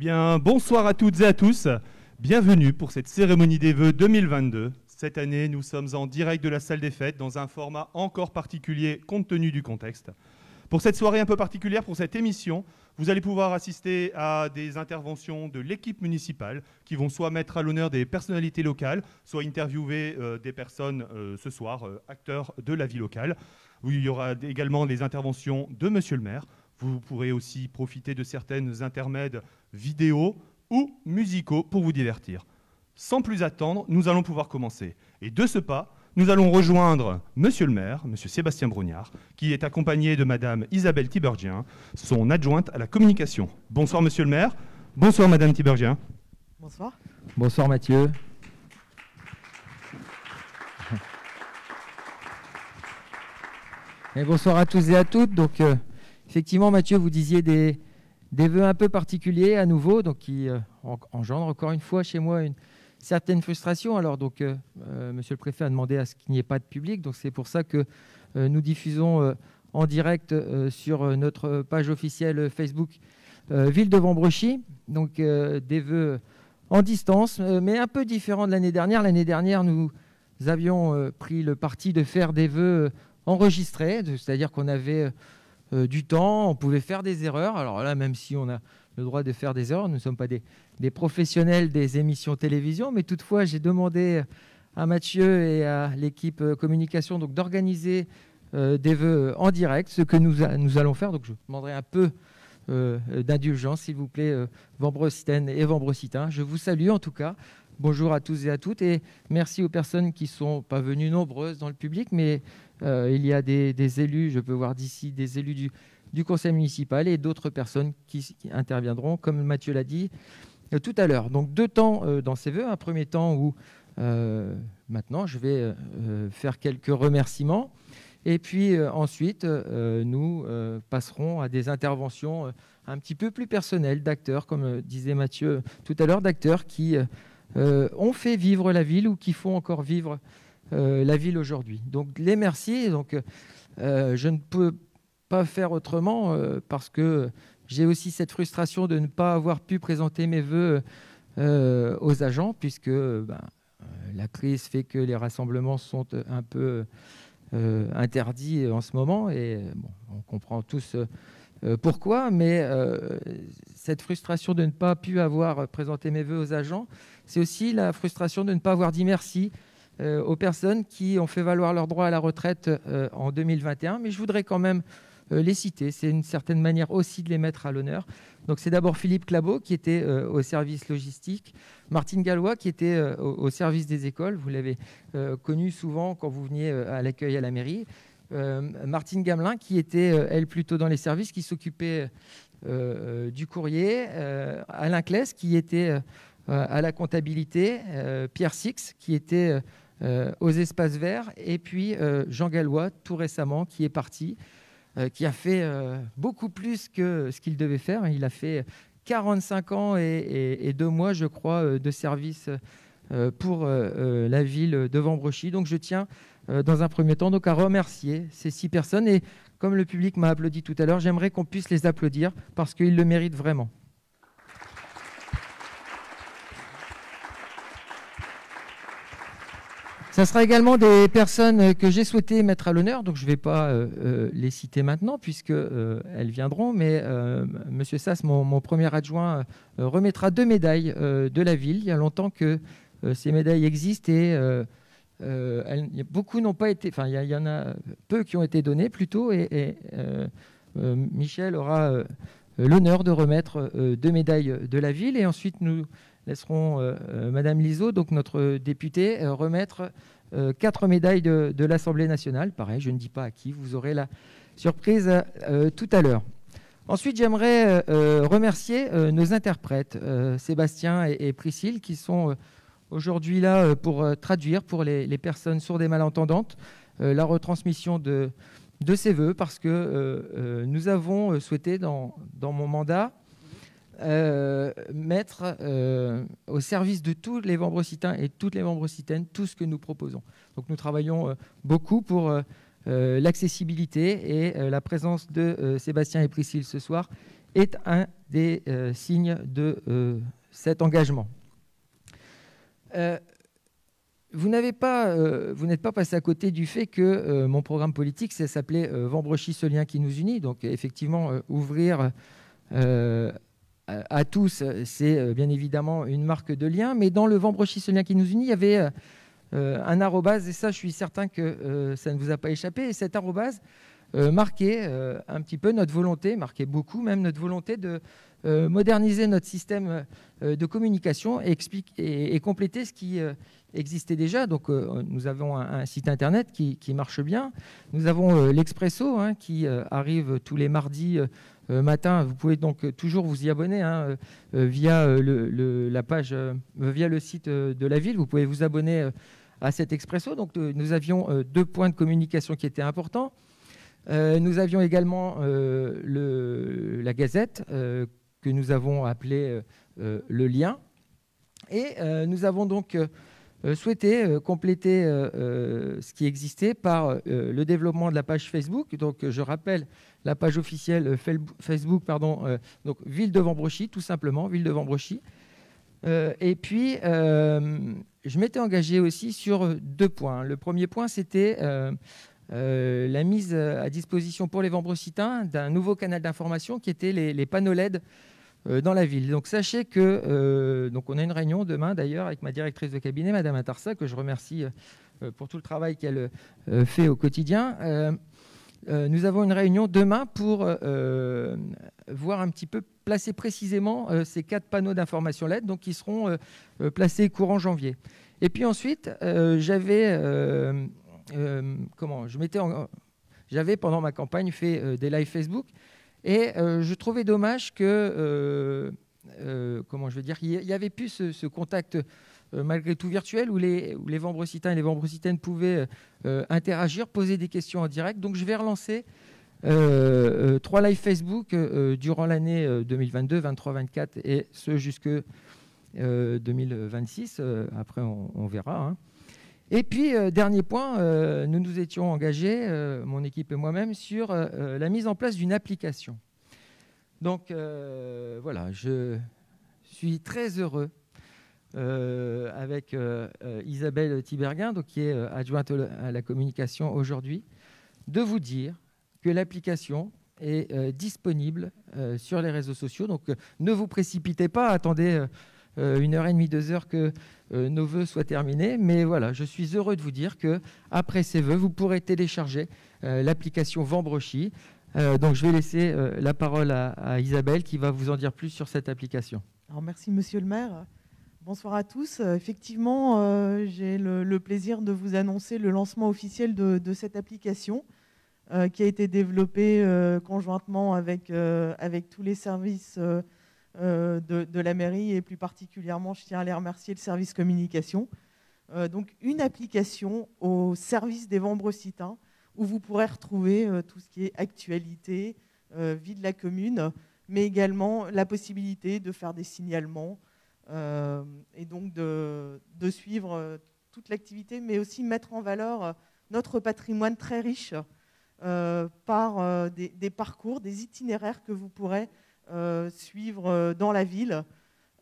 bien, bonsoir à toutes et à tous. Bienvenue pour cette cérémonie des vœux 2022. Cette année, nous sommes en direct de la salle des fêtes dans un format encore particulier compte tenu du contexte. Pour cette soirée un peu particulière, pour cette émission, vous allez pouvoir assister à des interventions de l'équipe municipale qui vont soit mettre à l'honneur des personnalités locales, soit interviewer des personnes ce soir, acteurs de la vie locale. Il y aura également les interventions de Monsieur le maire. Vous pourrez aussi profiter de certaines intermèdes vidéo ou musicaux pour vous divertir. Sans plus attendre, nous allons pouvoir commencer. Et de ce pas, nous allons rejoindre Monsieur le maire, Monsieur Sébastien Brogniart, qui est accompagné de Madame Isabelle Tiberghien, son adjointe à la communication. Bonsoir Monsieur le maire, bonsoir Madame Tiberghien. Bonsoir. Bonsoir Mathieu. Et bonsoir à tous et à toutes. Donc, effectivement, Mathieu, vous disiez des vœux un peu particuliers à nouveau, donc qui engendrent encore une fois chez moi une certaine frustration. Alors, donc, Monsieur le Préfet a demandé à ce qu'il n'y ait pas de public, donc c'est pour ça que nous diffusons en direct sur notre page officielle Facebook Ville de Wambrechies, donc des vœux en distance, mais un peu différents de l'année dernière. L'année dernière, nous avions pris le parti de faire des vœux enregistrés, c'est-à-dire qu'on avait du temps, on pouvait faire des erreurs. Alors là, même si on a le droit de faire des erreurs, nous ne sommes pas des professionnels des émissions télévision, mais toutefois, j'ai demandé à Mathieu et à l'équipe communication donc d'organiser des vœux en direct, ce que nous allons faire. Donc je demanderai un peu d'indulgence, s'il vous plaît, Wambrecitaines et Wambrecitains. Je vous salue en tout cas. Bonjour à tous et à toutes et merci aux personnes qui ne sont pas venues nombreuses dans le public, mais il y a des élus, je peux voir d'ici, des élus du conseil municipal et d'autres personnes qui interviendront, comme Mathieu l'a dit tout à l'heure. Donc deux temps dans ces vœux. Un premier temps où maintenant je vais faire quelques remerciements et puis ensuite nous passerons à des interventions un petit peu plus personnelles d'acteurs, comme disait Mathieu tout à l'heure, d'acteurs qui... ont fait vivre la ville ou qui font encore vivre la ville aujourd'hui. Donc les merci. Donc, je ne peux pas faire autrement parce que j'ai aussi cette frustration de ne pas avoir pu présenter mes vœux aux agents, puisque la crise fait que les rassemblements sont un peu interdits en ce moment et bon, on comprend tous pourquoi, mais cette frustration de ne pas pu avoir présenté mes vœux aux agents, c'est aussi la frustration de ne pas avoir dit merci aux personnes qui ont fait valoir leur droit à la retraite en 2021. Mais je voudrais quand même les citer. C'est une certaine manière aussi de les mettre à l'honneur. Donc c'est d'abord Philippe Clabot qui était au service logistique, Martine Gallois qui était au service des écoles. Vous l'avez connu souvent quand vous veniez à l'accueil à la mairie. Martine Gamelin qui était elle plutôt dans les services, qui s'occupait du courrier, Alain Claes qui était à la comptabilité, Pierre Six qui était aux espaces verts et puis Jean Gallois tout récemment qui est parti, qui a fait beaucoup plus que ce qu'il devait faire. Il a fait 45 ans et 2 mois je crois de service pour la ville de Wambrechies. Donc je tiens dans un premier temps donc à remercier ces 6 personnes et comme le public m'a applaudi tout à l'heure, j'aimerais qu'on puisse les applaudir parce qu'ils le méritent vraiment. Ça sera également des personnes que j'ai souhaité mettre à l'honneur, donc je ne vais pas les citer maintenant puisque elles viendront, mais Monsieur Sasse, mon premier adjoint, remettra 2 médailles de la ville. Il y a longtemps que ces médailles existent et beaucoup n'ont pas été, enfin il y en a peu qui ont été données plutôt, et Michel aura l'honneur de remettre 2 médailles de la ville et ensuite nous laisserons Madame Liseau, donc notre députée, remettre 4 médailles de l'Assemblée nationale. Pareil, je ne dis pas à qui, vous aurez la surprise tout à l'heure. Ensuite, j'aimerais remercier nos interprètes, Sébastien et Priscille, qui sont aujourd'hui là pour traduire pour les personnes sourdes et malentendantes la retransmission de ces vœux, parce que nous avons souhaité dans mon mandat mettre au service de tous les Wambrecitains et toutes les Wambrecitaines tout ce que nous proposons. Donc nous travaillons beaucoup pour l'accessibilité et la présence de Sébastien et Priscille ce soir est un des signes de cet engagement. Vous n'êtes pas passé à côté du fait que mon programme politique s'appelait Wambrechies, ce lien qui nous unit. Donc effectivement, ouvrir à tous, c'est bien évidemment une marque de lien. Mais dans le Wambrechies, ce lien qui nous unit, il y avait un arrobase. Et ça, je suis certain que ça ne vous a pas échappé. Et cet arrobase marquait un petit peu notre volonté, marquait beaucoup même notre volonté de moderniser notre système de communication et compléter ce qui existait déjà. Donc nous avons un site internet qui marche bien. Nous avons l'Expresso qui arrive tous les mardis matin. Vous pouvez donc toujours vous y abonner via la page, via le site de la ville. Vous pouvez vous abonner à cet Expresso. Donc nous avions deux points de communication qui étaient importants. Nous avions également la Gazette que nous avons appelée Le Lien. Et nous avons donc souhaité compléter ce qui existait par le développement de la page Facebook. Donc je rappelle la page officielle Facebook, pardon, donc Ville de Wambrechies, tout simplement, Ville de Wambrechies. Et puis je m'étais engagé aussi sur deux points. Le premier point, c'était la mise à disposition pour les Wambrechitains d'un nouveau canal d'information qui était les panneaux LED dans la ville. Donc sachez que donc on a une réunion demain d'ailleurs avec ma directrice de cabinet, Madame Atarsa, que je remercie pour tout le travail qu'elle fait au quotidien. Nous avons une réunion demain pour voir un petit peu placer précisément ces 4 panneaux d'information LED, donc qui seront placés courant janvier. Et puis ensuite, j'avais j'avais pendant ma campagne fait des lives Facebook et je trouvais dommage que il y avait plus ce contact malgré tout virtuel où les Wambrechitains et les Wambrechitaines pouvaient interagir, poser des questions en direct. Donc je vais relancer 3 lives Facebook durant l'année 2022, 23, 24 et ce jusque 2026. Après on verra Et puis, dernier point, nous nous étions engagés, mon équipe et moi-même, sur la mise en place d'une application. Donc, voilà, je suis très heureux avec Isabelle Tiberghien, donc, qui est adjointe à la communication aujourd'hui, de vous dire que l'application est disponible sur les réseaux sociaux. Donc, ne vous précipitez pas, attendez 1h30, 2h que nos vœux soient terminés. Mais voilà, je suis heureux de vous dire qu'après ces vœux, vous pourrez télécharger l'application Wambrechies. Donc je vais laisser la parole à Isabelle qui va vous en dire plus sur cette application. Alors, merci Monsieur le maire. Bonsoir à tous. Effectivement, j'ai le plaisir de vous annoncer le lancement officiel de cette application qui a été développée conjointement avec tous les services de la mairie et plus particulièrement, je tiens à les remercier, le service communication. Donc une application au service des Wambrechitains où vous pourrez retrouver tout ce qui est actualité, vie de la commune, mais également la possibilité de faire des signalements et donc de suivre toute l'activité, mais aussi mettre en valeur notre patrimoine très riche par des parcours, des itinéraires que vous pourrez suivre dans la ville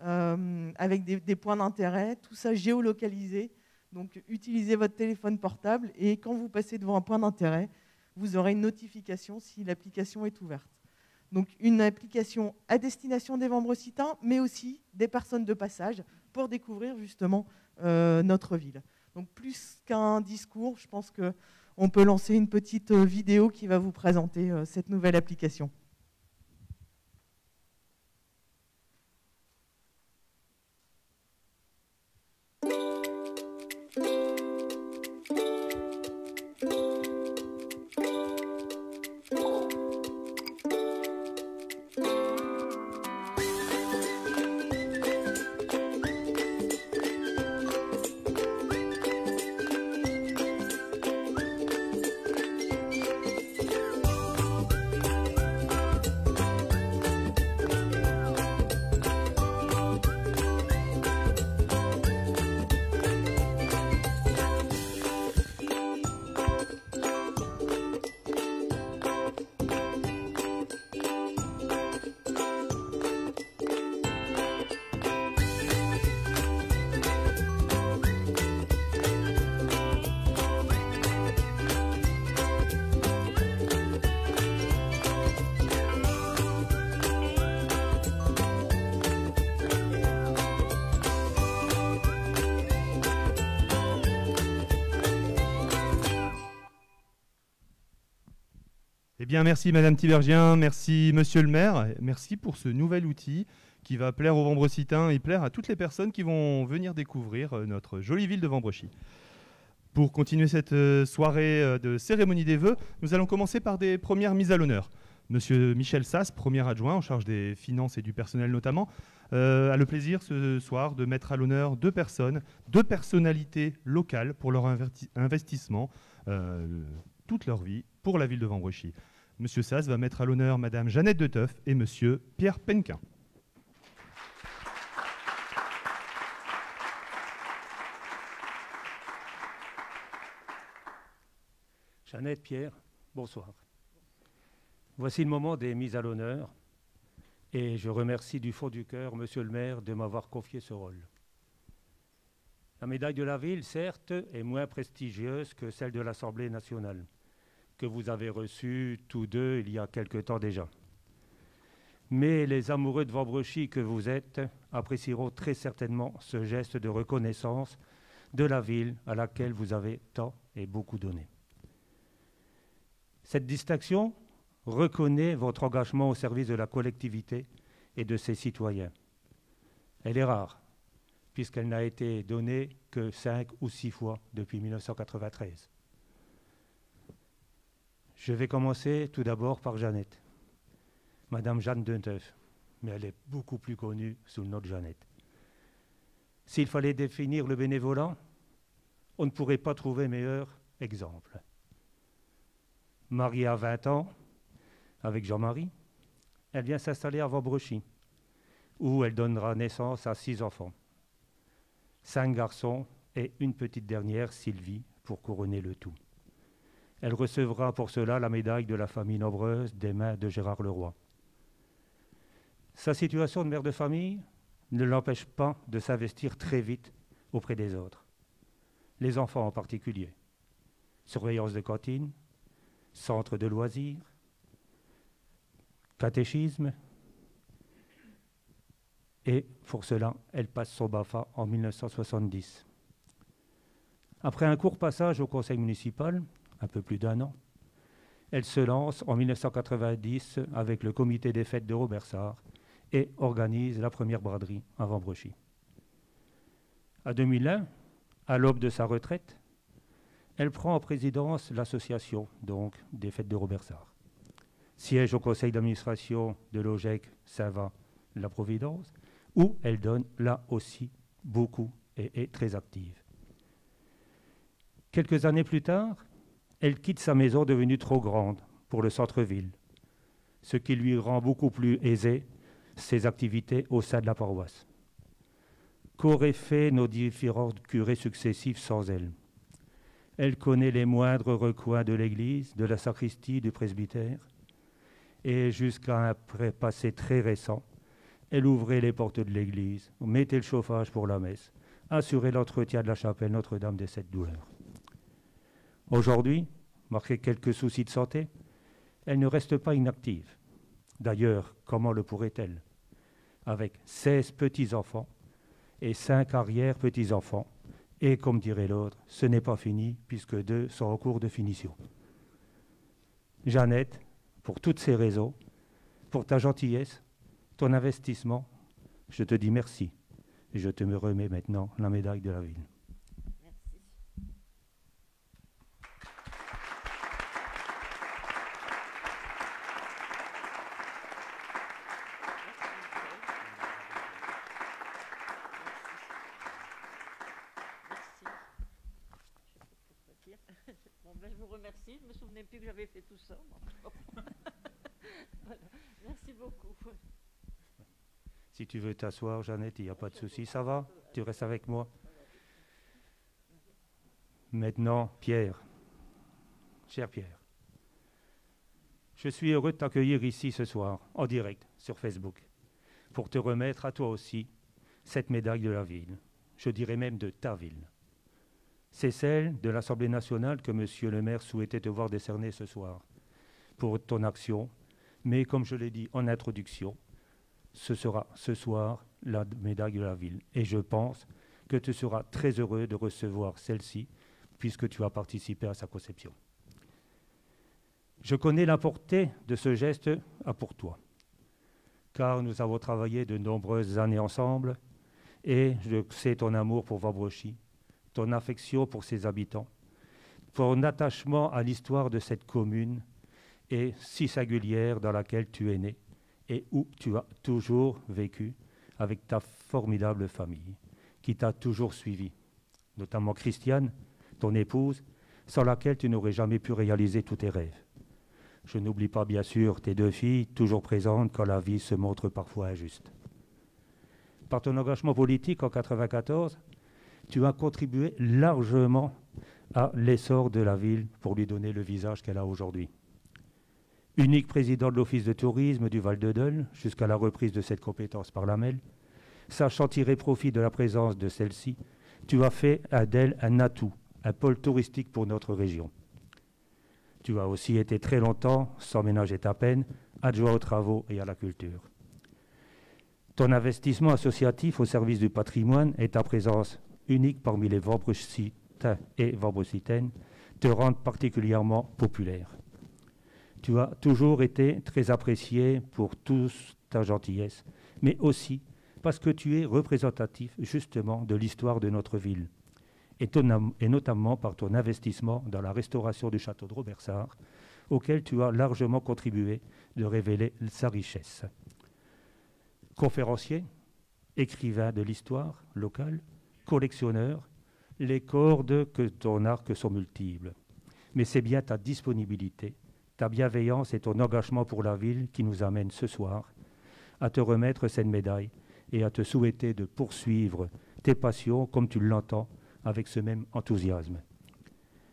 avec des points d'intérêt, tout ça géolocalisé. Donc utilisez votre téléphone portable et quand vous passez devant un point d'intérêt, vous aurez une notification si l'application est ouverte. Donc une application à destination des Wambrechitains, mais aussi des personnes de passage pour découvrir justement notre ville. Donc plus qu'un discours, je pense qu'on peut lancer une petite vidéo qui va vous présenter cette nouvelle application. Eh bien, merci Madame Tiberghien, merci Monsieur le maire, merci pour ce nouvel outil qui va plaire aux Vambrecitains et plaire à toutes les personnes qui vont venir découvrir notre jolie ville de Wambrechy. Pour continuer cette soirée de cérémonie des vœux, nous allons commencer par des premières mises à l'honneur. Monsieur Michel Sasse, premier adjoint en charge des finances et du personnel notamment, a le plaisir ce soir de mettre à l'honneur deux personnes, deux personnalités locales pour leur investissement, toute leur vie, pour la ville de Wambrechy. Monsieur Sasse va mettre à l'honneur Madame Jeannette Deteuf et Monsieur Pierre Penquin. Jeannette, Pierre, bonsoir. Voici le moment des mises à l'honneur et je remercie du fond du cœur Monsieur le maire de m'avoir confié ce rôle. La médaille de la ville, certes, est moins prestigieuse que celle de l'Assemblée nationale, que vous avez reçue tous deux il y a quelque temps déjà. Mais les amoureux de Wambrechy que vous êtes apprécieront très certainement ce geste de reconnaissance de la ville à laquelle vous avez tant et beaucoup donné. Cette distinction reconnaît votre engagement au service de la collectivité et de ses citoyens. Elle est rare, puisqu'elle n'a été donnée que 5 ou 6 fois depuis 1993. Je vais commencer tout d'abord par Jeannette, Madame Jeanne Deteuf, mais elle est beaucoup plus connue sous le nom de Jeannette. S'il fallait définir le bénévolat, on ne pourrait pas trouver meilleur exemple. Mariée à 20 ans, avec Jean-Marie, elle vient s'installer à Wambrechy, où elle donnera naissance à 6 enfants, 5 garçons et une petite dernière, Sylvie, pour couronner le tout. Elle recevra pour cela la médaille de la famille nombreuse des mains de Gérard Leroy. Sa situation de mère de famille ne l'empêche pas de s'investir très vite auprès des autres, les enfants en particulier. Surveillance de cantine, centre de loisirs, catéchisme, et pour cela, elle passe son BAFA en 1970. Après un court passage au conseil municipal, un peu plus d'1 an, elle se lance en 1990 avec le comité des fêtes de Robertsart et organise la première braderie à Wambrechy. En 2001, à l'aube de sa retraite, elle prend en présidence l'association des fêtes de Robertsart. Siège au conseil d'administration de l'OGEC Saint-Va-la-Providence, où elle donne là aussi beaucoup et est très active. Quelques années plus tard, elle quitte sa maison devenue trop grande pour le centre-ville, ce qui lui rend beaucoup plus aisé ses activités au sein de la paroisse. Qu'auraient fait nos différents curés successifs sans elle? Elle connaît les moindres recoins de l'église, de la sacristie, du presbytère. Et jusqu'à un passé très récent, elle ouvrait les portes de l'église, mettait le chauffage pour la messe, assurait l'entretien de la chapelle Notre-Dame des Sept Douleurs. Aujourd'hui, marquée quelques soucis de santé, elle ne reste pas inactive. D'ailleurs, comment le pourrait-elle? Avec 16 petits-enfants et 5 arrière-petits-enfants. Et comme dirait l'autre, ce n'est pas fini puisque 2 sont en cours de finition. Jeannette, pour toutes ces raisons, pour ta gentillesse, ton investissement, je te dis merci. Et je te me remets maintenant la médaille de la ville. Merci. Si tu veux t'asseoir, Jeannette, il n'y a pas de souci. Ça va? Tu restes avec moi? Maintenant, Pierre. Cher Pierre, je suis heureux de t'accueillir ici ce soir, en direct, sur Facebook, pour te remettre à toi aussi cette médaille de la ville. Je dirais même de ta ville. C'est celle de l'Assemblée nationale que Monsieur le maire souhaitait te voir décerner ce soir, pour ton action, mais comme je l'ai dit en introduction, ce sera ce soir la médaille de la ville. Et je pense que tu seras très heureux de recevoir celle-ci puisque tu as participé à sa conception. Je connais la portée de ce geste à Pourtois, car nous avons travaillé de nombreuses années ensemble et je sais ton amour pour Wambrechies, ton affection pour ses habitants, ton attachement à l'histoire de cette commune et si singulière dans laquelle tu es né et où tu as toujours vécu avec ta formidable famille qui t'a toujours suivi, notamment Christiane, ton épouse, sans laquelle tu n'aurais jamais pu réaliser tous tes rêves. Je n'oublie pas bien sûr tes deux filles, toujours présentes quand la vie se montre parfois injuste. Par ton engagement politique en 1994, tu as contribué largement à l'essor de la ville pour lui donner le visage qu'elle a aujourd'hui. Unique président de l'Office de tourisme du Val-de-Deule jusqu'à la reprise de cette compétence par la MEL, sachant tirer profit de la présence de celle-ci, tu as fait d'elle un atout, un pôle touristique pour notre région. Tu as aussi été très longtemps, sans ménager ta peine, adjoint aux travaux et à la culture. Ton investissement associatif au service du patrimoine et ta présence unique parmi les Wambrechitains et Wambrechitaines te rendent particulièrement populaire. Tu as toujours été très apprécié pour toute ta gentillesse, mais aussi parce que tu es représentatif justement de l'histoire de notre ville, et notamment par ton investissement dans la restauration du château de Robertsart, auquel tu as largement contribué de révéler sa richesse. Conférencier, écrivain de l'histoire locale, collectionneur, les cordes que ton arc sont multiples. Mais c'est bien ta disponibilité, ta bienveillance et ton engagement pour la ville qui nous amènent ce soir à te remettre cette médaille et à te souhaiter de poursuivre tes passions comme tu l'entends, avec ce même enthousiasme.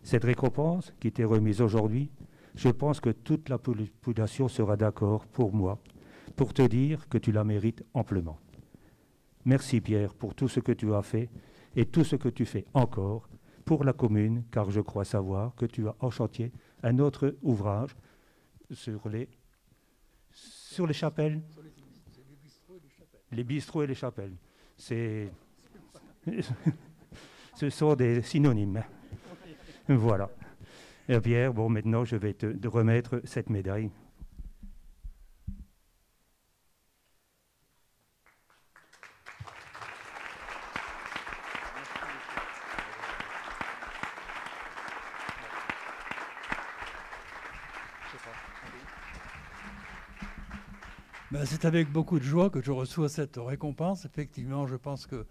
Cette récompense qui t'est remise aujourd'hui, je pense que toute la population sera d'accord pour moi, pour te dire que tu la mérites amplement. Merci Pierre pour tout ce que tu as fait et tout ce que tu fais encore pour la commune, car je crois savoir que tu as en chantier un autre ouvrage sur les chapelles. Sur les bistrots et les chapelles. C'est... Ce sont des synonymes. Voilà. Et Pierre, bon, maintenant, je vais te remettre cette médaille. Ben, c'est avec beaucoup de joie que je reçois cette récompense. Effectivement, je pense que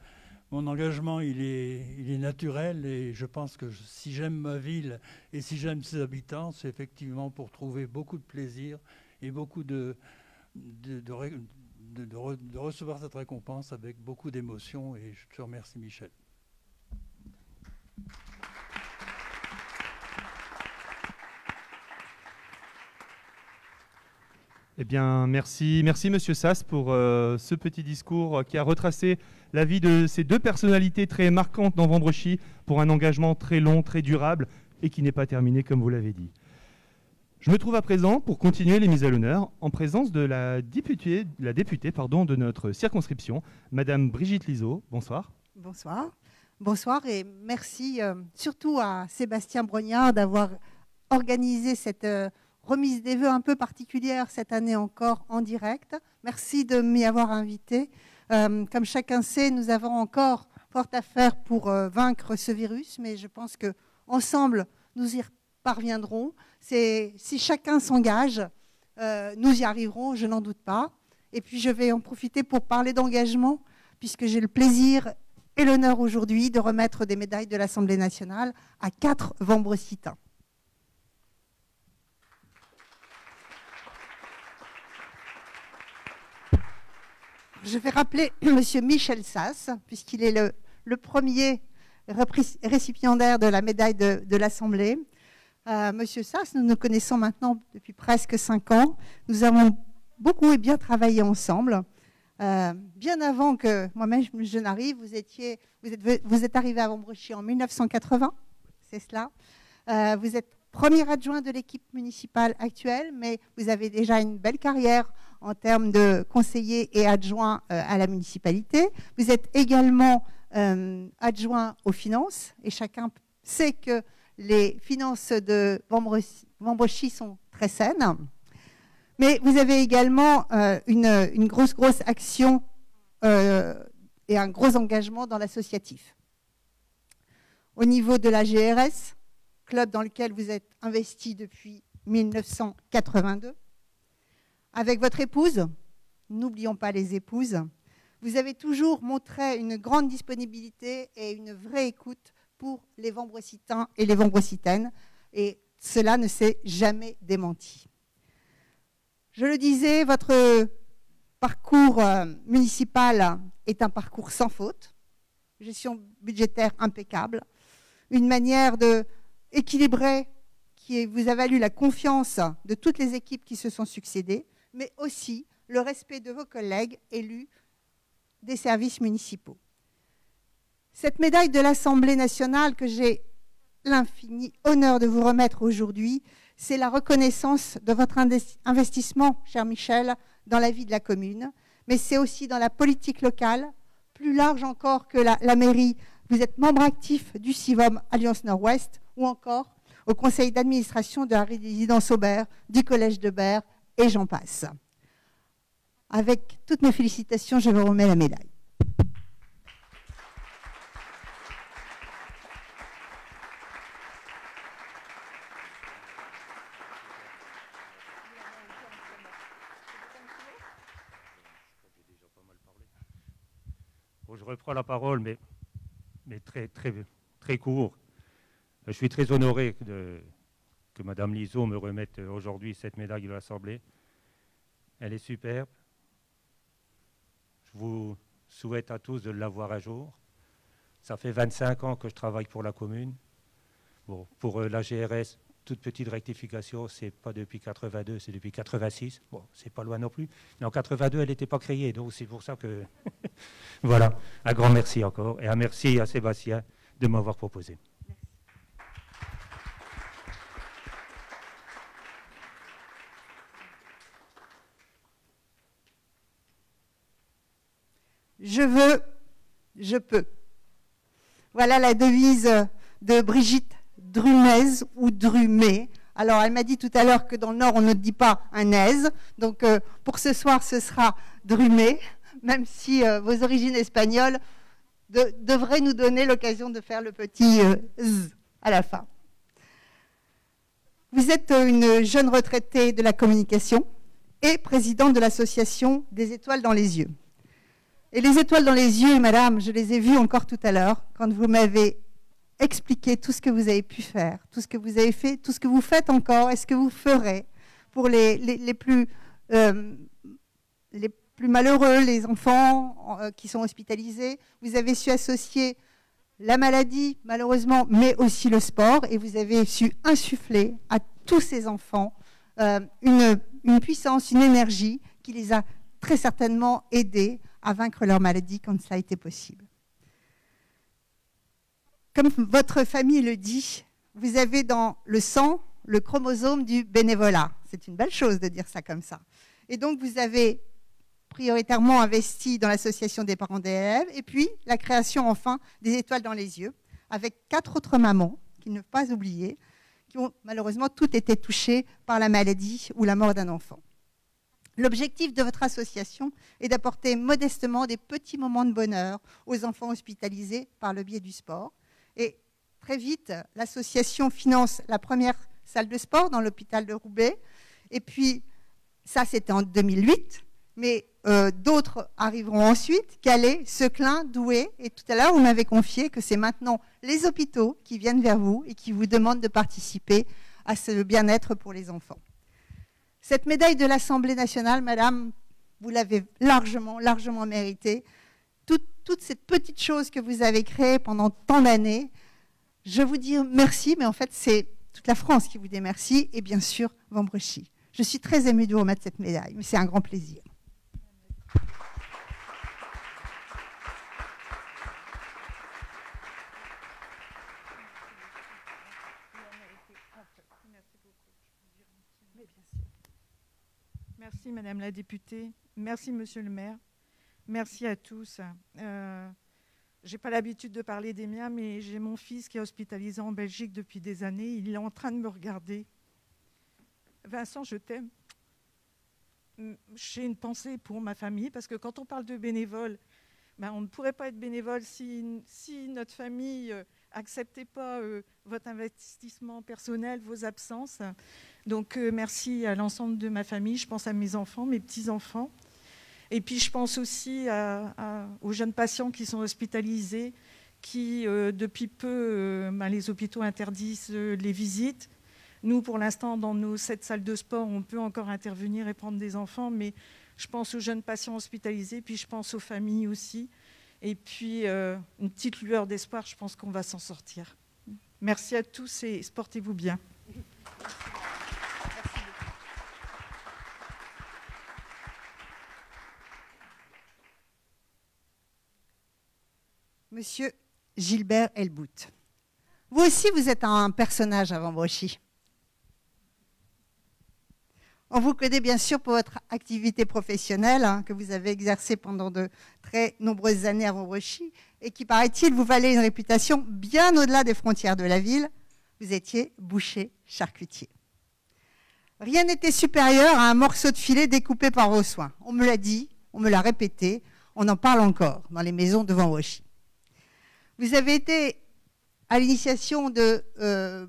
mon engagement, il est naturel et je pense que si j'aime ma ville et si j'aime ses habitants, c'est effectivement pour trouver beaucoup de plaisir et beaucoup de recevoir cette récompense avec beaucoup d'émotion et je te remercie Michel. Eh bien, merci Monsieur Sasse pour ce petit discours qui a retracé la vie de ces deux personnalités très marquantes dans Wambrechies pour un engagement très long, très durable et qui n'est pas terminé comme vous l'avez dit. Je me trouve à présent pour continuer les mises à l'honneur en présence de la députée, de notre circonscription, Madame Brigitte Liseau. Bonsoir. Bonsoir. Bonsoir et merci surtout à Sébastien Brogniart d'avoir organisé cette remise des vœux un peu particulière cette année encore en direct. Merci de m'y avoir invité. Comme chacun sait, nous avons encore fort à faire pour vaincre ce virus, mais je pense qu'ensemble, nous y parviendrons. Si chacun s'engage, nous y arriverons, je n'en doute pas. Et puis je vais en profiter pour parler d'engagement, puisque j'ai le plaisir et l'honneur aujourd'hui de remettre des médailles de l'Assemblée nationale à 4 Wambrechitains. Je vais rappeler M. Michel Sasse, puisqu'il est le premier récipiendaire de la médaille de l'Assemblée. M. Sasse, nous nous connaissons maintenant depuis presque 5 ans. Nous avons beaucoup et bien travaillé ensemble. Bien avant que moi-même je n'arrive, vous êtes arrivé à Wambrechies en 1980, c'est cela. Vous êtes premier adjoint de l'équipe municipale actuelle, mais vous avez déjà une belle carrière en termes de conseiller et adjoint à la municipalité. Vous êtes également adjoint aux finances et chacun sait que les finances de Wambrechies sont très saines. Mais vous avez également une grosse action et un gros engagement dans l'associatif. Au niveau de la GRS, club dans lequel vous êtes investi depuis 1982, avec votre épouse, n'oublions pas les épouses, vous avez toujours montré une grande disponibilité et une vraie écoute pour les Wambrecitains et les Wambrecitaines, et cela ne s'est jamais démenti. Je le disais, votre parcours municipal est un parcours sans faute, gestion budgétaire impeccable, une manière d'équilibrer qui vous a valu la confiance de toutes les équipes qui se sont succédées, mais aussi le respect de vos collègues élus des services municipaux. Cette médaille de l'Assemblée nationale que j'ai l'infini honneur de vous remettre aujourd'hui, c'est la reconnaissance de votre investissement, cher Michel, dans la vie de la commune, mais c'est aussi dans la politique locale, plus large encore que la mairie. Vous êtes membre actif du CIVOM Alliance Nord-Ouest ou encore au conseil d'administration de la résidence Aubert, du collège de Berre et j'en passe. Avec toutes mes félicitations, je vous remets la médaille. Bon, je reprends la parole, mais très court. Je suis très honoré que Madame Liseau me remette aujourd'hui cette médaille de l'Assemblée. Elle est superbe. Je vous souhaite à tous de l'avoir un jour. Ça fait 25 ans que je travaille pour la commune. Bon, pour la GRS, toute petite rectification, c'est pas depuis 82, c'est depuis 86. Bon, c'est pas loin non plus. Mais en 82, elle n'était pas créée, donc c'est pour ça que... Voilà, un grand merci encore. Et un merci à Sébastien de m'avoir proposé. Je veux, je peux. Voilà la devise de Brigitte Drumez ou Drumé. Alors, elle m'a dit tout à l'heure que dans le Nord, on ne dit pas un aise. Donc, pour ce soir, ce sera Drumé, même si vos origines espagnoles devraient nous donner l'occasion de faire le petit z à la fin. Vous êtes une jeune retraitée de la communication et présidente de l'association des Étoiles dans les yeux. Et les étoiles dans les yeux, madame, je les ai vues encore tout à l'heure, quand vous m'avez expliqué tout ce que vous avez pu faire, tout ce que vous avez fait, tout ce que vous faites encore et ce que vous ferez pour les plus malheureux, les enfants qui sont hospitalisés. Vous avez su associer la maladie, malheureusement, mais aussi le sport. Et vous avez su insuffler à tous ces enfants une puissance, une énergie qui les a très certainement aidés à vaincre leur maladie quand cela était possible. Comme votre famille le dit, vous avez dans le sang le chromosome du bénévolat. C'est une belle chose de dire ça comme ça. Et donc, vous avez prioritairement investi dans l'association des parents d'élèves et puis la création, enfin, des Étoiles dans les yeux, avec 4 autres mamans, qu'il ne faut pas oublier, qui ont malheureusement toutes été touchées par la maladie ou la mort d'un enfant. L'objectif de votre association est d'apporter modestement des petits moments de bonheur aux enfants hospitalisés par le biais du sport. Et très vite, l'association finance la première salle de sport dans l'hôpital de Roubaix. Et puis, ça c'était en 2008, mais d'autres arriveront ensuite, Calais, Seclin, Douai. Et tout à l'heure, vous m'avez confié que c'est maintenant les hôpitaux qui viennent vers vous et qui vous demandent de participer à ce bien-être pour les enfants. Cette médaille de l'Assemblée nationale, madame, vous l'avez largement méritée. Toute cette petite chose que vous avez créée pendant tant d'années, je vous dis merci, mais en fait, c'est toute la France qui vous dit merci, et bien sûr, Wambrechies. Je suis très émue de vous remettre cette médaille, mais c'est un grand plaisir. Merci Madame la députée, merci Monsieur le maire, merci à tous. J'ai pas l'habitude de parler des miens, mais j'ai mon fils qui est hospitalisé en Belgique depuis des années. Il est en train de me regarder. Vincent, je t'aime. J'ai une pensée pour ma famille, parce que quand on parle de bénévoles, ben on ne pourrait pas être bénévole si notre famille acceptait pas votre investissement personnel, vos absences. Donc merci à l'ensemble de ma famille. Je pense à mes enfants, mes petits-enfants. Et puis je pense aussi aux jeunes patients qui sont hospitalisés, qui depuis peu, les hôpitaux interdisent les visites. Nous, pour l'instant, dans nos 7 salles de sport, on peut encore intervenir et prendre des enfants, mais je pense aux jeunes patients hospitalisés, puis je pense aux familles aussi. Et puis une petite lueur d'espoir, je pense qu'on va s'en sortir. Merci à tous et portez-vous bien. Monsieur Gilbert Helbout, vous aussi, vous êtes un personnage à Wambrechies. On vous connaît bien sûr pour votre activité professionnelle que vous avez exercée pendant de très nombreuses années à Wambrechies et qui, paraît-il, vous valait une réputation bien au-delà des frontières de la ville. Vous étiez boucher-charcutier. Rien n'était supérieur à un morceau de filet découpé par vos soins. On me l'a dit, on me l'a répété, on en parle encore dans les maisons de Wambrechies. Vous avez été à l'initiation de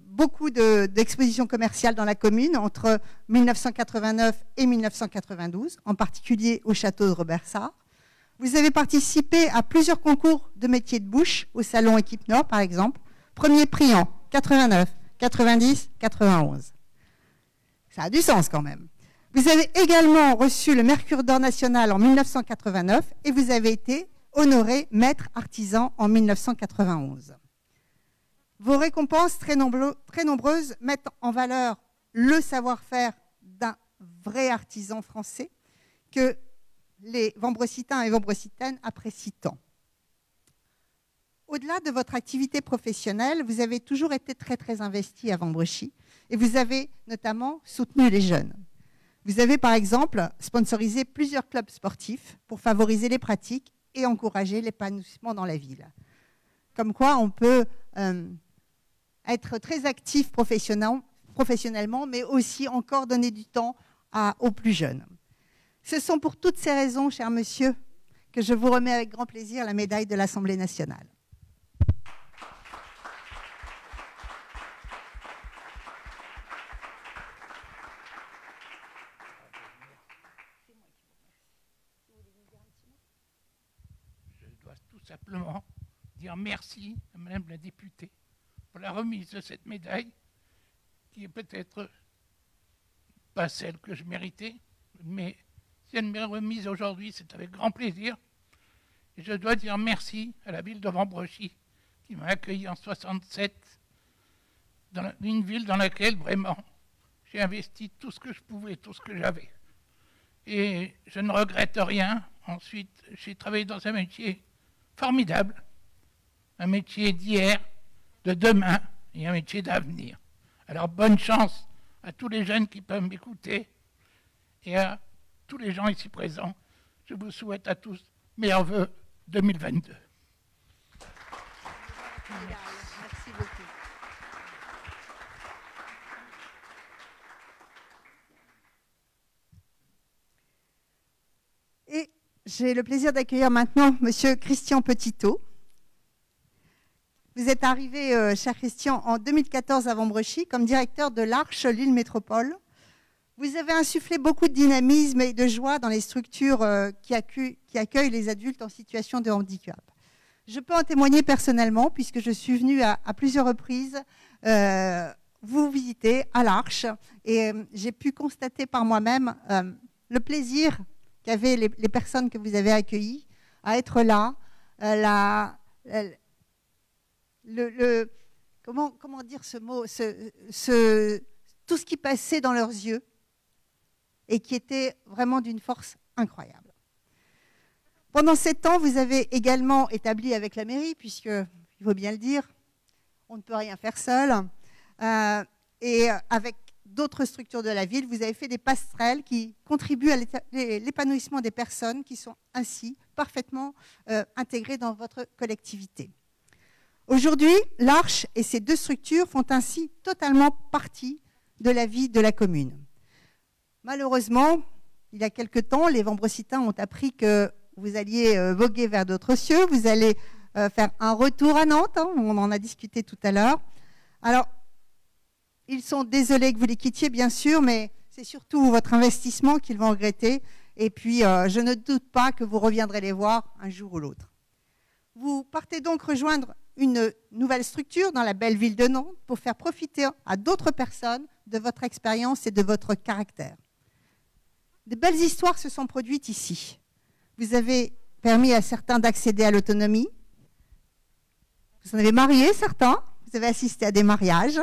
beaucoup d'expositions commerciales dans la commune entre 1989 et 1992, en particulier au château de Robertsart. Vous avez participé à plusieurs concours de métiers de bouche, au salon Équipe Nord par exemple, premier prix en 89, 90, 91. Ça a du sens quand même. Vous avez également reçu le Mercure d'Or National en 1989 et vous avez été honoré maître artisan en 1991. Vos récompenses très nombreuses mettent en valeur le savoir-faire d'un vrai artisan français que les Wambrecitains et Wambrecitaines apprécient tant. Au-delà de votre activité professionnelle, vous avez toujours été très investi à Wambrechies et vous avez notamment soutenu les jeunes. Vous avez par exemple sponsorisé plusieurs clubs sportifs pour favoriser les pratiques et encourager l'épanouissement dans la ville. Comme quoi, on peut être très actif professionnellement, mais aussi encore donner du temps aux plus jeunes. Ce sont pour toutes ces raisons, cher monsieur, que je vous remets avec grand plaisir la médaille de l'Assemblée nationale. Simplement dire merci à Madame la députée pour la remise de cette médaille qui est peut-être pas celle que je méritais, mais si elle m'est remise aujourd'hui, c'est avec grand plaisir. Et je dois dire merci à la ville de Wambrechies qui m'a accueilli en 67, une ville dans laquelle vraiment j'ai investi tout ce que je pouvais, tout ce que j'avais. Et je ne regrette rien. Ensuite, j'ai travaillé dans un métier formidable, un métier d'hier, de demain et un métier d'avenir. Alors bonne chance à tous les jeunes qui peuvent m'écouter et à tous les gens ici présents. Je vous souhaite à tous meilleurs vœux 2022. Merci beaucoup. Et j'ai le plaisir d'accueillir maintenant Monsieur Christian Petitot. Vous êtes arrivé, cher Christian, en 2014 à Wambrechies comme directeur de l'Arche Lille Métropole. Vous avez insufflé beaucoup de dynamisme et de joie dans les structures qui accueillent les adultes en situation de handicap. Je peux en témoigner personnellement puisque je suis venue à plusieurs reprises vous visiter à l'Arche et j'ai pu constater par moi-même le plaisir qu'avaient les personnes que vous avez accueillies à être là, comment dire ce mot, tout ce qui passait dans leurs yeux et qui était vraiment d'une force incroyable. Pendant 7 ans, vous avez également établi avec la mairie, puisque, il faut bien le dire, on ne peut rien faire seul, et avec d'autres structures de la ville, vous avez fait des passerelles qui contribuent à l'épanouissement des personnes qui sont ainsi parfaitement intégrées dans votre collectivité. Aujourd'hui, l'Arche et ses deux structures font ainsi totalement partie de la vie de la commune. Malheureusement, il y a quelque temps, les Wambrechitains ont appris que vous alliez voguer vers d'autres cieux, vous allez faire un retour à Nantes, hein, on en a discuté tout à l'heure. Alors, ils sont désolés que vous les quittiez, bien sûr, mais c'est surtout votre investissement qu'ils vont regretter. Et puis, je ne doute pas que vous reviendrez les voir un jour ou l'autre. Vous partez donc rejoindre une nouvelle structure dans la belle ville de Nantes pour faire profiter à d'autres personnes de votre expérience et de votre caractère. De belles histoires se sont produites ici. Vous avez permis à certains d'accéder à l'autonomie. Vous en avez marié certains. Vous avez assisté à des mariages.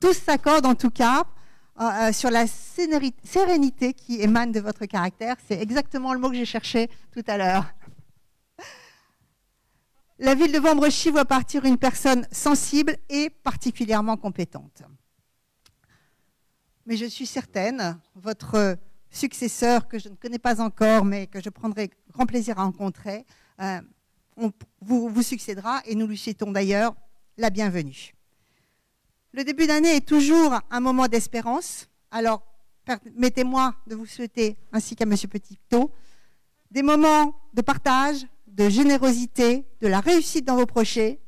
Tous s'accordent en tout cas sur la sérénité qui émane de votre caractère. C'est exactement le mot que j'ai cherché tout à l'heure. La ville de Wambrechies voit partir une personne sensible et particulièrement compétente. Mais je suis certaine, votre successeur, que je ne connais pas encore, mais que je prendrai grand plaisir à rencontrer, vous succédera et nous lui souhaitons d'ailleurs la bienvenue. Le début d'année est toujours un moment d'espérance. Alors, permettez-moi de vous souhaiter, ainsi qu'à M. Petitot, des moments de partage, de générosité, de la réussite dans vos projets,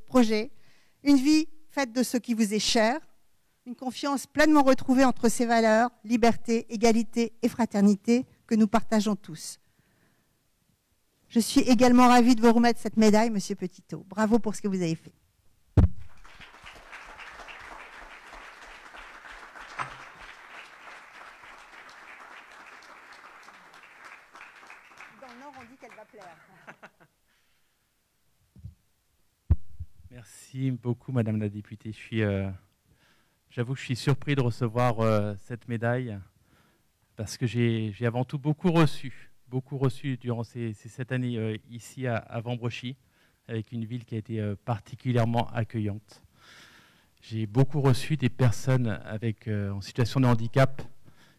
une vie faite de ce qui vous est cher, une confiance pleinement retrouvée entre ces valeurs, liberté, égalité et fraternité que nous partageons tous. Je suis également ravie de vous remettre cette médaille, M. Petitot. Bravo pour ce que vous avez fait. Merci beaucoup, Madame la députée. J'avoue que je suis surpris de recevoir cette médaille parce que j'ai avant tout beaucoup reçu durant cette année ici à Wambrechies, avec une ville qui a été particulièrement accueillante. J'ai beaucoup reçu des personnes en situation de handicap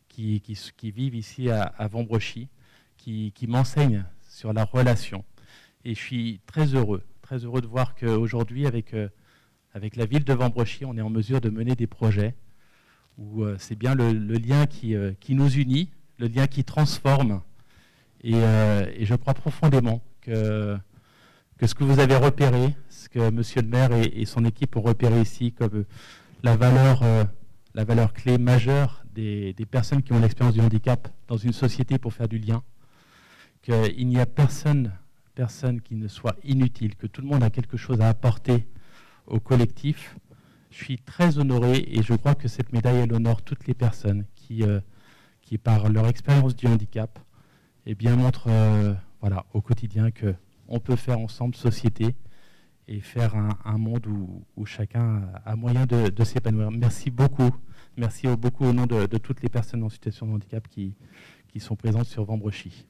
qui vivent ici à Wambrechies, qui m'enseignent sur la relation. Et je suis très heureux de voir qu'aujourd'hui, avec la ville de Wambrechies, on est en mesure de mener des projets où c'est bien le lien qui nous unit, le lien qui transforme. Et je crois profondément que ce que vous avez repéré, ce que Monsieur le maire et son équipe ont repéré ici, comme la valeur clé majeure des personnes qui ont l'expérience du handicap dans une société pour faire du lien, qu'il n'y a personne qui ne soit inutile, que tout le monde a quelque chose à apporter au collectif. Je suis très honoré et je crois que cette médaille, elle honore toutes les personnes qui par leur expérience du handicap, eh bien, montrent voilà, au quotidien qu'on peut faire ensemble société et faire un monde où chacun a moyen de s'épanouir. Merci beaucoup. Merci beaucoup au nom de toutes les personnes en situation de handicap qui sont présentes sur Wambrechies.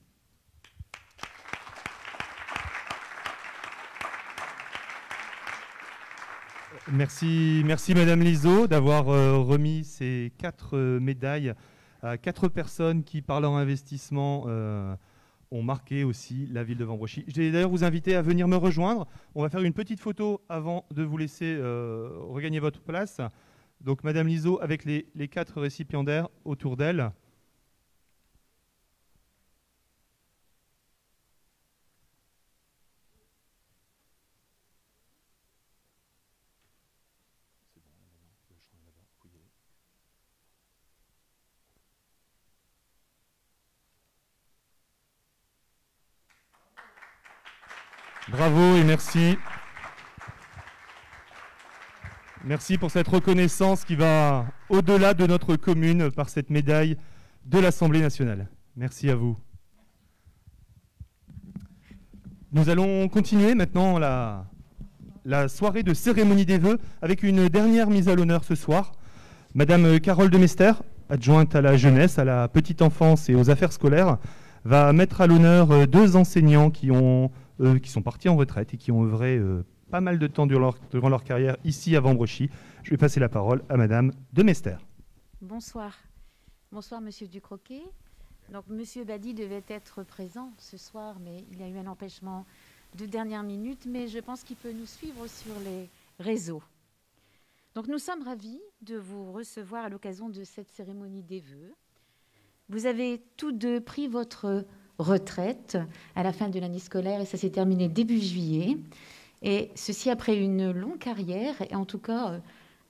Merci Madame Liseau d'avoir remis ces 4 médailles à 4 personnes qui, par leur investissement, ont marqué aussi la ville de Wambrechies. Je vais d'ailleurs vous inviter à venir me rejoindre. On va faire une petite photo avant de vous laisser regagner votre place. Donc Madame Liseau avec les 4 récipiendaires autour d'elle. Bravo et merci. Merci pour cette reconnaissance qui va au-delà de notre commune par cette médaille de l'Assemblée nationale. Merci à vous. Nous allons continuer maintenant la soirée de cérémonie des vœux avec une dernière mise à l'honneur ce soir. Madame Carole Demester, adjointe à la jeunesse, à la petite enfance et aux affaires scolaires, va mettre à l'honneur 2 enseignants qui sont partis en retraite et qui ont œuvré pas mal de temps durant leur carrière ici à Wambrechies. Je vais passer la parole à Madame Demester. Bonsoir. Bonsoir, Monsieur Ducroquet. Donc, Monsieur Badi devait être présent ce soir, mais il a eu un empêchement de dernière minute, mais je pense qu'il peut nous suivre sur les réseaux. Donc, nous sommes ravis de vous recevoir à l'occasion de cette cérémonie des vœux. Vous avez tous deux pris votre retraite à la fin de l'année scolaire et ça s'est terminé début juillet. Et ceci après une longue carrière et en tout cas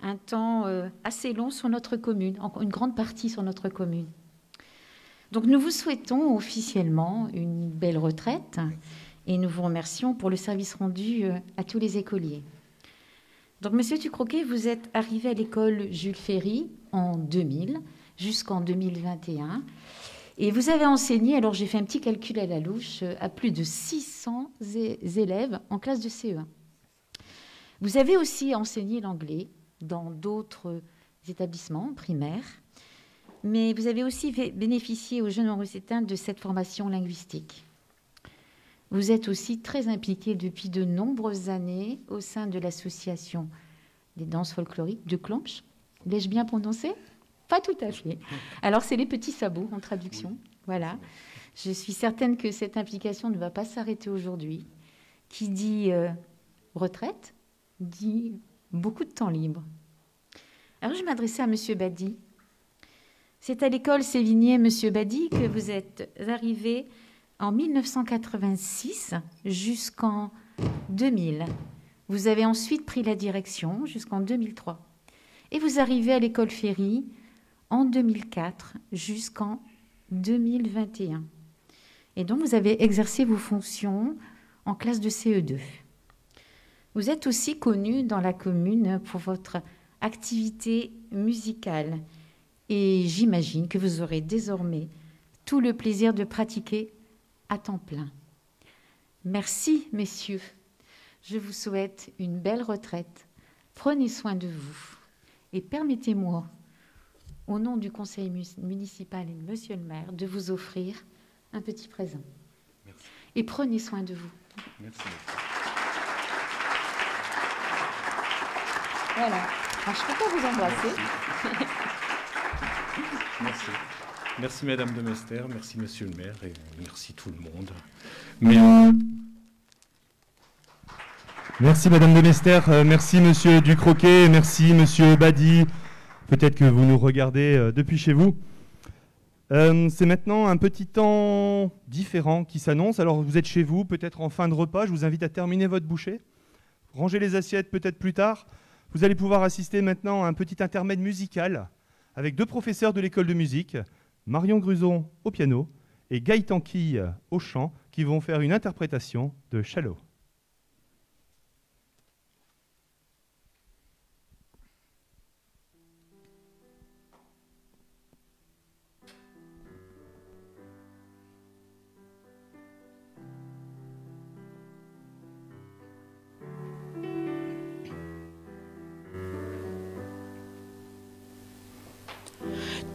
un temps assez long sur notre commune, une grande partie sur notre commune. Donc nous vous souhaitons officiellement une belle retraite et nous vous remercions pour le service rendu à tous les écoliers. Donc Monsieur Ducroquet, vous êtes arrivé à l'école Jules Ferry en 2000 jusqu'en 2021. Et vous avez enseigné, alors j'ai fait un petit calcul à la louche, à plus de 600 élèves en classe de CE1. Vous avez aussi enseigné l'anglais dans d'autres établissements primaires, mais vous avez aussi bénéficié aux jeunes Orocétins de cette formation linguistique. Vous êtes aussi très impliqué depuis de nombreuses années au sein de l'association des danses folkloriques de Clompche. L'ai-je bien prononcé ? Pas tout à fait. Alors, c'est les petits sabots en traduction. Voilà. Je suis certaine que cette implication ne va pas s'arrêter aujourd'hui. Qui dit retraite, dit beaucoup de temps libre. Alors, je m'adressais à M. Badi. C'est à l'école Sévigné, M. Badi, que vous êtes arrivé en 1986 jusqu'en 2000. Vous avez ensuite pris la direction jusqu'en 2003. Et vous arrivez à l'école Ferry en 2004 jusqu'en 2021. Et donc, vous avez exercé vos fonctions en classe de CE2. Vous êtes aussi connu dans la commune pour votre activité musicale. Et j'imagine que vous aurez désormais tout le plaisir de pratiquer à temps plein. Merci, messieurs. Je vous souhaite une belle retraite. Prenez soin de vous. Et permettez-moi, au nom du conseil municipal et de monsieur le maire, de vous offrir un petit présent. Merci. Et prenez soin de vous. Merci. Voilà. Alors, je ne peux pas vous embrasser. Merci. Merci, Madame Demester. Merci, monsieur le maire. Et merci, tout le monde. Mais... Merci, Madame Demester. Merci, Monsieur Ducroquet. Merci, Monsieur Badi. Peut-être que vous nous regardez depuis chez vous. C'est maintenant un petit temps différent qui s'annonce. Alors, vous êtes chez vous, peut-être en fin de repas. Je vous invite à terminer votre bouchée. Rangez les assiettes peut-être plus tard. Vous allez pouvoir assister maintenant à un petit intermède musical avec deux professeurs de l'école de musique, Marion Gruson au piano et Gaëtan Quille au chant, qui vont faire une interprétation de Shallow.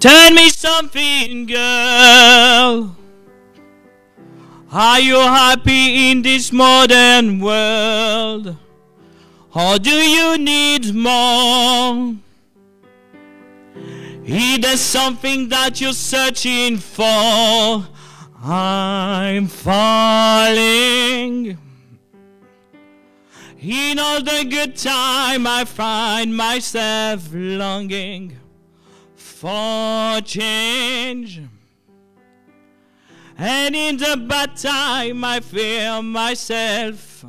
Tell me something, girl. Are you happy in this modern world? Or do you need more? Is there something that you're searching for? I'm falling. In all the good time I find myself longing for change, and in the bad time I fear myself.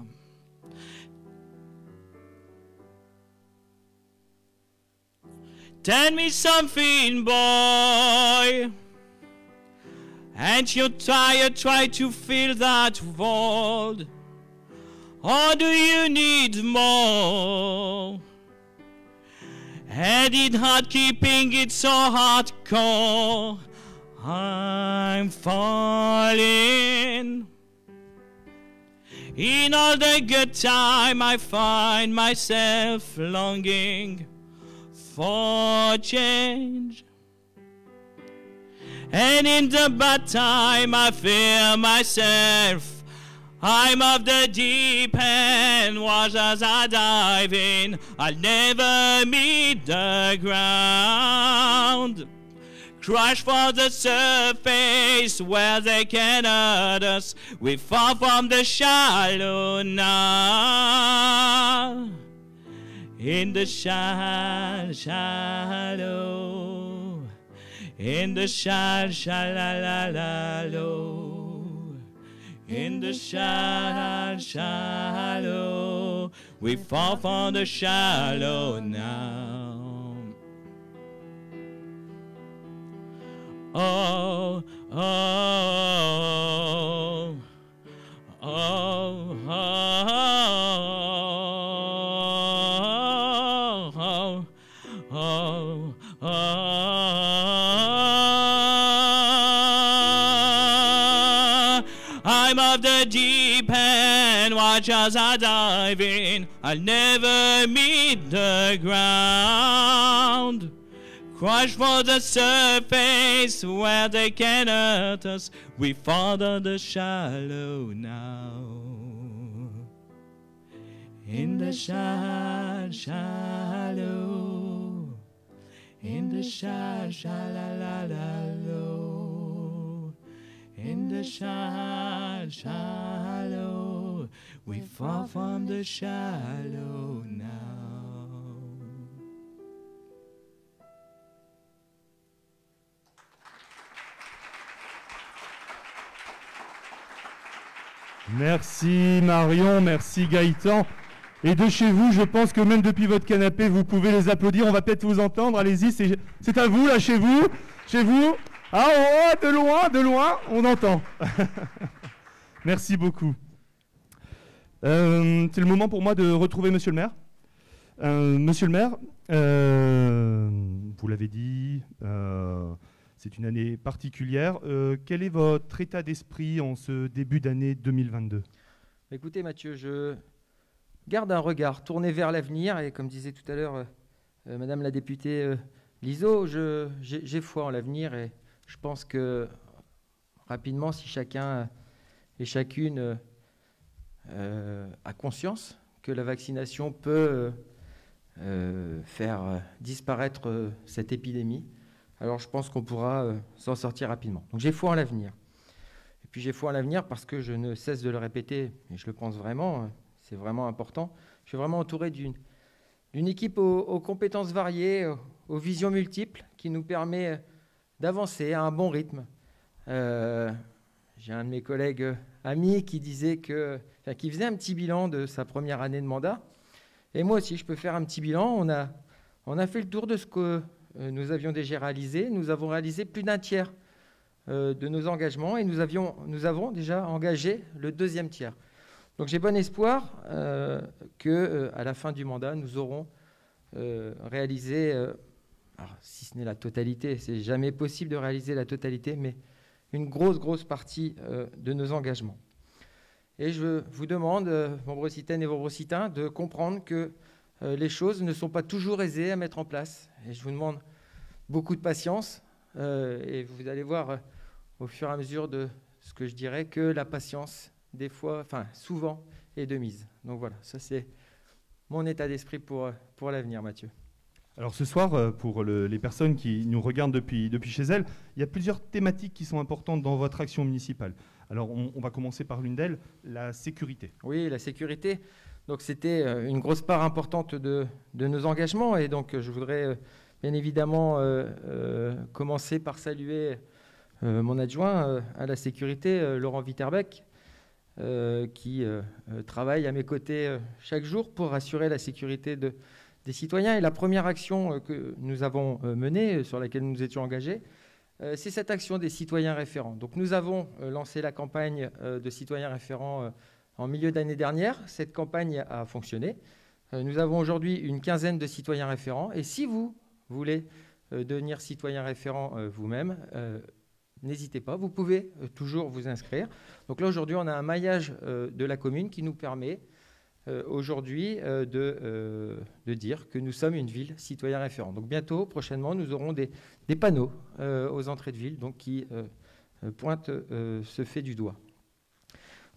Tell me something, boy, and you're tired, try to fill that void, or do you need more? And it's hard keeping it so hardcore. I'm falling. In all the good time I find myself longing for change, and in the bad time I fear myself. I'm off the deep end, watch as I dive in. I'll never meet the ground. crash for the surface where they cannot us. We fall from the shallow now, in the shallow, in the shallow, in the shallow, we fall from the shallow now. Oh, oh, oh, oh, oh, oh, oh, I'm of the deep end, watch as I dive in, I'll never meet the ground. Crash for the surface where they can hurt us. We fall on the shallow now. In the shallow, in the shallow, in the shallow, we fall from the shallow now. Merci Marion, merci Gaëtan. Et de chez vous, je pense que même depuis votre canapé, vous pouvez les applaudir. On va peut-être vous entendre, allez-y, c'est à vous, là, chez vous. Chez vous. Ah, oh, de loin, on entend. Merci beaucoup. C'est le moment pour moi de retrouver monsieur le maire. Monsieur le maire, vous l'avez dit... c'est une année particulière. Quel est votre état d'esprit en ce début d'année 2022 ? Écoutez Mathieu, je garde un regard tourné vers l'avenir et comme disait tout à l'heure Madame la députée Liseau, j'ai foi en l'avenir et je pense que rapidement, si chacun et chacune a conscience que la vaccination peut faire disparaître cette épidémie, alors je pense qu'on pourra s'en sortir rapidement. Donc j'ai foi en l'avenir. Et puis j'ai foi en l'avenir parce que je ne cesse de le répéter, et je le pense vraiment, c'est vraiment important. Je suis vraiment entouré d'une équipe aux compétences variées, aux visions multiples, qui nous permet d'avancer à un bon rythme. J'ai un de mes collègues amis qui disait qui faisait un petit bilan de sa première année de mandat. Et moi aussi, je peux faire un petit bilan. On a fait le tour de ce que... nous avions déjà réalisé, nous avons réalisé plus d'un tiers de nos engagements et nous avons déjà engagé le deuxième tiers. Donc j'ai bon espoir qu'à la fin du mandat, nous aurons réalisé, alors, si ce n'est la totalité, c'est jamais possible de réaliser la totalité, mais une grosse partie de nos engagements. Et je vous demande, Wambrechitaines et Wambrechitains, de comprendre que les choses ne sont pas toujours aisées à mettre en place. Et je vous demande beaucoup de patience. Et vous allez voir au fur et à mesure de ce que je dirais que la patience, des fois, enfin souvent, est de mise. Donc voilà, ça c'est mon état d'esprit pour l'avenir, Mathieu. Alors ce soir, pour les personnes qui nous regardent depuis chez elles, il y a plusieurs thématiques qui sont importantes dans votre action municipale. Alors on va commencer par l'une d'elles, la sécurité. Oui, la sécurité. Donc c'était une grosse part importante de nos engagements et donc je voudrais bien évidemment commencer par saluer mon adjoint à la sécurité, Laurent Viterbeck, qui travaille à mes côtés chaque jour pour assurer la sécurité des citoyens. Et la première action que nous avons menée, sur laquelle nous étions engagés, c'est cette action des citoyens référents. Donc nous avons lancé la campagne de citoyens référents en milieu d'année dernière. Cette campagne a fonctionné. Nous avons aujourd'hui une quinzaine de citoyens référents. Et si vous voulez devenir citoyen référent vous-même, n'hésitez pas. Vous pouvez toujours vous inscrire. Donc là, aujourd'hui, on a un maillage de la commune qui nous permet aujourd'hui de dire que nous sommes une ville citoyen référent. Donc bientôt, prochainement, nous aurons des panneaux aux entrées de ville donc, qui pointent ce fait du doigt.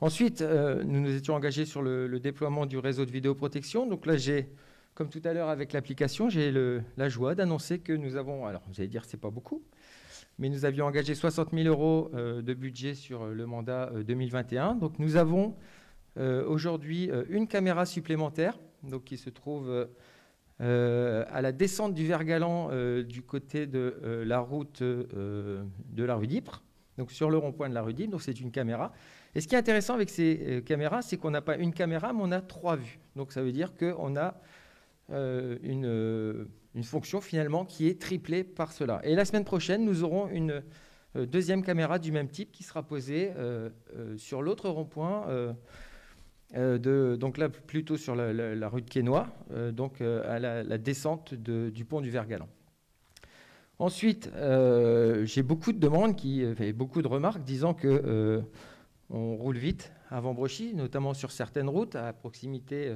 Ensuite, nous nous étions engagés sur le déploiement du réseau de vidéoprotection. Donc là, j'ai, comme tout à l'heure avec l'application, j'ai la joie d'annoncer que nous avons, alors vous allez dire c'est pas beaucoup, mais nous avions engagé 60 000 € de budget sur le mandat 2021. Donc nous avons aujourd'hui une caméra supplémentaire donc, qui se trouve à la descente du Vergalan du côté de la route de la rue d'Ypres, donc sur le rond-point de la rue d'Ypres, donc c'est une caméra. Et ce qui est intéressant avec ces caméras, c'est qu'on n'a pas une caméra, mais on a 3 vues. Donc ça veut dire qu'on a une fonction finalement qui est triplée par cela. Et la semaine prochaine, nous aurons une deuxième caméra du même type qui sera posée sur l'autre rond-point, donc là plutôt sur la rue de Quesnoy, donc à la descente du pont du Vergalan. Ensuite, j'ai beaucoup de demandes, beaucoup de remarques disant que... on roule vite à Wambrechies, notamment sur certaines routes à proximité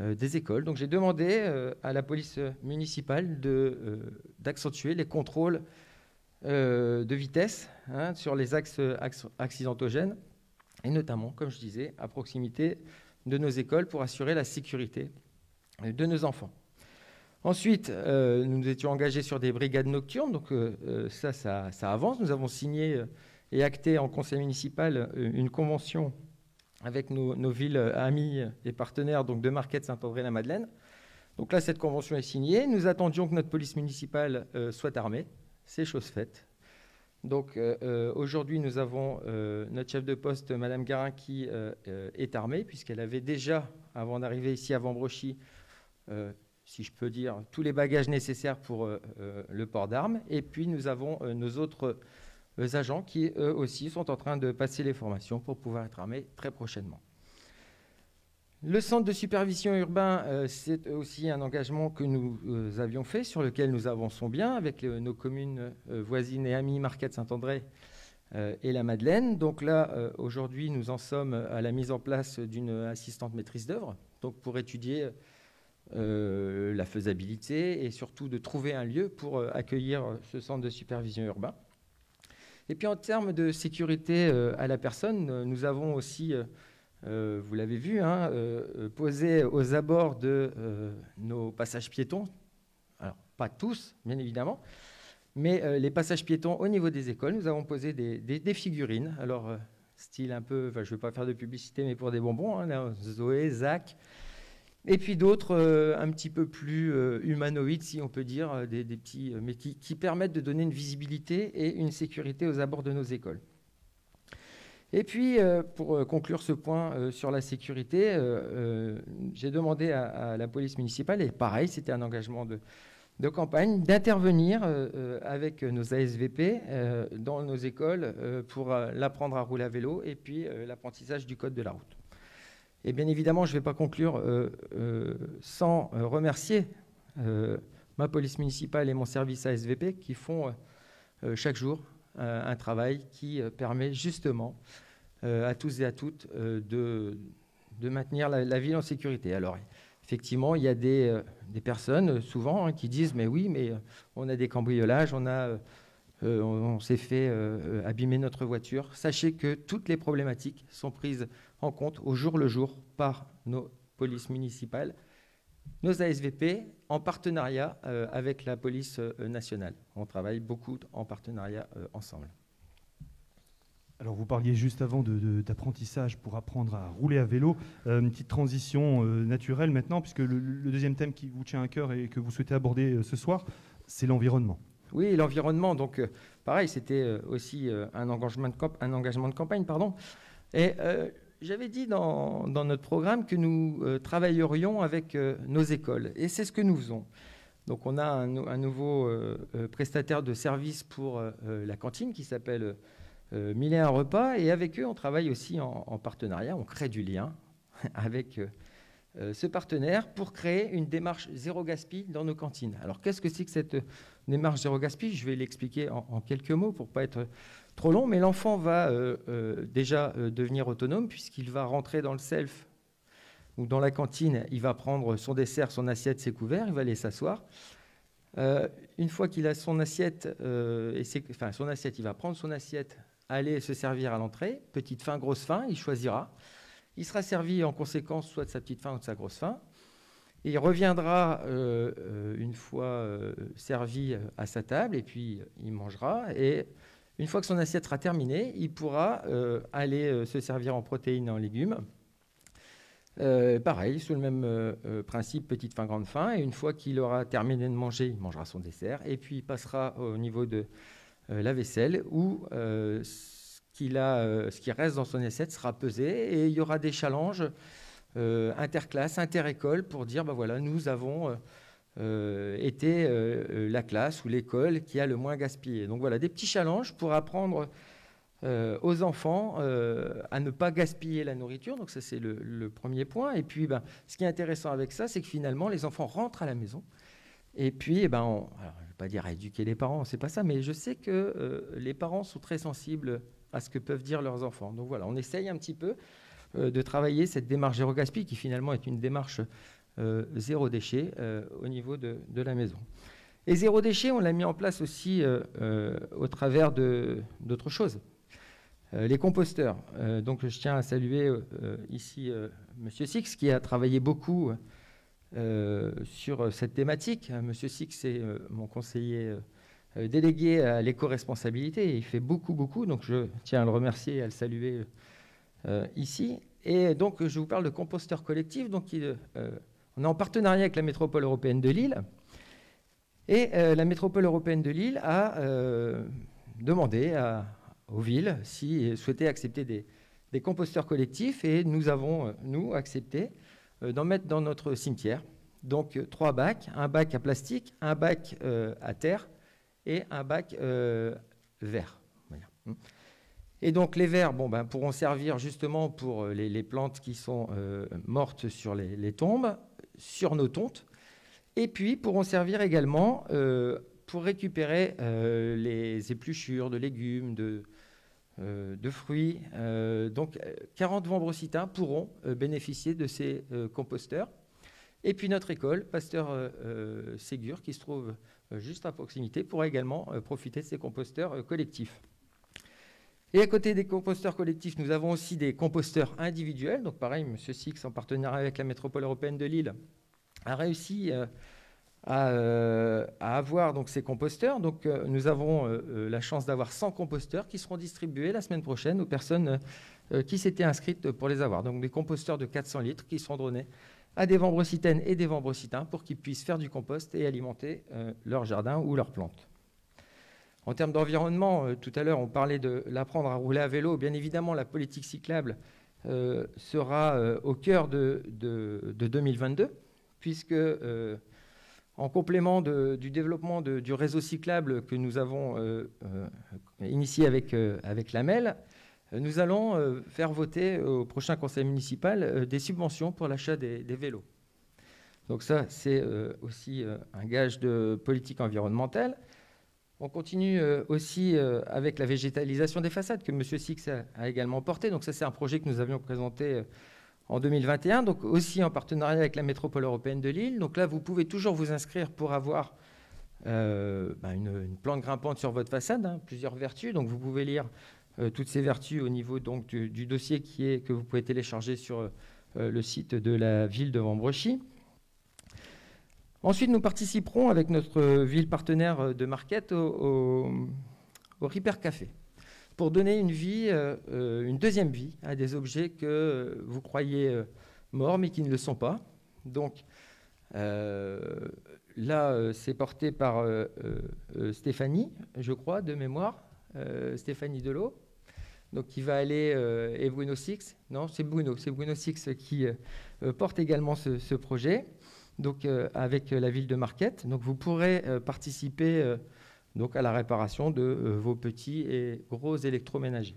des écoles. Donc j'ai demandé à la police municipale d'accentuer les contrôles de vitesse sur les axes accidentogènes, et notamment, comme je disais, à proximité de nos écoles pour assurer la sécurité de nos enfants. Ensuite, nous nous étions engagés sur des brigades nocturnes, donc ça avance. Nous avons signé... et acté en conseil municipal une convention avec nos villes amies et partenaires donc de Marquette, Saint-André-la-Madeleine. Donc là, cette convention est signée. Nous attendions que notre police municipale soit armée. C'est chose faite. Donc aujourd'hui, nous avons notre chef de poste, Madame Garin, qui est armée, puisqu'elle avait déjà, avant d'arriver ici à Wambrechies, si je peux dire, tous les bagages nécessaires pour le port d'armes. Et puis nous avons nos autres... les agents qui, eux aussi, sont en train de passer les formations pour pouvoir être armés très prochainement. Le centre de supervision urbain, c'est aussi un engagement que nous avions fait, sur lequel nous avançons bien avec nos communes voisines et amies, Marquette, Saint-André et la Madeleine. Donc là, aujourd'hui, nous en sommes à la mise en place d'une assistante maîtrise d'œuvre, donc pour étudier la faisabilité et surtout de trouver un lieu pour accueillir ce centre de supervision urbain. Et puis en termes de sécurité à la personne, nous avons aussi, vous l'avez vu, posé aux abords de nos passages piétons, alors pas tous, bien évidemment, mais les passages piétons au niveau des écoles, nous avons posé des figurines, alors style un peu, je ne vais pas faire de publicité, mais pour des bonbons, là, Zoé, Zach, et puis d'autres un petit peu plus humanoïdes, si on peut dire, des petits, mais qui permettent de donner une visibilité et une sécurité aux abords de nos écoles. Et puis, pour conclure ce point sur la sécurité, j'ai demandé à la police municipale, et pareil, c'était un engagement de campagne, d'intervenir avec nos ASVP dans nos écoles pour l'apprendre à rouler à vélo et puis l'apprentissage du code de la route. Et bien évidemment, je ne vais pas conclure sans remercier ma police municipale et mon service ASVP qui font chaque jour un travail qui permet justement à tous et à toutes de maintenir la ville en sécurité. Alors effectivement, il y a des personnes souvent qui disent « mais oui, mais on a des cambriolages, on s'est fait abîmer notre voiture ». Sachez que toutes les problématiques sont prises en compte au jour le jour par nos polices municipales, nos ASVP, en partenariat avec la police nationale. On travaille beaucoup en partenariat ensemble. Alors vous parliez juste avant d'apprentissage pour apprendre à rouler à vélo. Une petite transition naturelle maintenant, puisque le deuxième thème qui vous tient à cœur et que vous souhaitez aborder ce soir, c'est l'environnement. Oui, l'environnement, donc pareil, c'était aussi un engagement de campagne, pardon. Et j'avais dit dans notre programme que nous travaillerions avec nos écoles, et c'est ce que nous faisons. Donc on a un nouveau prestataire de service pour la cantine qui s'appelle Mille et un repas, et avec eux on travaille aussi en partenariat, on crée du lien avec ce partenaire pour créer une démarche zéro gaspille dans nos cantines. Alors qu'est-ce que c'est que cette démarche zéro gaspille? Je vais l'expliquer en quelques mots pour ne pas être trop long, mais l'enfant va déjà devenir autonome puisqu'il va rentrer dans le self ou dans la cantine, il va prendre son dessert, son assiette, ses couverts, il va aller s'asseoir. Une fois qu'il a son assiette, il va prendre son assiette, aller se servir à l'entrée, petite faim, grosse faim, il choisira. Il sera servi en conséquence soit de sa petite faim ou de sa grosse faim. Il reviendra une fois servi à sa table, et puis il mangera. Et une fois que son assiette sera terminée, il pourra aller se servir en protéines et en légumes. Pareil, sous le même principe, petite faim, grande faim. Et une fois qu'il aura terminé de manger, il mangera son dessert. Et puis il passera au niveau de la vaisselle, où ce qui reste dans son assiette sera pesé. Et il y aura des challenges interclasse, interécole, pour dire, ben voilà, nous avons été la classe ou l'école qui a le moins gaspillé. Donc voilà, des petits challenges pour apprendre aux enfants à ne pas gaspiller la nourriture. Donc ça, c'est le premier point. Et puis, ben, ce qui est intéressant avec ça, c'est que finalement, les enfants rentrent à la maison. Et puis, eh ben, alors, je ne vais pas dire à éduquer les parents, c'est pas ça, mais je sais que les parents sont très sensibles à ce que peuvent dire leurs enfants. Donc voilà, on essaye un petit peu de travailler cette démarche zéro gaspille, qui finalement est une démarche zéro déchet au niveau de la maison. Et zéro déchet, on l'a mis en place aussi au travers d'autres choses. Les composteurs. Donc je tiens à saluer ici Monsieur Six, qui a travaillé beaucoup sur cette thématique. Monsieur Six, c'est mon conseiller délégué à l'éco-responsabilité. Il fait beaucoup, donc je tiens à le remercier et à le saluer ici. Et donc, je vous parle de composteurs collectifs. Donc, on est en partenariat avec la Métropole Européenne de Lille. Et la Métropole Européenne de Lille a demandé aux villes si souhaitaient accepter des composteurs collectifs. Et nous avons, nous, accepté d'en mettre dans notre cimetière. Donc, trois bacs. Un bac à plastique, un bac à terre et un bac vert. Voilà. Et donc les vers, bon, ben, pourront servir justement pour les plantes qui sont mortes sur les tombes, sur nos tontes, et puis pourront servir également pour récupérer les épluchures de légumes, de fruits. Donc 40 Wambrechitains pourront bénéficier de ces composteurs. Et puis notre école, Pasteur Ségur, qui se trouve juste à proximité, pourra également profiter de ces composteurs collectifs. Et à côté des composteurs collectifs, nous avons aussi des composteurs individuels. Donc pareil, M. Six, en partenariat avec la Métropole Européenne de Lille, a réussi à avoir donc, ces composteurs. Donc nous avons la chance d'avoir 100 composteurs qui seront distribués la semaine prochaine aux personnes qui s'étaient inscrites pour les avoir. Donc des composteurs de 400 litres qui seront donnés à des Wambrechitaines et des Wambrechitains pour qu'ils puissent faire du compost et alimenter leur jardin ou leurs plantes. En termes d'environnement, tout à l'heure, on parlait de l'apprendre à rouler à vélo. Bien évidemment, la politique cyclable sera au cœur de 2022, puisque en complément du développement du réseau cyclable que nous avons initié avec l'AMEL, nous allons faire voter au prochain conseil municipal des subventions pour l'achat des vélos. Donc ça, c'est aussi un gage de politique environnementale. On continue aussi avec la végétalisation des façades que M. Six a également portée. Donc ça, c'est un projet que nous avions présenté en 2021, donc aussi en partenariat avec la Métropole Européenne de Lille. Donc là, vous pouvez toujours vous inscrire pour avoir une plante grimpante sur votre façade, hein, plusieurs vertus. Donc vous pouvez lire toutes ces vertus au niveau donc, du dossier que vous pouvez télécharger sur le site de la ville de Wambrechies. Ensuite, nous participerons avec notre ville partenaire de Marquette au Repair Café pour donner une deuxième vie à des objets que vous croyez morts mais qui ne le sont pas. Donc là, c'est porté par Stéphanie, je crois, de mémoire, Stéphanie Delot, donc qui va aller, et Bruno Six, non, c'est Bruno Six qui porte également ce projet. Donc, avec la ville de Marquette. Donc, vous pourrez participer donc à la réparation de vos petits et gros électroménagers.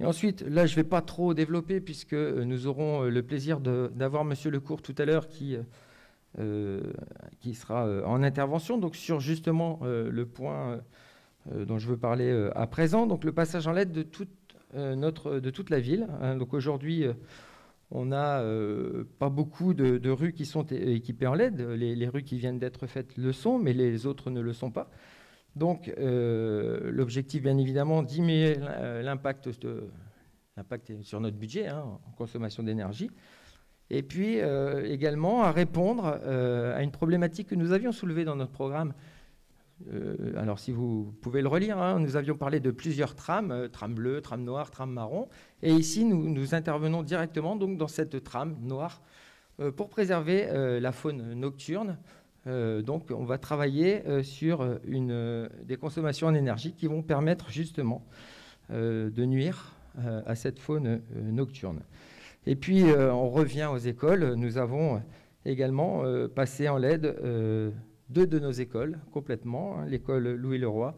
Et ensuite, là, je ne vais pas trop développer puisque nous aurons le plaisir d'avoir Monsieur Lecourt tout à l'heure qui sera en intervention. Donc, sur justement le point dont je veux parler à présent, donc le passage en lettres de toute la ville. Hein, donc, aujourd'hui... on n'a pas beaucoup de rues qui sont équipées en LED. Les rues qui viennent d'être faites le sont, mais les autres ne le sont pas. Donc, l'objectif, bien évidemment, diminuer l'impact sur notre budget, hein, en consommation d'énergie. Et puis également à répondre à une problématique que nous avions soulevée dans notre programme. Alors si vous pouvez le relire, hein, nous avions parlé de plusieurs trames, trame bleue, trame noire, trame marron. Et ici, nous intervenons directement donc, dans cette trame noire pour préserver la faune nocturne. Donc on va travailler sur des consommations en énergie qui vont permettre justement de nuire à cette faune nocturne. Et puis, on revient aux écoles. Nous avons également passé en LED deux de nos écoles complètement, hein, l'école Louis-Leroy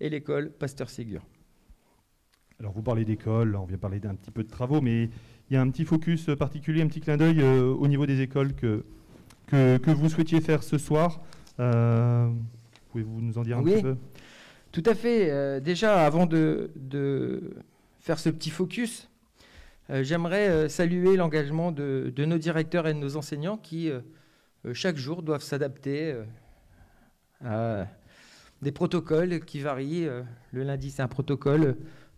et l'école Pasteur-Ségur. Alors, vous parlez d'école, on vient parler d'un petit peu de travaux, mais il y a un petit focus particulier, un petit clin d'œil au niveau des écoles que vous souhaitiez faire ce soir. Pouvez-vous nous en dire un petit peu? Tout à fait. Déjà, avant de faire ce petit focus, j'aimerais saluer l'engagement de nos directeurs et de nos enseignants qui, chaque jour, doivent s'adapter à des protocoles qui varient. Le lundi, c'est un protocole.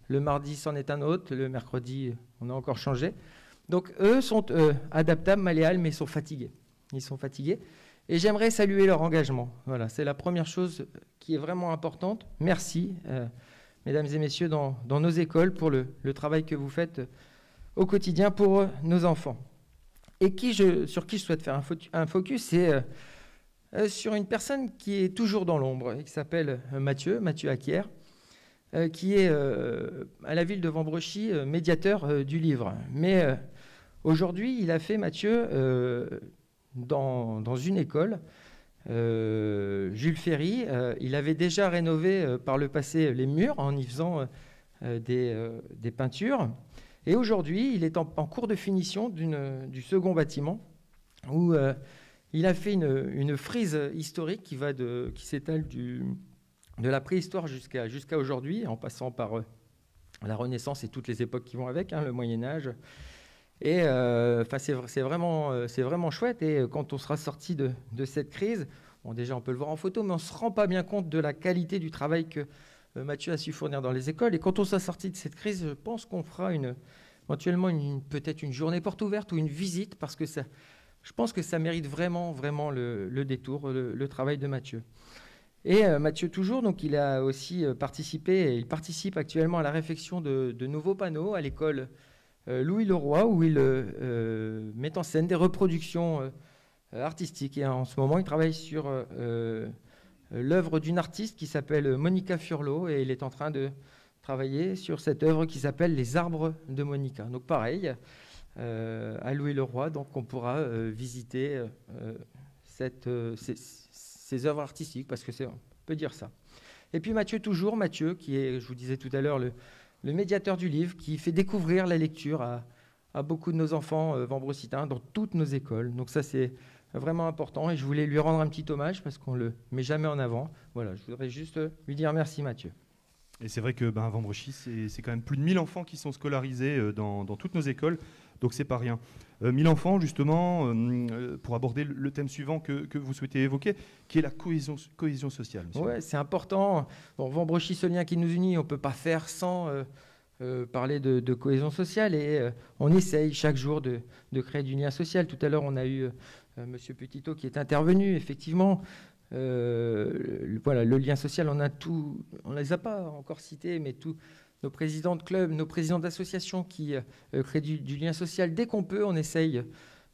Le mardi, c'en est un autre. Le mercredi, on a encore changé. Donc, eux sont adaptables, malléables, mais sont fatigués. Ils sont fatigués. Et j'aimerais saluer leur engagement. Voilà, c'est la première chose qui est vraiment importante. Merci, mesdames et messieurs, dans nos écoles, pour le travail que vous faites au quotidien pour nos enfants. Et sur qui je souhaite faire un focus, c'est sur une personne qui est toujours dans l'ombre, qui s'appelle Mathieu Acquière, qui est à la ville de Wambrechies médiateur du livre. Mais aujourd'hui, il a fait, Mathieu, dans une école, Jules Ferry. Il avait déjà rénové par le passé les murs en y faisant des peintures. Et aujourd'hui, il est en cours de finition du second bâtiment où il a fait une frise historique qui s'étale de la préhistoire jusqu'à aujourd'hui, en passant par la Renaissance et toutes les époques qui vont avec, hein, le Moyen-Âge. Et c'est vraiment chouette. Et quand on sera sorti de cette crise, bon, déjà on peut le voir en photo, mais on ne se rend pas bien compte de la qualité du travail que Mathieu a su fournir dans les écoles. Et quand on sera sorti de cette crise, je pense qu'on fera éventuellement peut-être une journée porte ouverte ou une visite, parce que je pense que ça mérite vraiment, vraiment le détour, le travail de Mathieu. Et Mathieu toujours, donc, il a aussi participé, et il participe actuellement à la réfection de nouveaux panneaux à l'école Louis-Leroy, où il met en scène des reproductions artistiques. Et en ce moment, il travaille sur l'œuvre d'une artiste qui s'appelle Monica Furlo, et il est en train de travailler sur cette œuvre qui s'appelle Les arbres de Monica. Donc pareil, à Louis-le-Roi, donc on pourra visiter ces œuvres artistiques, parce que on peut dire ça. Et puis Mathieu, qui est, je vous disais tout à l'heure, le médiateur du livre, qui fait découvrir la lecture à beaucoup de nos enfants wambrecitains dans toutes nos écoles. Donc ça, c'est vraiment important, et je voulais lui rendre un petit hommage parce qu'on le met jamais en avant. Voilà, je voudrais juste lui dire merci, Mathieu. Et c'est vrai que Wambrechies, c'est quand même plus de 1000 enfants qui sont scolarisés dans toutes nos écoles, donc c'est pas rien. 1000 enfants, justement, pour aborder le thème suivant que vous souhaitez évoquer, qui est la cohésion sociale. Oui, c'est important. Bon, Wambrechies, ce lien qui nous unit, on ne peut pas faire sans parler de cohésion sociale, et on essaye chaque jour de créer du lien social. Tout à l'heure, on a eu Monsieur Petitot qui est intervenu, effectivement. Voilà, le lien social, on ne les a pas encore cités, mais tous nos présidents de clubs, nos présidents d'associations qui créent du lien social. Dès qu'on peut, on essaye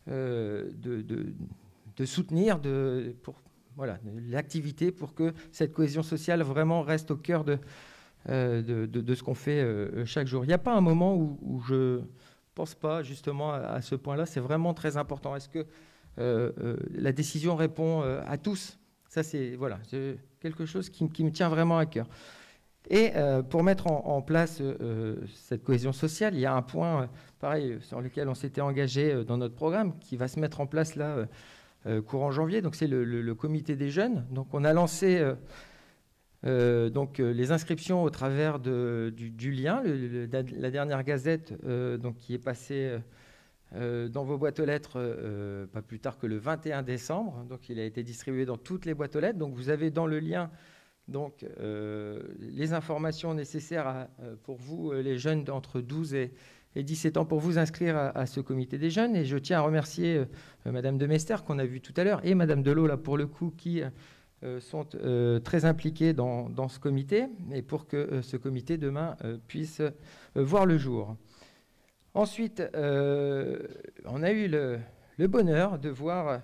de soutenir l'activité pour que cette cohésion sociale vraiment reste au cœur de ce qu'on fait chaque jour. Il n'y a pas un moment où je ne pense pas justement à ce point-là. C'est vraiment très important. Est-ce que la décision répond à tous? Ça, c'est quelque chose qui me tient vraiment à cœur. Et pour mettre en place cette cohésion sociale, il y a un point pareil sur lequel on s'était engagé dans notre programme, qui va se mettre en place là courant janvier. Donc c'est le comité des jeunes. Donc on a lancé les inscriptions au travers du lien, la dernière gazette qui est passée dans vos boîtes aux lettres pas plus tard que le 21 décembre. Donc, il a été distribué dans toutes les boîtes aux lettres. Donc, vous avez dans le lien les informations nécessaires pour vous, les jeunes d'entre 12 et et 17 ans pour vous inscrire à ce comité des jeunes. Et je tiens à remercier Madame Demester, qu'on a vu tout à l'heure, et Madame Delot, là, pour le coup, qui sont très impliquées dans ce comité, et pour que ce comité, demain, puisse voir le jour. Ensuite, on a eu le bonheur de voir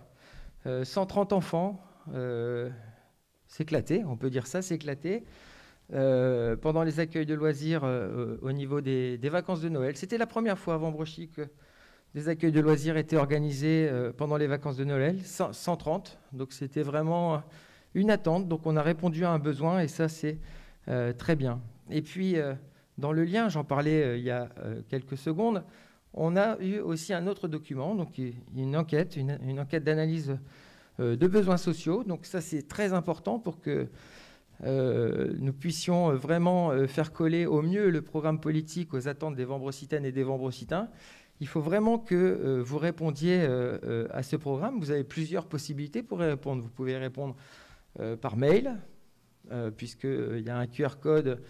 130 enfants s'éclater, on peut dire ça, s'éclater, pendant les accueils de loisirs au niveau des vacances de Noël. C'était la première fois à Wambrechies que des accueils de loisirs étaient organisés pendant les vacances de Noël, 130. Donc c'était vraiment une attente. Donc on a répondu à un besoin et ça, c'est très bien. Et puis, dans le lien, j'en parlais il y a quelques secondes, on a eu aussi un autre document, donc une enquête d'analyse de besoins sociaux. Donc ça, c'est très important pour que nous puissions vraiment faire coller au mieux le programme politique aux attentes des Wambrechitaines et des Wambrechitains. Il faut vraiment que vous répondiez à ce programme. Vous avez plusieurs possibilités pour y répondre. Vous pouvez répondre par mail, puisqu'il y a un QR code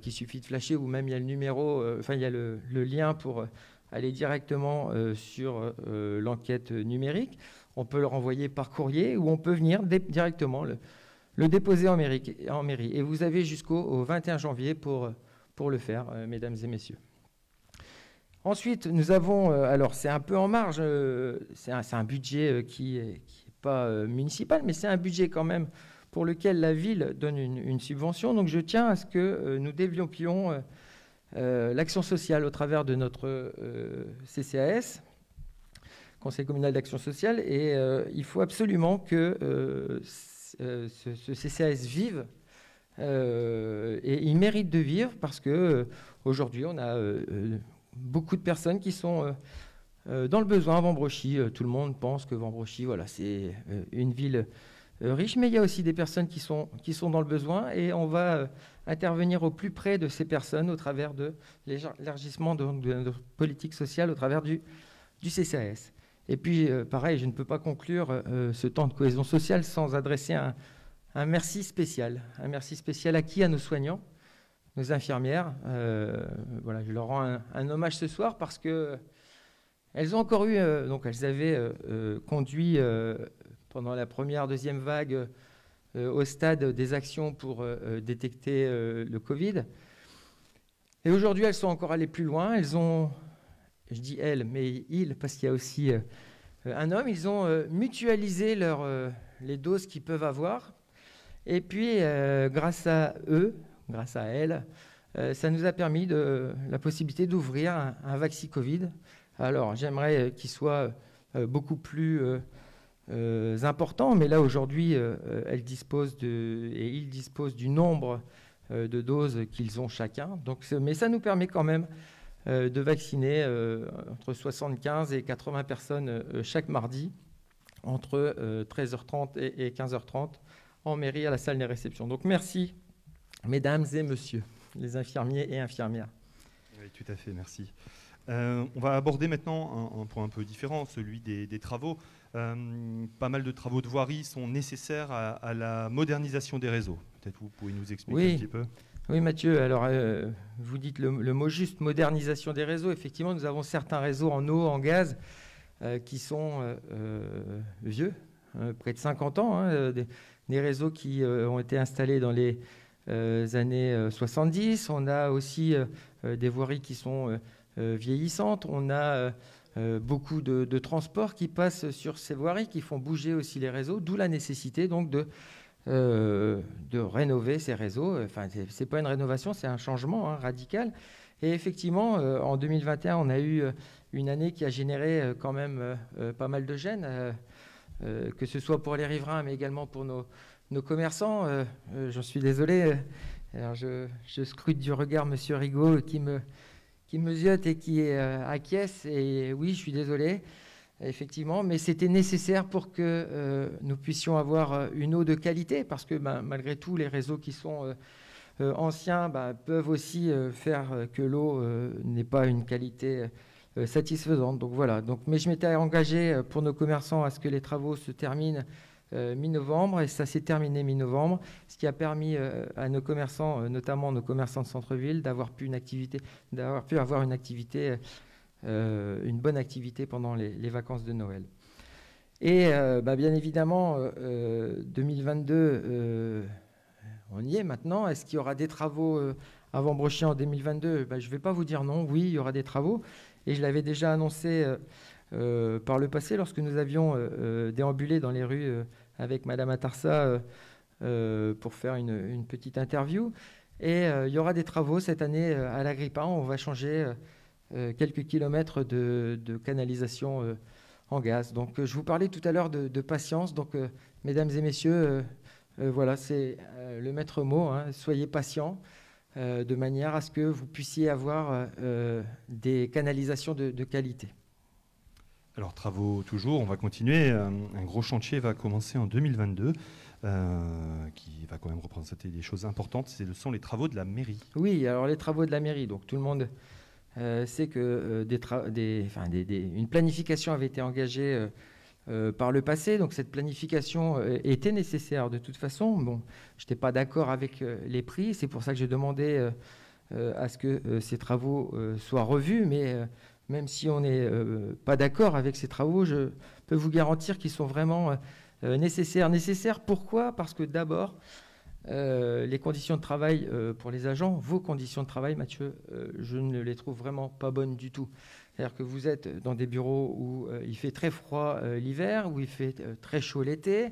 qu'il suffit de flasher, ou même il y a le numéro, enfin il y a le lien pour aller directement sur l'enquête numérique. On peut le renvoyer par courrier ou on peut venir directement le déposer en mairie. Et vous avez jusqu'au 21 janvier pour le faire, mesdames et messieurs. Ensuite, nous avons, alors c'est un peu en marge, c'est un budget qui n'est pas municipal, mais c'est un budget quand même pour lequel la ville donne une subvention. Donc je tiens à ce que nous développions l'action sociale au travers de notre CCAS, Conseil communal d'action sociale, et il faut absolument que ce CCAS vive, et il mérite de vivre parce qu'aujourd'hui on a beaucoup de personnes qui sont dans le besoin à Wambrechies. Tout le monde pense que Wambrechies, voilà, c'est une ville riche, mais il y a aussi des personnes qui sont dans le besoin et on va intervenir au plus près de ces personnes au travers de l'élargissement de notre politique sociale au travers du CCAS. Et puis, pareil, je ne peux pas conclure ce temps de cohésion sociale sans adresser un merci spécial. Un merci spécial à qui? À nos soignants, nos infirmières. Voilà, je leur rends un hommage ce soir parce que elles ont encore eu... donc, elles avaient conduit pendant la première, deuxième vague au stade des actions pour détecter le Covid. Et aujourd'hui, elles sont encore allées plus loin. Elles ont... Je dis « elles », mais « ils », parce qu'il y a aussi un homme. Ils ont mutualisé les doses qu'ils peuvent avoir. Et puis, grâce à eux, grâce à elles, ça nous a permis la possibilité d'ouvrir un vaccin Covid. Alors, j'aimerais qu'il soit beaucoup plus important, mais là, aujourd'hui, elles disposent et ils disposent du nombre de doses qu'ils ont chacun. Donc, mais ça nous permet quand même de vacciner entre 75 et 80 personnes chaque mardi, entre 13h30 et 15h30, en mairie à la salle des réceptions. Donc merci, mesdames et messieurs, les infirmiers et infirmières. Oui, tout à fait, merci. On va aborder maintenant un point un peu différent, celui des travaux. Pas mal de travaux de voirie sont nécessaires à la modernisation des réseaux. Peut-être vous pouvez nous expliquer un petit peu. Oui, Mathieu, alors vous dites le mot juste, modernisation des réseaux. Effectivement, nous avons certains réseaux en eau, en gaz, qui sont vieux, près de 50 ans, hein, des réseaux qui ont été installés dans les années 70. On a aussi des voiries qui sont vieillissantes. On a beaucoup de transports qui passent sur ces voiries, qui font bouger aussi les réseaux, d'où la nécessité donc de rénover ces réseaux. Enfin, ce n'est pas une rénovation, c'est un changement radical. Et effectivement, en 2021, on a eu une année qui a généré quand même pas mal de gênes, que ce soit pour les riverains, mais également pour nos commerçants. J'en suis désolé. Alors, je scrute du regard Monsieur Rigaud qui me ziote et qui acquiesce. Et oui, je suis désolé. Effectivement, mais c'était nécessaire pour que nous puissions avoir une eau de qualité, parce que malgré tout, les réseaux qui sont anciens peuvent aussi faire que l'eau n'ait pas une qualité satisfaisante. Donc voilà. Donc, mais je m'étais engagé pour nos commerçants à ce que les travaux se terminent mi-novembre, et ça s'est terminé mi-novembre, ce qui a permis à nos commerçants, notamment nos commerçants de centre-ville, d'avoir pu avoir une activité, une bonne activité pendant les vacances de Noël. Et bien évidemment, 2022, on y est maintenant. Est-ce qu'il y aura des travaux à Wambrechies en 2022? Je ne vais pas vous dire non. Oui, il y aura des travaux. Et je l'avais déjà annoncé par le passé lorsque nous avions déambulé dans les rues avec Madame Atarsa pour faire une petite interview. Et il y aura des travaux cette année à l'Agrippa. On va changer quelques kilomètres de canalisation en gaz. Donc, je vous parlais tout à l'heure de patience. Donc, mesdames et messieurs, voilà, c'est le maître mot, hein. Soyez patients, de manière à ce que vous puissiez avoir des canalisations de qualité. Alors, travaux toujours, on va continuer. Un gros chantier va commencer en 2022, qui va quand même représenter des choses importantes. Ce sont les travaux de la mairie. Oui, alors les travaux de la mairie. Donc, tout le monde... c'est que une planification avait été engagée par le passé. Donc, cette planification était nécessaire de toute façon. Bon, je n'étais pas d'accord avec les prix. C'est pour ça que j'ai demandé à ce que ces travaux soient revus. Mais même si on n'est pas d'accord avec ces travaux, je peux vous garantir qu'ils sont vraiment nécessaires. Nécessaires, pourquoi? Parce que d'abord... les conditions de travail pour les agents, vos conditions de travail, Mathieu, je ne les trouve vraiment pas bonnes du tout. C'est-à-dire que vous êtes dans des bureaux où il fait très froid l'hiver, où il fait très chaud l'été.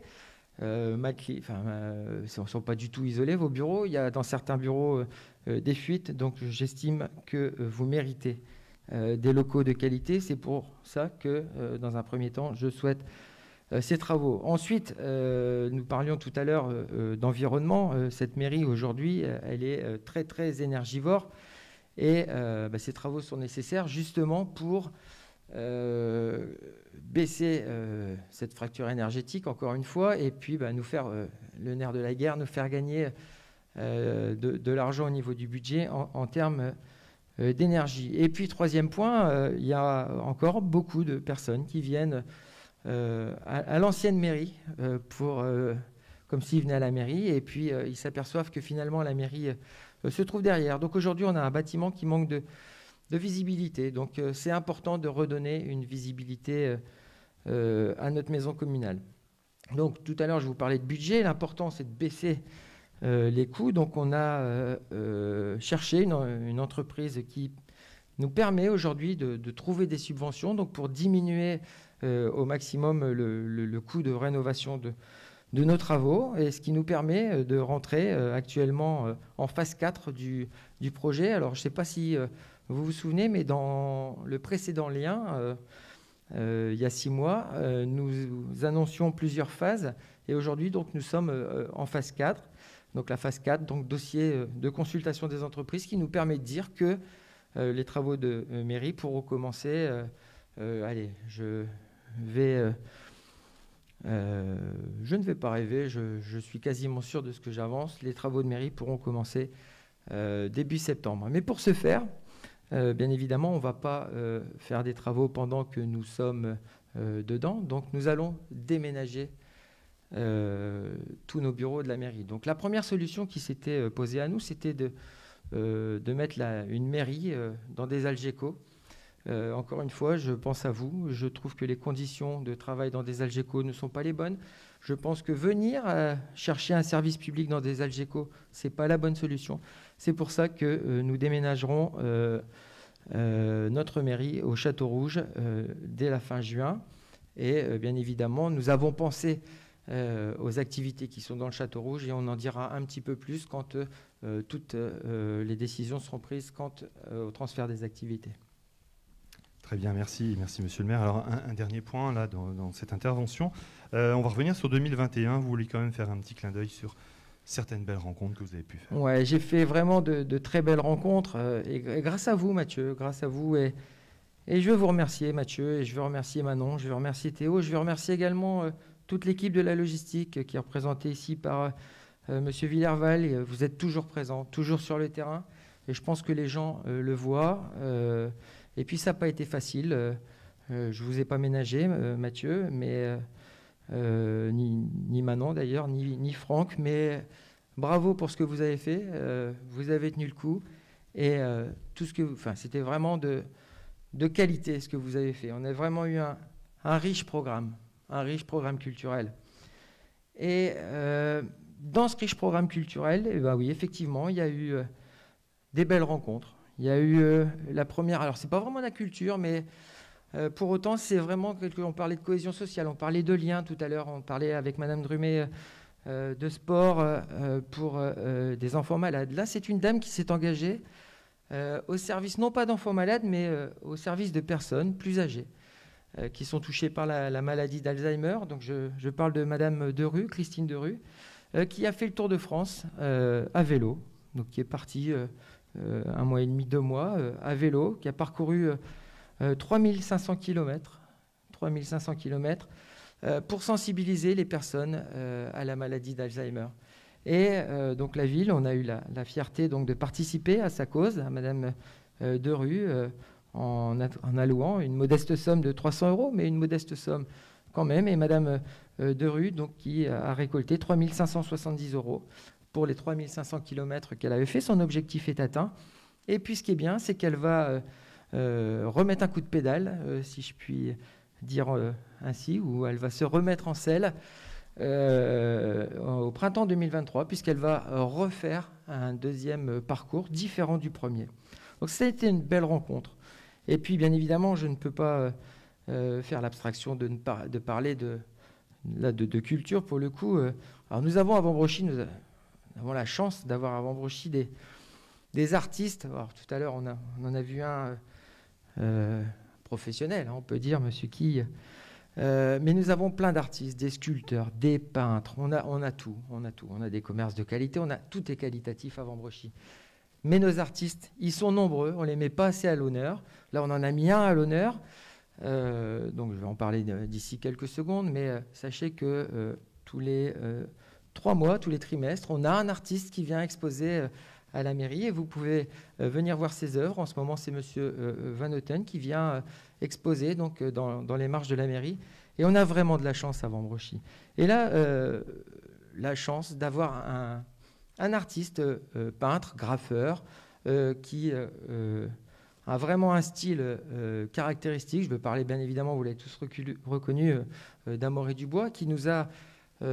Ils ne sont pas du tout isolés, vos bureaux. Il y a dans certains bureaux des fuites. Donc, j'estime que vous méritez des locaux de qualité. C'est pour ça que, dans un premier temps, je souhaite... ces travaux. Ensuite, nous parlions tout à l'heure d'environnement. Cette mairie, aujourd'hui, elle est très, très énergivore. Et ces travaux sont nécessaires justement pour baisser cette fracture énergétique, encore une fois, et puis nous faire, le nerf de la guerre, nous faire gagner de l'argent au niveau du budget en termes d'énergie. Et puis, troisième point, il y a encore beaucoup de personnes qui viennent à l'ancienne mairie, comme s'ils venaient à la mairie, et puis ils s'aperçoivent que finalement la mairie se trouve derrière. Donc aujourd'hui, on a un bâtiment qui manque de visibilité. Donc c'est important de redonner une visibilité à notre maison communale. Donc tout à l'heure, je vous parlais de budget. L'important, c'est de baisser les coûts. Donc on a cherché une entreprise qui nous permet aujourd'hui de trouver des subventions donc pour diminuer au maximum le coût de rénovation de nos travaux, et ce qui nous permet de rentrer actuellement en phase 4 du projet. Alors, je ne sais pas si vous vous souvenez, mais dans le précédent lien, il y a 6 mois, nous annoncions plusieurs phases, et aujourd'hui, donc, nous sommes en phase 4, donc la phase 4, donc dossier de consultation des entreprises, qui nous permet de dire que les travaux de mairie pourront commencer. Je ne vais pas rêver, je suis quasiment sûr de ce que j'avance. Les travaux de mairie pourront commencer début septembre. Mais pour ce faire, bien évidemment, on ne va pas faire des travaux pendant que nous sommes dedans. Donc, nous allons déménager tous nos bureaux de la mairie. Donc, la première solution qui s'était posée à nous, c'était de mettre une mairie dans des algécos. Encore une fois, je pense à vous. Je trouve que les conditions de travail dans des algécos ne sont pas les bonnes. Je pense que venir chercher un service public dans des algécos, ce n'est pas la bonne solution. C'est pour ça que nous déménagerons notre mairie au Château Rouge dès la fin juin. Et bien évidemment, nous avons pensé aux activités qui sont dans le Château Rouge, et on en dira un petit peu plus quand toutes les décisions seront prises quant au transfert des activités. Très bien, merci. Merci, monsieur le maire. Alors, un dernier point là, dans cette intervention. On va revenir sur 2021. Vous voulez quand même faire un petit clin d'œil sur certaines belles rencontres que vous avez pu faire. Oui, j'ai fait vraiment de très belles rencontres. Et grâce à vous, Mathieu, grâce à vous. Et je veux vous remercier, Mathieu, et je veux remercier Manon, je veux remercier Théo. Je veux remercier également toute l'équipe de la logistique qui est représentée ici par monsieur Villerval. Et, vous êtes toujours présent, toujours sur le terrain. Et je pense que les gens le voient. Et puis, ça n'a pas été facile. Je ne vous ai pas ménagé, Mathieu, mais ni Manon d'ailleurs, ni Franck, mais bravo pour ce que vous avez fait, vous avez tenu le coup, et tout ce que vous... Enfin, c'était vraiment de qualité ce que vous avez fait. On a vraiment eu un riche programme culturel. Et dans ce riche programme culturel, eh ben oui, effectivement, il y a eu des belles rencontres. Il y a eu la première... Alors, c'est pas vraiment la culture, mais pour autant, c'est vraiment... On parlait de cohésion sociale, on parlait de liens tout à l'heure, on parlait avec Madame Drumez de sport pour des enfants malades. Là, c'est une dame qui s'est engagée au service, non pas d'enfants malades, mais au service de personnes plus âgées qui sont touchées par la maladie d'Alzheimer. Donc, je parle de Madame Derue, Christine Derue, qui a fait le Tour de France à vélo, donc qui est partie... un mois et demi, 2 mois, à vélo, qui a parcouru 3500 km pour sensibiliser les personnes à la maladie d'Alzheimer. Et donc la ville, on a eu la fierté donc, de participer à sa cause, à Madame Derue, en allouant une modeste somme de 300 €, mais une modeste somme quand même. Et Madame Derue, donc, qui a récolté 3570 € pour les 3500 km qu'elle avait fait. Son objectif est atteint. Et puis, ce qui est bien, c'est qu'elle va remettre un coup de pédale, si je puis dire ainsi, ou elle va se remettre en selle au printemps 2023, puisqu'elle va refaire un deuxième parcours différent du premier. Donc, ça a été une belle rencontre. Et puis, bien évidemment, je ne peux pas faire l'abstraction de parler de culture, pour le coup. Alors, nous avons à Wambrechies... Nous avons la chance d'avoir à Wambrechies des artistes. Alors, tout à l'heure, on en a vu un professionnel, hein, on peut dire, Monsieur Quille. Mais nous avons plein d'artistes, des sculpteurs, des peintres. On a tout. On a des commerces de qualité. Tout est qualitatif à Wambrechies. Mais nos artistes, ils sont nombreux. On ne les met pas assez à l'honneur. Là, on en a mis un à l'honneur. Donc, je vais en parler d'ici quelques secondes. Mais sachez que tous les... 3 mois, tous les trimestres, on a un artiste qui vient exposer à la mairie et vous pouvez venir voir ses œuvres. En ce moment, c'est Monsieur Van Houten qui vient exposer donc, dans les marches de la mairie. Et on a vraiment de la chance à Wambrechies. Et là, la chance d'avoir un artiste, peintre, graffeur, qui a vraiment un style caractéristique. Je veux parler, bien évidemment, vous l'avez tous reconnu, d'Amaury Dubois, qui nous a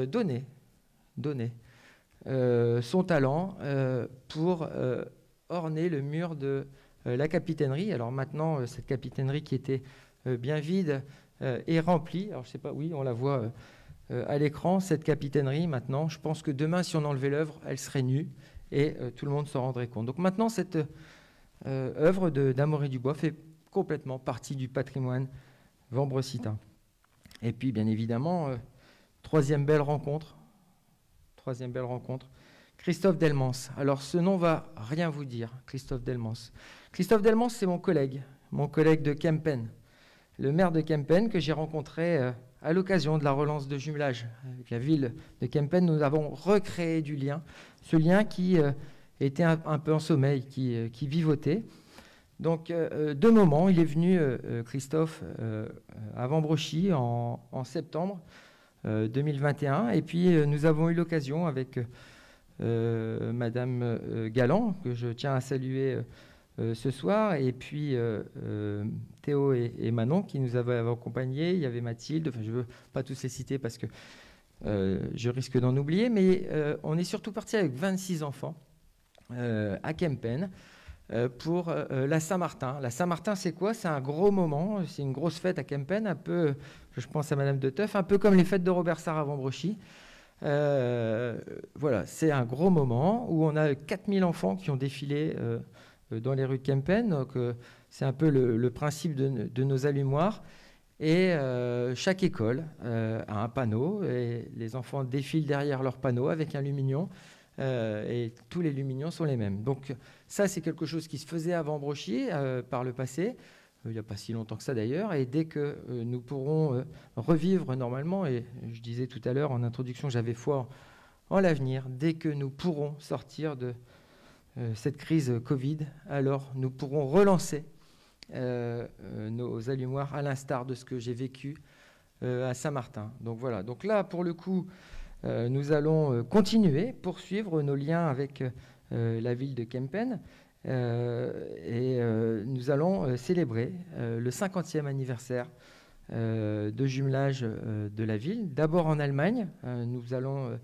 donné son talent pour orner le mur de la capitainerie. Alors maintenant, cette capitainerie qui était bien vide est remplie. Alors je sais pas, oui, on la voit à l'écran, cette capitainerie maintenant. Je pense que demain, si on enlevait l'œuvre, elle serait nue et tout le monde s'en rendrait compte. Donc maintenant, cette œuvre d'Amaury Dubois fait complètement partie du patrimoine wambrechitain. Et puis, bien évidemment, troisième belle rencontre, Christophe Delmans. Alors, ce nom va rien vous dire, Christophe Delmans. Christophe Delmans, c'est mon collègue de Kempen, le maire de Kempen, que j'ai rencontré à l'occasion de la relance de jumelage avec la ville de Kempen. Nous avons recréé du lien, ce lien qui était un peu en sommeil, qui vivotait. Donc, de moment, il est venu, Christophe, à Wambrechies en septembre 2021. Et puis, nous avons eu l'occasion avec Madame Galland, que je tiens à saluer ce soir, et puis Théo et Manon, qui nous avaient accompagnés. Il y avait Mathilde. Enfin, je ne veux pas tous les citer parce que je risque d'en oublier, mais on est surtout parti avec 26 enfants à Kempen pour la Saint-Martin. La Saint-Martin, c'est quoi? C'est un gros moment, c'est une grosse fête à Kempen, un peu, je pense à Madame Deteuf, un peu comme les fêtes de Robert Sarre à Wambrechies. Voilà, c'est un gros moment où on a 4000 enfants qui ont défilé dans les rues de Kempen. Donc, c'est un peu le principe de nos allumoirs. Et chaque école a un panneau, et les enfants défilent derrière leur panneau avec un lumignon. Et tous les lumignons sont les mêmes. Donc ça, c'est quelque chose qui se faisait à Wambrechies par le passé, il n'y a pas si longtemps que ça d'ailleurs, et dès que nous pourrons revivre normalement, et je disais tout à l'heure en introduction, j'avais foi en l'avenir, dès que nous pourrons sortir de cette crise Covid, alors nous pourrons relancer nos allumoirs à l'instar de ce que j'ai vécu à Saint-Martin. Donc voilà, donc là pour le coup nous allons continuer, poursuivre nos liens avec la ville de Kempen et nous allons célébrer le 50e anniversaire de jumelage de la ville. D'abord en Allemagne, nous allons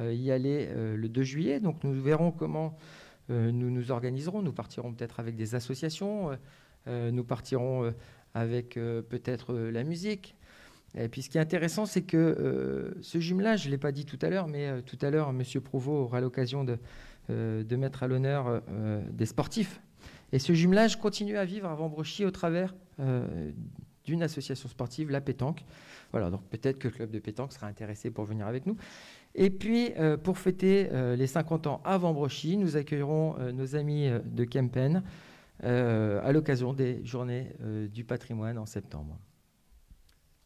y aller le 2 juillet, donc nous verrons comment nous nous organiserons. Nous partirons peut-être avec des associations, nous partirons avec peut-être la musique. Et puis ce qui est intéressant, c'est que ce jumelage, je ne l'ai pas dit tout à l'heure, mais tout à l'heure, M. Provost aura l'occasion de mettre à l'honneur des sportifs. Et ce jumelage continue à vivre à Wambrechies au travers d'une association sportive, la pétanque. Voilà, donc peut-être que le club de pétanque sera intéressé pour venir avec nous. Et puis, pour fêter les 50 ans à Wambrechies, nous accueillerons nos amis de Kempen à l'occasion des journées du patrimoine en septembre.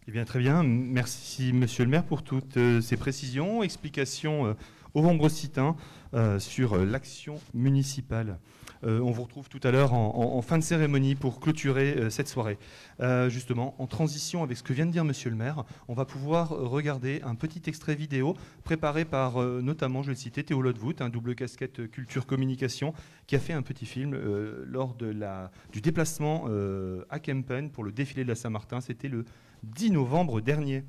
Eh bien, très bien. Merci, Monsieur le maire, pour toutes ces précisions, explications aux Wambreciens sur l'action municipale. On vous retrouve tout à l'heure en fin de cérémonie pour clôturer cette soirée. Justement, en transition avec ce que vient de dire Monsieur le maire, on va pouvoir regarder un petit extrait vidéo préparé par notamment, je le citais, Théo Lotvoet, un double casquette culture-communication, qui a fait un petit film lors du déplacement à Kempen pour le défilé de la Saint-Martin. C'était le 10 novembre dernier.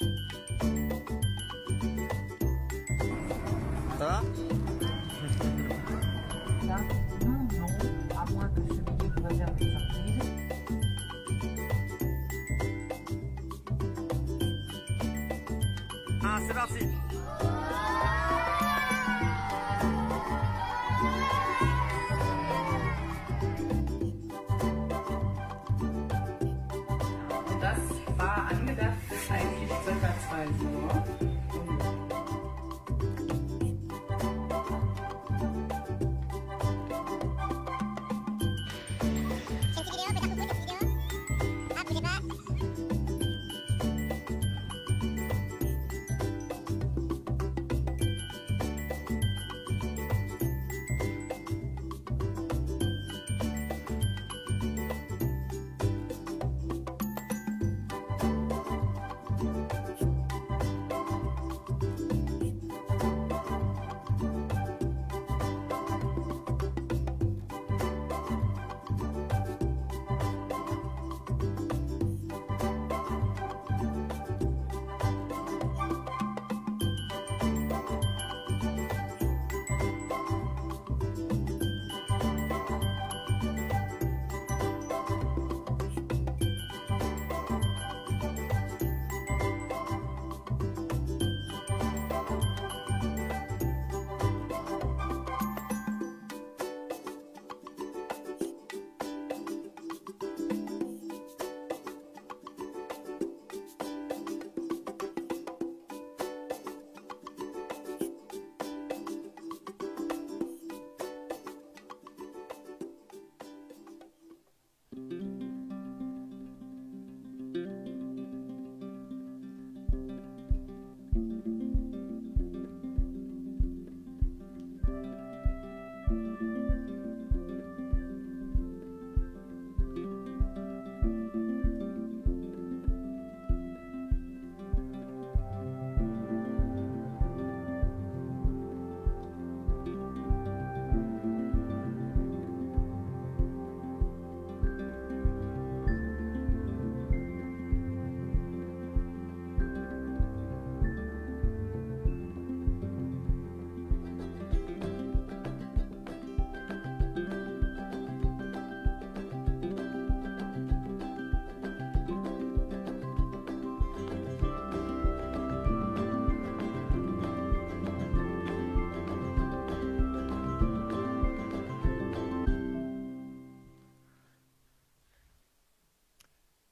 Ça va ? Ça ? Non, à moins que ce midi vous réserve des surprises. Ah, c'est parti !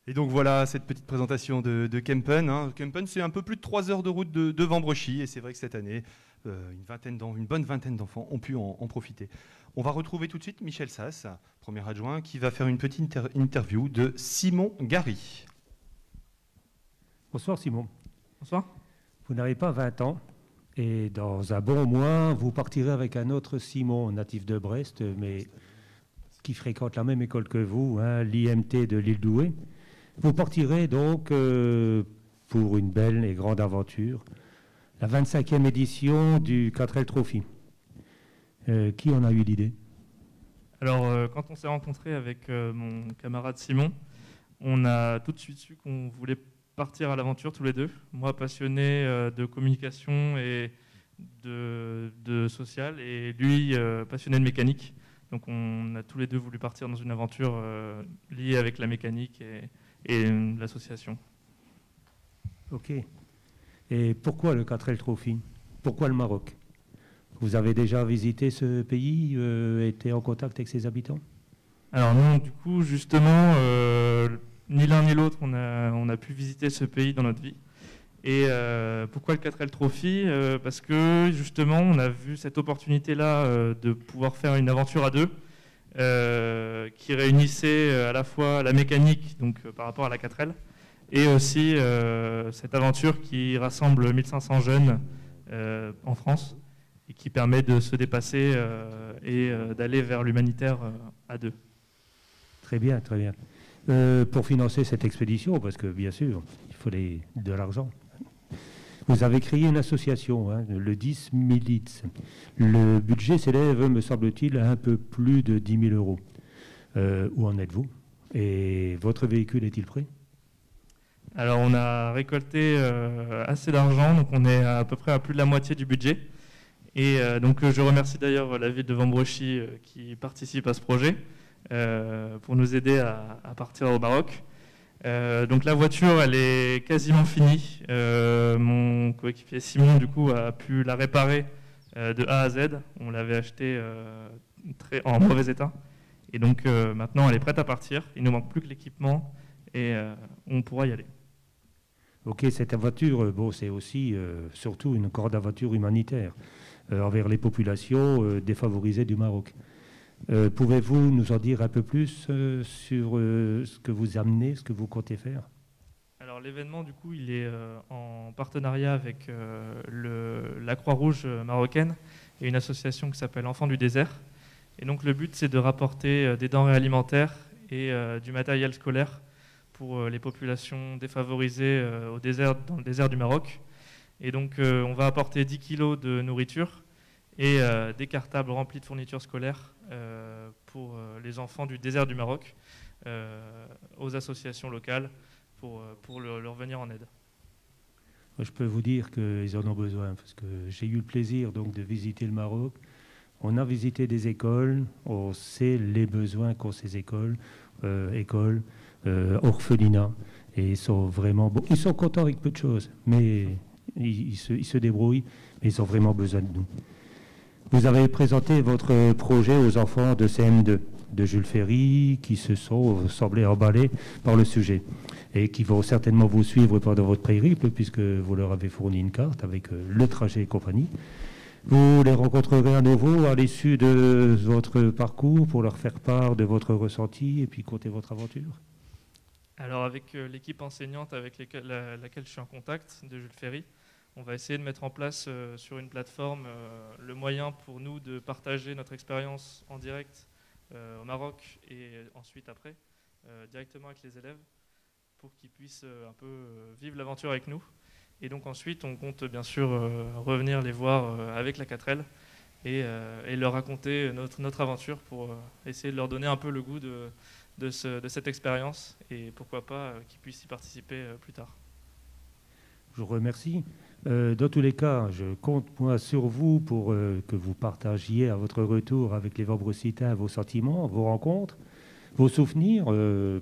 Et donc voilà cette petite présentation de Kempen. Kempen, c'est un peu plus de 3 heures de route de Wambrechies. Et c'est vrai que cette année, une bonne vingtaine d'enfants ont pu en profiter. On va retrouver tout de suite Michel Sasse, premier adjoint, qui va faire une petite interview de Simon Gary. Bonsoir Simon. Bonsoir. Vous n'avez pas 20 ans, Et dans un bon mois, vous partirez avec un autre Simon, natif de Brest, mais qui fréquente la même école que vous, hein, l'IMT de l'île d'Oué. Vous partirez donc pour une belle et grande aventure, la 25e édition du 4L Trophy. Qui en a eu l'idée? Alors, quand on s'est rencontré avec mon camarade Simon, on a tout de suite su qu'on voulait partir à l'aventure tous les deux. Moi, passionné de communication et de social, et lui, passionné de mécanique. Donc, on a tous les deux voulu partir dans une aventure liée avec la mécanique et l'association. Ok. Et pourquoi le 4L Trophy? Pourquoi le Maroc? Vous avez déjà visité ce pays, été en contact avec ses habitants? Alors non, du coup, justement, ni l'un ni l'autre, on a pu visiter ce pays dans notre vie. Et pourquoi le 4L Trophy? Parce que, justement, on a vu cette opportunité-là de pouvoir faire une aventure à deux, qui réunissait à la fois la mécanique, donc par rapport à la 4L, et aussi cette aventure qui rassemble 1500 jeunes en France, et qui permet de se dépasser et d'aller vers l'humanitaire à deux. Très bien, très bien. Pour financer cette expédition, parce que bien sûr, il faut de l'argent, vous avez créé une association, hein, le 10 Milites. Le budget s'élève, me semble-t-il, à un peu plus de 10 000 euros. Où en êtes-vous? Et votre véhicule est-il prêt? Alors, on a récolté assez d'argent, donc on est à peu près à plus de la moitié du budget. Et donc je remercie d'ailleurs la ville de Wambrechies qui participe à ce projet pour nous aider à partir au Maroc. Donc la voiture, elle est quasiment finie. Mon coéquipier Simon, du coup, a pu la réparer de A à Z. On l'avait achetée en mauvais état. Et donc maintenant, elle est prête à partir. Il ne manque plus que l'équipement et on pourra y aller. Ok, cette voiture, bon, c'est aussi surtout une corde à voiture humanitaire envers les populations défavorisées du Maroc. Pouvez-vous nous en dire un peu plus sur ce que vous amenez, ce que vous comptez faire? Alors l'événement, du coup, il est en partenariat avec la Croix-Rouge marocaine et une association qui s'appelle Enfants du désert. Et donc le but, c'est de rapporter des denrées alimentaires et du matériel scolaire pour les populations défavorisées dans le désert du Maroc. Et donc on va apporter 10 kilos de nourriture et des cartables remplis de fournitures scolaires pour les enfants du désert du Maroc aux associations locales pour leur venir en aide. Je peux vous dire qu'ils en ont besoin, parce que j'ai eu le plaisir donc de visiter le Maroc. On a visité des écoles, on sait les besoins qu'ont ces écoles, orphelinats, et ils sont vraiment bons. Ils sont contents avec peu de choses, mais ils se débrouillent, mais ils ont vraiment besoin de nous. Vous avez présenté votre projet aux enfants de CM2 de Jules Ferry, qui se sont semblés emballés par le sujet et qui vont certainement vous suivre pendant votre périple, puisque vous leur avez fourni une carte avec le trajet et compagnie. Vous les rencontrerez à nouveau à l'issue de votre parcours pour leur faire part de votre ressenti et puis compter votre aventure? Alors avec l'équipe enseignante avec laquelle je suis en contact, de Jules Ferry, on va essayer de mettre en place sur une plateforme le moyen pour nous de partager notre expérience en direct au Maroc et ensuite après, directement avec les élèves, pour qu'ils puissent un peu vivre l'aventure avec nous. Et donc ensuite, on compte bien sûr revenir les voir avec la 4L et leur raconter notre aventure pour essayer de leur donner un peu le goût de cette expérience et pourquoi pas qu'ils puissent y participer plus tard. Je vous remercie. Dans tous les cas, je compte moi sur vous pour que vous partagiez à votre retour avec les Wambrecitains vos sentiments, vos rencontres, vos souvenirs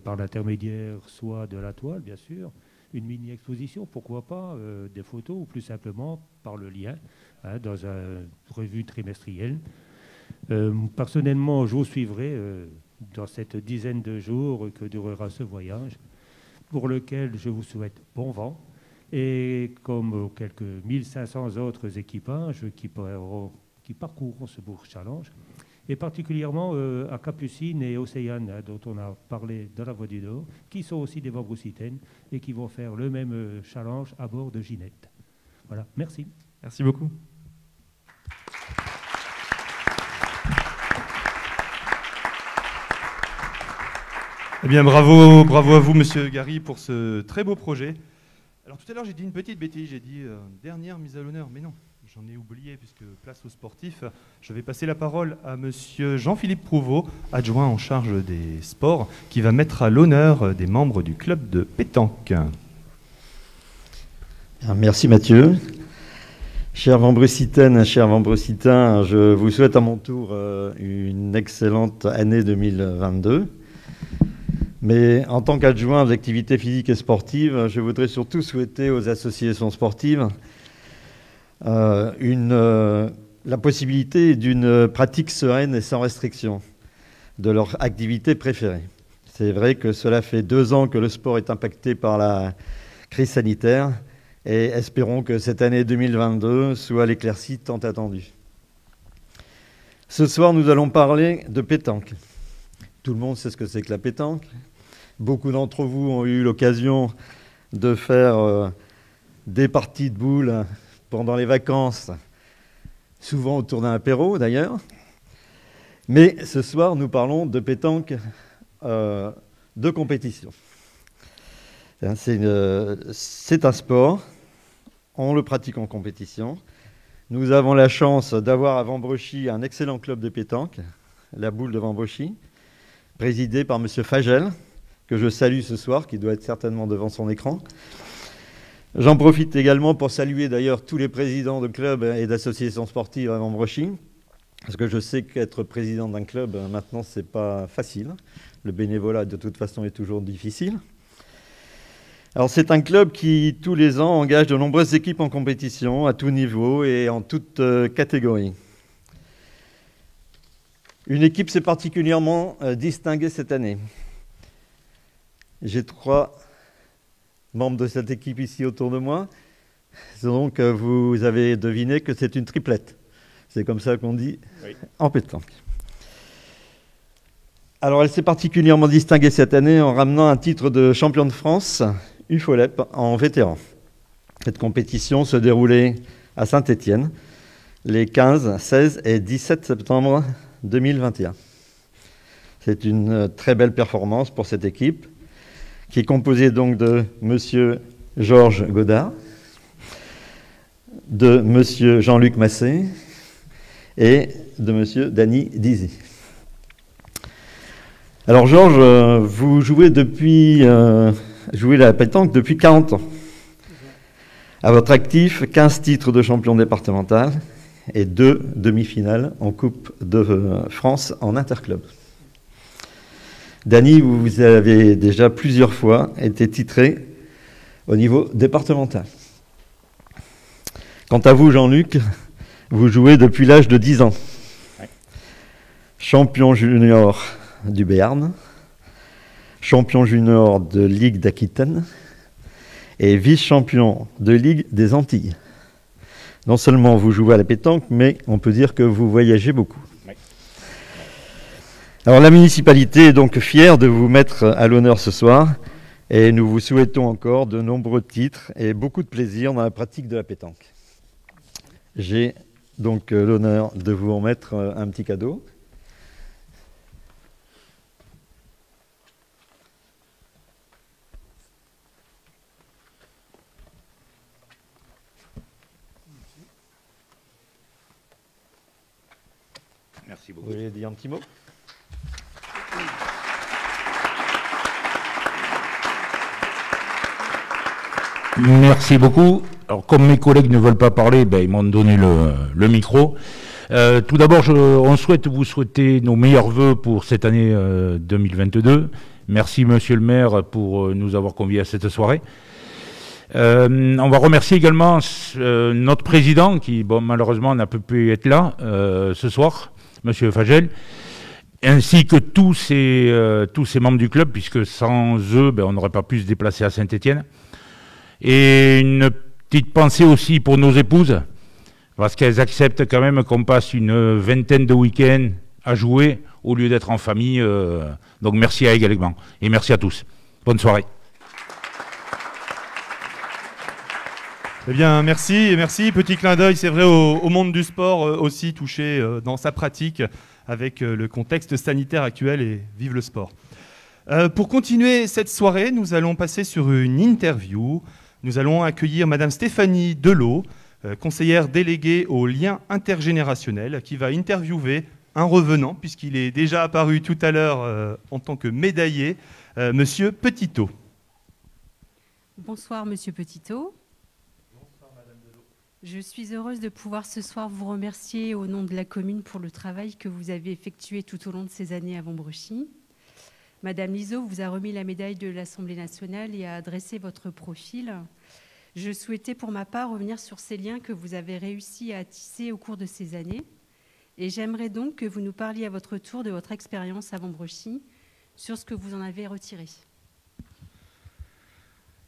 par l'intermédiaire soit de la toile, bien sûr, une mini-exposition, pourquoi pas, des photos ou plus simplement par le lien hein, dans une revue trimestrielle. Personnellement, je vous suivrai dans cette dizaine de jours que durera ce voyage, pour lequel je vous souhaite bon vent, et comme quelques 1500 autres équipages qui parcourront ce Bourg Challenge, et particulièrement à Capucine et Océane, hein, dont on a parlé dans la Voie du Nord, qui sont aussi des Wambrecitaines et qui vont faire le même challenge à bord de Ginette. Voilà, merci. Merci beaucoup. Eh bien, bravo à vous, Monsieur Gary, pour ce très beau projet. Alors, tout à l'heure, j'ai dit une petite bêtise, j'ai dit dernière mise à l'honneur, mais non, j'en ai oublié, puisque place aux sportifs. Je vais passer la parole à Monsieur Jean-Philippe Prouveau, adjoint en charge des sports, qui va mettre à l'honneur des membres du club de pétanque. Merci, Mathieu. Chers Wambrecitaines, chers Wambrecitains, je vous souhaite à mon tour une excellente année 2022. Mais en tant qu'adjoint d'activités physiques et sportives, je voudrais surtout souhaiter aux associations sportives la possibilité d'une pratique sereine et sans restriction de leur activité préférée. C'est vrai que cela fait 2 ans que le sport est impacté par la crise sanitaire et espérons que cette année 2022 soit l'éclaircie tant attendue. Ce soir, nous allons parler de pétanque. Tout le monde sait ce que c'est que la pétanque. Beaucoup d'entre vous ont eu l'occasion de faire des parties de boules pendant les vacances, souvent autour d'un apéro d'ailleurs. Mais ce soir, nous parlons de pétanque de compétition. C'est un sport, on le pratique en compétition. Nous avons la chance d'avoir à Wambrechy un excellent club de pétanque, la boule de Wambrechy, présidé par Monsieur Fagel, que je salue ce soir, qui doit être certainement devant son écran. J'en profite également pour saluer d'ailleurs tous les présidents de clubs et d'associations sportives à Wambrechy, parce que je sais qu'être président d'un club, maintenant, c'est pas facile. Le bénévolat, de toute façon, est toujours difficile. Alors, c'est un club qui, tous les ans, engage de nombreuses équipes en compétition, à tout niveau et en toute catégorie. Une équipe s'est particulièrement distinguée cette année. J'ai 3... membres de cette équipe ici autour de moi. Donc vous avez deviné que c'est une triplette. C'est comme ça qu'on dit oui. En pétanque. Alors elle s'est particulièrement distinguée cette année en ramenant un titre de champion de France, UFOLEP, en vétéran. Cette compétition se déroulait à Saint-Étienne les 15, 16 et 17 septembre 2021. C'est une très belle performance pour cette équipe, qui est composé donc de Monsieur Georges Godard, de Monsieur Jean-Luc Massé et de Monsieur Dany Dizy. Alors Georges, vous jouez la pétanque depuis 40 ans. À votre actif, 15 titres de champion départemental et 2 demi-finales en Coupe de France en interclub. Dany, vous avez déjà plusieurs fois été titré au niveau départemental. Quant à vous, Jean-Luc, vous jouez depuis l'âge de 10 ans. Ouais. Champion junior du Béarn, champion junior de Ligue d'Aquitaine et vice-champion de Ligue des Antilles. Non seulement vous jouez à la pétanque, mais on peut dire que vous voyagez beaucoup. Alors la municipalité est donc fière de vous mettre à l'honneur ce soir et nous vous souhaitons encore de nombreux titres et beaucoup de plaisir dans la pratique de la pétanque. J'ai donc l'honneur de vous remettre un petit cadeau. Merci beaucoup. Vous voulez dire un petit mot ? Merci beaucoup. Alors, comme mes collègues ne veulent pas parler, ben, ils m'ont donné le micro. Tout d'abord, on souhaite vous souhaiter nos meilleurs voeux pour cette année 2022. Merci, Monsieur le maire, pour nous avoir conviés à cette soirée. On va remercier également notre président, qui bon, malheureusement n'a pas pu être là ce soir, Monsieur Fagel, ainsi que tous ces membres du club, puisque sans eux, ben, on n'aurait pas pu se déplacer à Saint-Étienne. Et une petite pensée aussi pour nos épouses, parce qu'elles acceptent quand même qu'on passe une vingtaine de week-ends à jouer au lieu d'être en famille. Donc merci à également. Et merci à tous. Bonne soirée. Eh bien, merci. Petit clin d'œil, c'est vrai, au monde du sport aussi touché dans sa pratique avec le contexte sanitaire actuel, et vive le sport. Pour continuer cette soirée, nous allons passer sur une interview. Nous allons accueillir Madame Stéphanie Delot, conseillère déléguée aux liens intergénérationnels, qui va interviewer un revenant, puisqu'il est déjà apparu tout à l'heure en tant que médaillé, Monsieur Petitot. Bonsoir, Monsieur Petitot. Je suis heureuse de pouvoir ce soir vous remercier au nom de la commune pour le travail que vous avez effectué tout au long de ces années à Wambrechies. Madame Liseau vous a remis la médaille de l'Assemblée nationale et a adressé votre profil. Je souhaitais pour ma part revenir sur ces liens que vous avez réussi à tisser au cours de ces années. Et j'aimerais donc que vous nous parliez à votre tour de votre expérience à Wambrechies, sur ce que vous en avez retiré.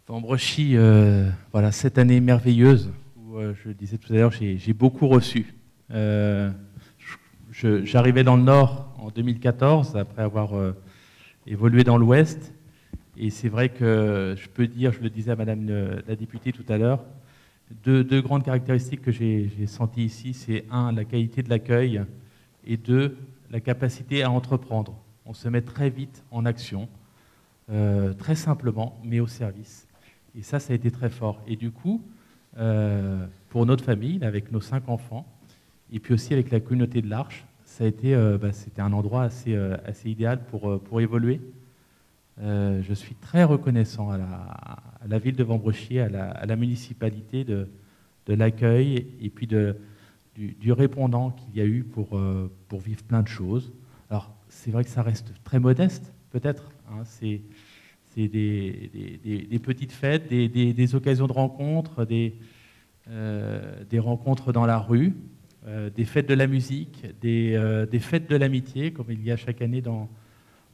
Wambrechies, voilà, cette année merveilleuse. Je le disais tout à l'heure, j'ai beaucoup reçu. J'arrivais dans le Nord en 2014, après avoir évolué dans l'Ouest. Et c'est vrai que je peux dire, je le disais à Madame la députée tout à l'heure, deux grandes caractéristiques que j'ai senties ici, c'est un, la qualité de l'accueil, et deux, la capacité à entreprendre. On se met très vite en action, très simplement, mais au service. Et ça a été très fort. Et du coup, pour notre famille, avec nos 5 enfants, et puis aussi avec la communauté de l'Arche, ça a été, c'était un endroit assez idéal pour évoluer. Je suis très reconnaissant à la ville de Wambrechies, à la municipalité de l'accueil et puis du répondant qu'il y a eu pour vivre plein de choses. Alors c'est vrai que ça reste très modeste, peut-être, hein, c'est des petites fêtes, des occasions de rencontres, des rencontres dans la rue, des fêtes de la musique, des fêtes de l'amitié, comme il y a chaque année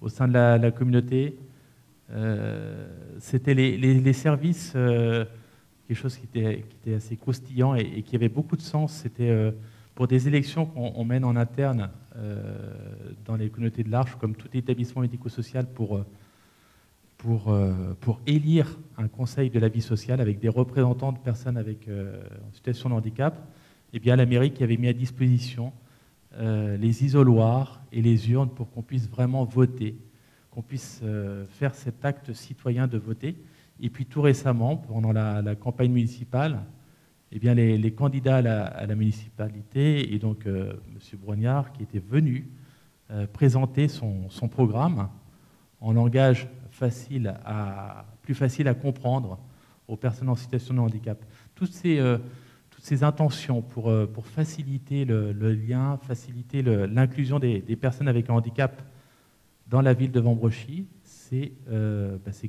au sein de la communauté. C'était les services, quelque chose qui était assez croustillant et qui avait beaucoup de sens. C'était pour des élections qu'on mène en interne dans les communautés de l'Arche, comme tout établissement médico-social pour élire un conseil de la vie sociale avec des représentants de personnes en situation de handicap, eh bien, la mairie qui avait mis à disposition les isoloirs et les urnes pour qu'on puisse vraiment voter, qu'on puisse faire cet acte citoyen de voter. Et puis tout récemment, pendant la campagne municipale, eh bien, les candidats à la municipalité, et donc M. Brogniart qui était venu présenter son programme en langage plus facile à comprendre aux personnes en situation de handicap. Toutes ces intentions pour faciliter le lien, faciliter l'inclusion des personnes avec un handicap dans la ville de Wambrechies, c'est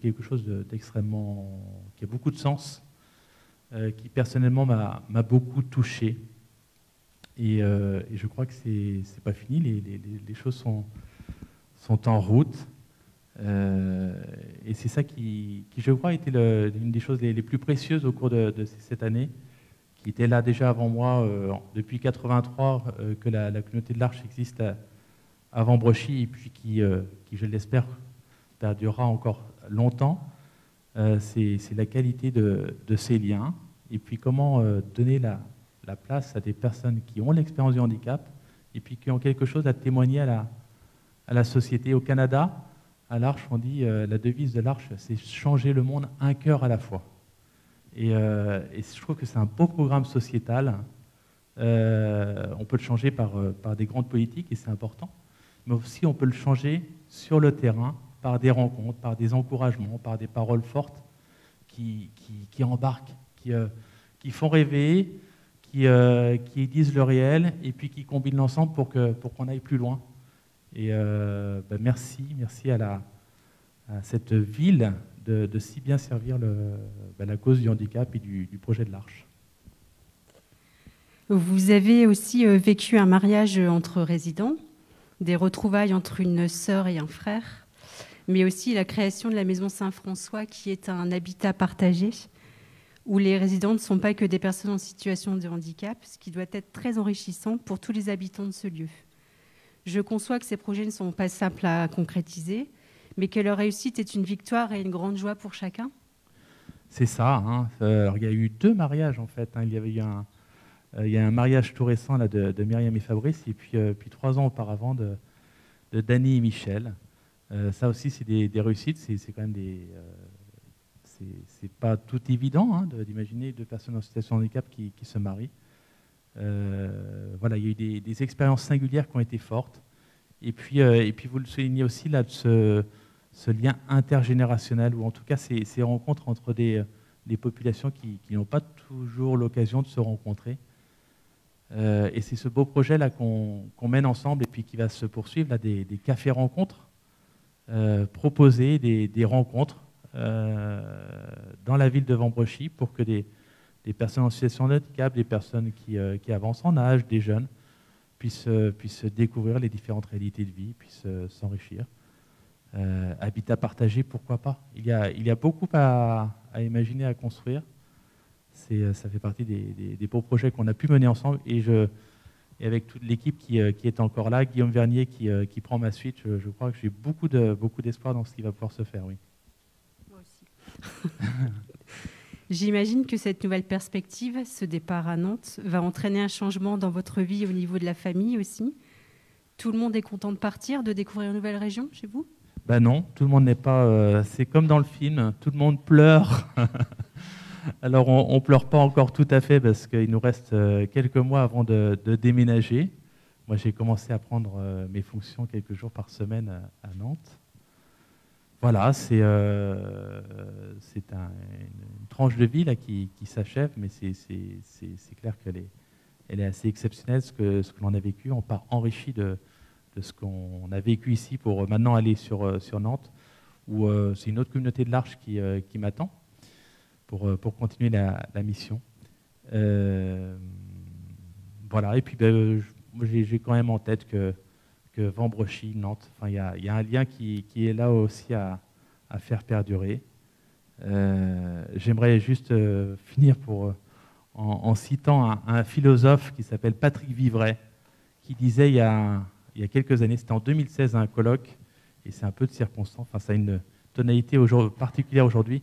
quelque chose d'extrêmement... qui a beaucoup de sens, qui personnellement m'a beaucoup touché. Et je crois que c'est pas fini, les choses sont en route. Et c'est ça qui, je crois, était l'une des choses les plus précieuses au cours de cette année, qui était là déjà avant moi, depuis 1983 que la communauté de l'Arche existe à Wambrechies, et puis qui je l'espère, perdurera encore longtemps. C'est la qualité de ces liens, et puis comment donner la place à des personnes qui ont l'expérience du handicap, et puis qui ont quelque chose à témoigner à la société. Au Canada, à l'Arche, on dit, la devise de l'Arche, c'est changer le monde un cœur à la fois. Et je trouve que c'est un beau programme sociétal. On peut le changer par des grandes politiques, et c'est important. Mais aussi, on peut le changer sur le terrain, par des rencontres, par des encouragements, par des paroles fortes qui embarquent, qui font rêver, qui disent le réel, et puis qui combinent l'ensemble pour qu'on aille plus loin. Et merci à cette ville de si bien servir la cause du handicap et du projet de l'Arche. Vous avez aussi vécu un mariage entre résidents, des retrouvailles entre une sœur et un frère, mais aussi la création de la Maison Saint-François, qui est un habitat partagé, où les résidents ne sont pas que des personnes en situation de handicap, ce qui doit être très enrichissant pour tous les habitants de ce lieu. Je conçois que ces projets ne sont pas simples à concrétiser, mais que leur réussite est une victoire et une grande joie pour chacun. C'est ça. Hein. Alors, il y a eu deux mariages, en fait. Hein. Il y avait eu un mariage tout récent là, de Myriam et Fabrice, et puis 3 ans auparavant de Dany et Michel. Ça aussi, c'est des réussites. C'est quand même des... c'est pas tout évident hein, d'imaginer deux personnes en situation de handicap qui se marient. Voilà, il y a eu des expériences singulières qui ont été fortes. Et puis vous le soulignez aussi, là, ce lien intergénérationnel, ou en tout cas ces rencontres entre des populations qui n'ont pas toujours l'occasion de se rencontrer. Et c'est ce beau projet-là qu'on mène ensemble et puis qui va se poursuivre, là, des cafés-rencontres, proposer des rencontres dans la ville de Wambrechies pour que des personnes en situation de handicap, des personnes qui avancent en âge, des jeunes, puissent découvrir les différentes réalités de vie, puissent s'enrichir. Habitat partagé, pourquoi pas? Il y a beaucoup à imaginer, à construire. Ça fait partie des beaux projets qu'on a pu mener ensemble. Et avec toute l'équipe qui est encore là, Guillaume Vernier qui prend ma suite, je crois que j'ai beaucoup d'espoir dans ce qui va pouvoir se faire, oui. Moi aussi. J'imagine que cette nouvelle perspective, ce départ à Nantes, va entraîner un changement dans votre vie au niveau de la famille aussi. Tout le monde est content de partir, de découvrir une nouvelle région chez vous? Ben non, tout le monde n'est pas... c'est comme dans le film, tout le monde pleure. Alors on ne pleure pas encore tout à fait parce qu'il nous reste quelques mois avant de déménager. Moi j'ai commencé à prendre mes fonctions quelques jours par semaine à Nantes. Voilà, c'est une tranche de vie là, qui s'achève, mais c'est clair qu'elle est assez exceptionnelle, ce que l'on a vécu. On part enrichi de ce qu'on a vécu ici pour maintenant aller sur Nantes, où c'est une autre communauté de l'Arche qui m'attend pour continuer la mission. Voilà, et puis ben, j'ai quand même en tête que Wambrechies, Nantes, enfin, il y a un lien qui est là aussi à faire perdurer. J'aimerais juste finir en citant un philosophe qui s'appelle Patrick Vivray, qui disait il y a quelques années, c'était en 2016 à un colloque, et c'est un peu de circonstance, enfin, ça a une tonalité particulière aujourd'hui,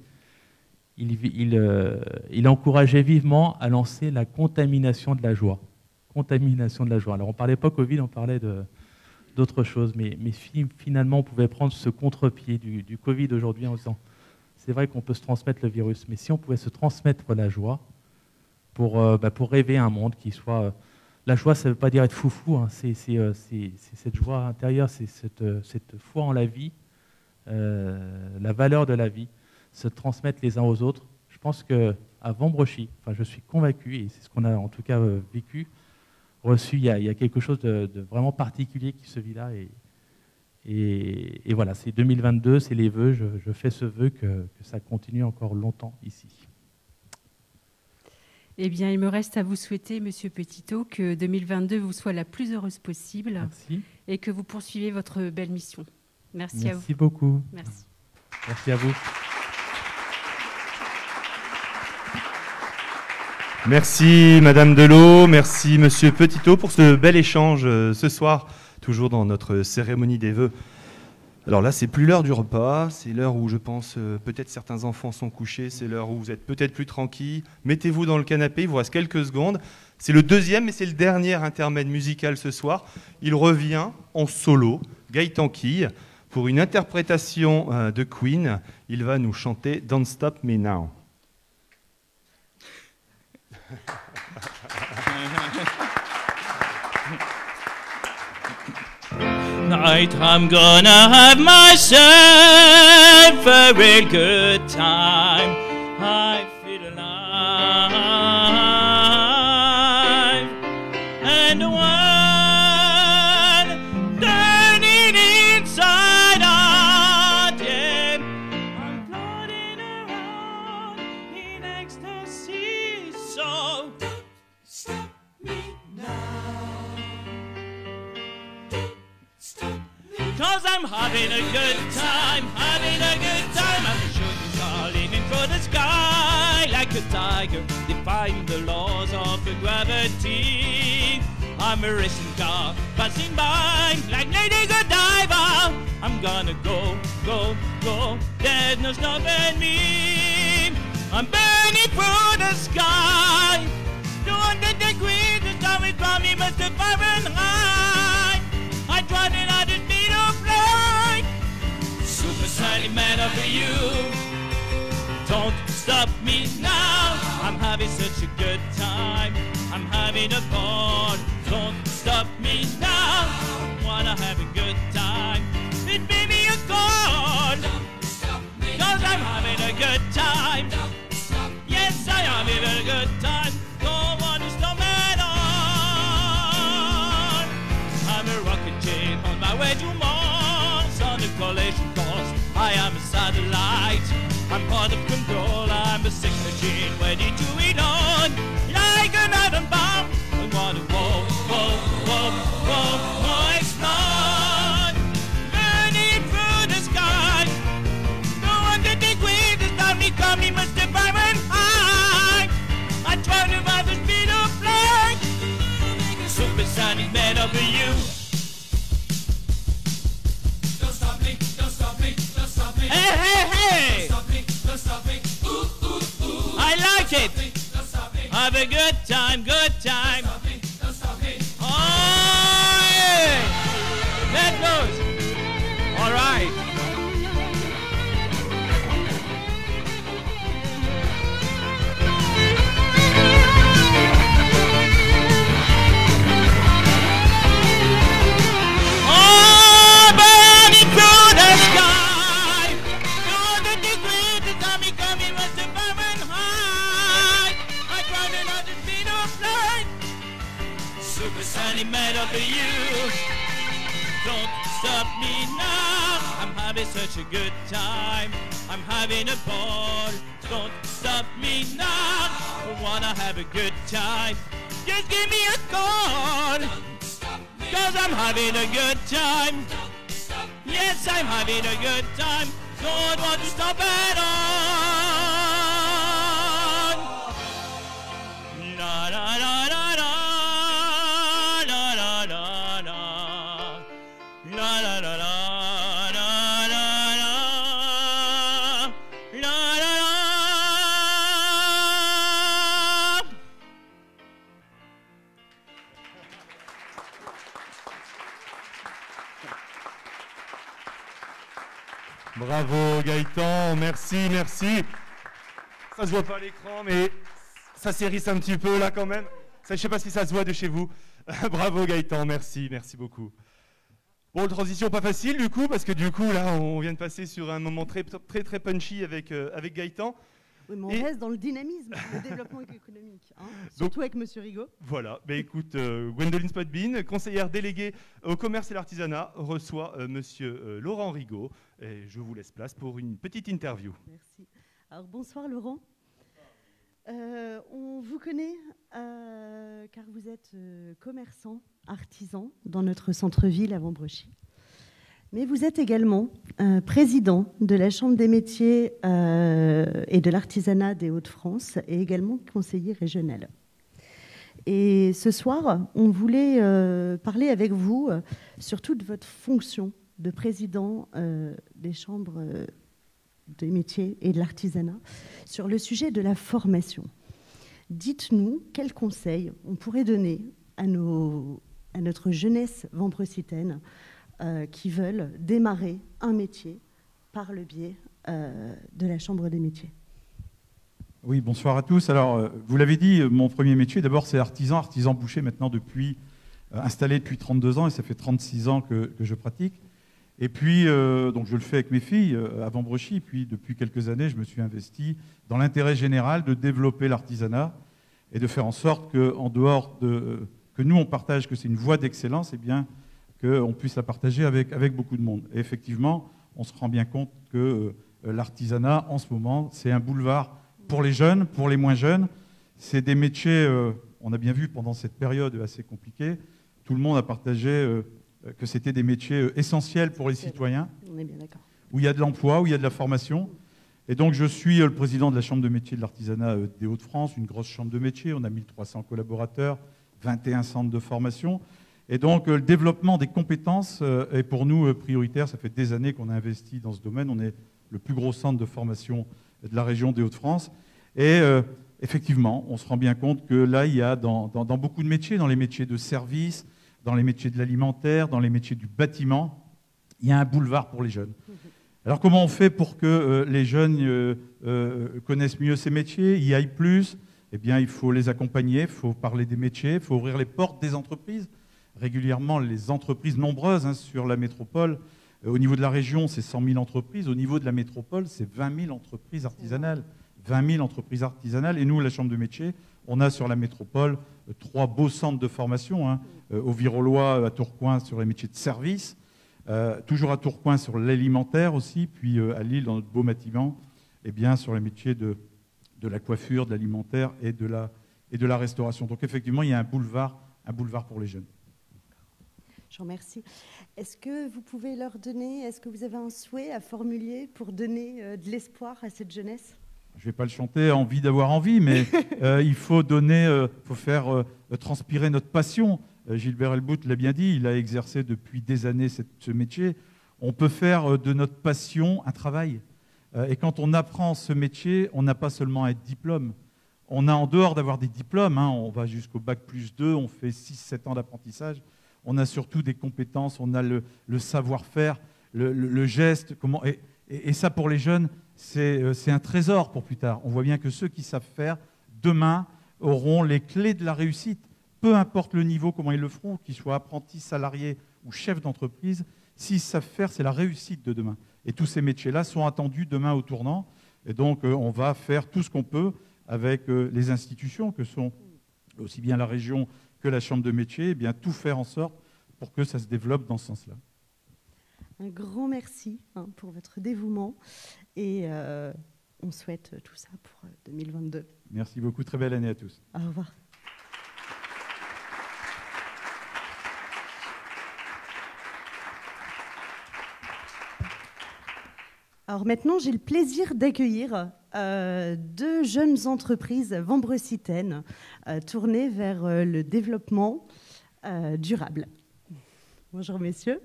il encourageait vivement à lancer la contamination de la joie. Contamination de la joie. Alors on ne parlait pas Covid, on parlait d'autres choses, mais finalement on pouvait prendre ce contre-pied du Covid aujourd'hui en disant, c'est vrai qu'on peut se transmettre le virus, mais si on pouvait se transmettre la joie pour rêver un monde qui soit... La joie, ça ne veut pas dire être foufou, hein. C'est cette joie intérieure, c'est cette foi en la vie, la valeur de la vie, se transmettre les uns aux autres. Je pense qu'à Wambrechies, enfin, je suis convaincu, et c'est ce qu'on a en tout cas vécu, reçu, il y a quelque chose de vraiment particulier qui se vit là. Et voilà, c'est 2022, c'est les vœux, je fais ce vœu que ça continue encore longtemps ici. Eh bien, il me reste à vous souhaiter, Monsieur Petitot, que 2022 vous soit la plus heureuse possible. Merci. Et que vous poursuivez votre belle mission. Merci à vous. Merci beaucoup. Merci. Merci à vous. Merci Madame Delot, merci Monsieur Petitot pour ce bel échange ce soir, toujours dans notre cérémonie des vœux. Alors là, c'est plus l'heure du repas, c'est l'heure où je pense peut-être certains enfants sont couchés, c'est l'heure où vous êtes peut-être plus tranquille. Mettez-vous dans le canapé, il vous reste quelques secondes. C'est le deuxième et c'est le dernier intermède musical ce soir. Il revient en solo, Gaëtan Quille, pour une interprétation de Queen. Il va nous chanter Don't Stop Me Now. Tonight I'm gonna have myself a real good time. I feel alive, and the world turning inside out. Yeah, I'm floating around in ecstasy. So don't stop me now. 'Cause I'm having a good time, having a good time. I'm a shooting star leaning for the sky like a tiger, defying the laws of gravity. I'm a racing car passing by like Lady Godiva. I'm gonna go, go, go. There's no stopping me. I'm burning through the sky, 200 degrees, the storm is me, Mr. Fahrenheit. I tried it out the speed of light. Super silent man over you, don't stop me now. I'm having such a good time, I'm having a ball. Don't stop me now, I wanna have a good time. It may be a call, don't stop me, cause I'm having a good time. Yes, I am having a good time. Don't want to stop at all. I'm a rocket ship on my way to Mars. On a collision course, I am a satellite. I'm part of control. I'm a sick machine ready to eat on, like an atom bomb. I wanna whoa, whoa, whoa, whoa, whoa, explode, burning through the sky. No one can take with this time. They call me Mr. Fahrenheit. I try to ride the speed of light. Supersonic man over you. Don't stop me, don't stop me, don't stop me. Hey, hey, hey. Don't stop me, don't stop me. Ooh, ooh, ooh. I like it. Don't stop me. Have a good time, good time. Don't stop me, don't stop me. Oh, yeah. That goes. All right. Supersonic man over you, don't stop me now. I'm having such a good time, I'm having a ball. Don't stop me now, I wanna have a good time. Just give me a call, cause I'm having a good time. Yes, I'm having a good time. Don't want to stop at all. Na na na na. Bravo Gaëtan, merci, merci. Ça se voit pas à l'écran, mais ça s'érisse un petit peu là quand même. Ça, je sais pas si ça se voit de chez vous. Bravo Gaëtan, merci, merci beaucoup. Bon, transition pas facile du coup, parce que du coup là, on vient de passer sur un moment très très très punchy avec Gaëtan. Oui, mais on reste dans le dynamisme, le développement économique, hein, surtout donc, avec Monsieur Rigaud. Voilà, bah, écoute, Gwendoline Spotbean, conseillère déléguée au commerce et l'artisanat, reçoit Monsieur Laurent Rigaud. Et je vous laisse place pour une petite interview. Merci. Alors, bonsoir Laurent. On vous connaît car vous êtes commerçant, artisan dans notre centre-ville à Wambrechies. Mais vous êtes également président de la Chambre des métiers et de l'artisanat des Hauts-de-France et également conseiller régional. Et ce soir, on voulait parler avec vous surtout de votre fonction de président des chambres des métiers et de l'artisanat sur le sujet de la formation. Dites-nous quels conseils on pourrait donner à notre jeunesse wambrecitaine qui veulent démarrer un métier par le biais de la Chambre des métiers. Oui, bonsoir à tous. Alors, vous l'avez dit, mon premier métier, d'abord, c'est artisan, artisan boucher maintenant depuis, installé depuis 32 ans, et ça fait 36 ans que je pratique. Et puis, donc je le fais avec mes filles à Wambrechies, puis depuis quelques années, je me suis investi dans l'intérêt général de développer l'artisanat et de faire en sorte que, en dehors de, que nous, on partage que c'est une voie d'excellence, eh bien, qu'on puisse la partager avec beaucoup de monde. Et effectivement, on se rend bien compte que l'artisanat, en ce moment, c'est un boulevard pour les jeunes, pour les moins jeunes. C'est des métiers, on a bien vu pendant cette période assez compliquée, tout le monde a partagé que c'était des métiers essentiels pour les citoyens, on est bien d'accord, où il y a de l'emploi, où il y a de la formation. Et donc, je suis le président de la Chambre de métiers de l'artisanat des Hauts-de-France, une grosse chambre de métiers, on a 1300 collaborateurs, 21 centres de formation. Et donc, le développement des compétences est pour nous prioritaire. Ça fait des années qu'on a investi dans ce domaine. On est le plus gros centre de formation de la région des Hauts-de-France. Et effectivement, on se rend bien compte que là, il y a dans beaucoup de métiers, dans les métiers de service, dans les métiers de l'alimentaire, dans les métiers du bâtiment, il y a un boulevard pour les jeunes. Alors comment on fait pour que les jeunes connaissent mieux ces métiers, y aillent plus? Eh bien, il faut les accompagner, il faut parler des métiers, il faut ouvrir les portes des entreprises. Régulièrement, les entreprises nombreuses hein, sur la métropole, au niveau de la région, c'est 100 000 entreprises. Au niveau de la métropole, c'est 20 000 entreprises artisanales. 20 000 entreprises artisanales. Et nous, la Chambre de métiers, on a sur la métropole 3 beaux centres de formation. Hein, au Virolois, à Tourcoing, sur les métiers de service. Toujours à Tourcoing sur l'alimentaire aussi, puis à Lille, dans notre beau bâtiment, eh bien, sur les métiers de la coiffure, de l'alimentaire et de la restauration. Donc effectivement, il y a un boulevard pour les jeunes. Je vous remercie. Est-ce que vous pouvez leur donner, est-ce que vous avez un souhait à formuler pour donner de l'espoir à cette jeunesse? Je ne vais pas le chanter, envie d'avoir envie, mais il faut donner, faut faire transpirer notre passion. Gilbert Helbout l'a bien dit, il a exercé depuis des années ce métier. On peut faire de notre passion un travail. Et quand on apprend ce métier, on n'a pas seulement un diplôme. On a, en dehors d'avoir des diplômes, hein, on va jusqu'au bac plus 2, on fait 6-7 ans d'apprentissage, on a surtout des compétences, on a le savoir-faire, le geste. Et ça, pour les jeunes, c'est un trésor pour plus tard. On voit bien que ceux qui savent faire, demain, auront les clés de la réussite. Peu importe le niveau, comment ils le feront, qu'ils soient apprentis, salariés ou chefs d'entreprise, s'ils savent faire, c'est la réussite de demain. Et tous ces métiers-là sont attendus demain au tournant. Et donc, on va faire tout ce qu'on peut avec les institutions que sont aussi bien la région que la Chambre de métiers, et bien tout faire en sorte pour que ça se développe dans ce sens-là. Un grand merci pour votre dévouement. Et on souhaite tout ça pour 2022. Merci beaucoup. Très belle année à tous. Au revoir. Alors maintenant, j'ai le plaisir d'accueillir 2 jeunes entreprises wambrecitaines tournées vers le développement durable. Bonjour messieurs.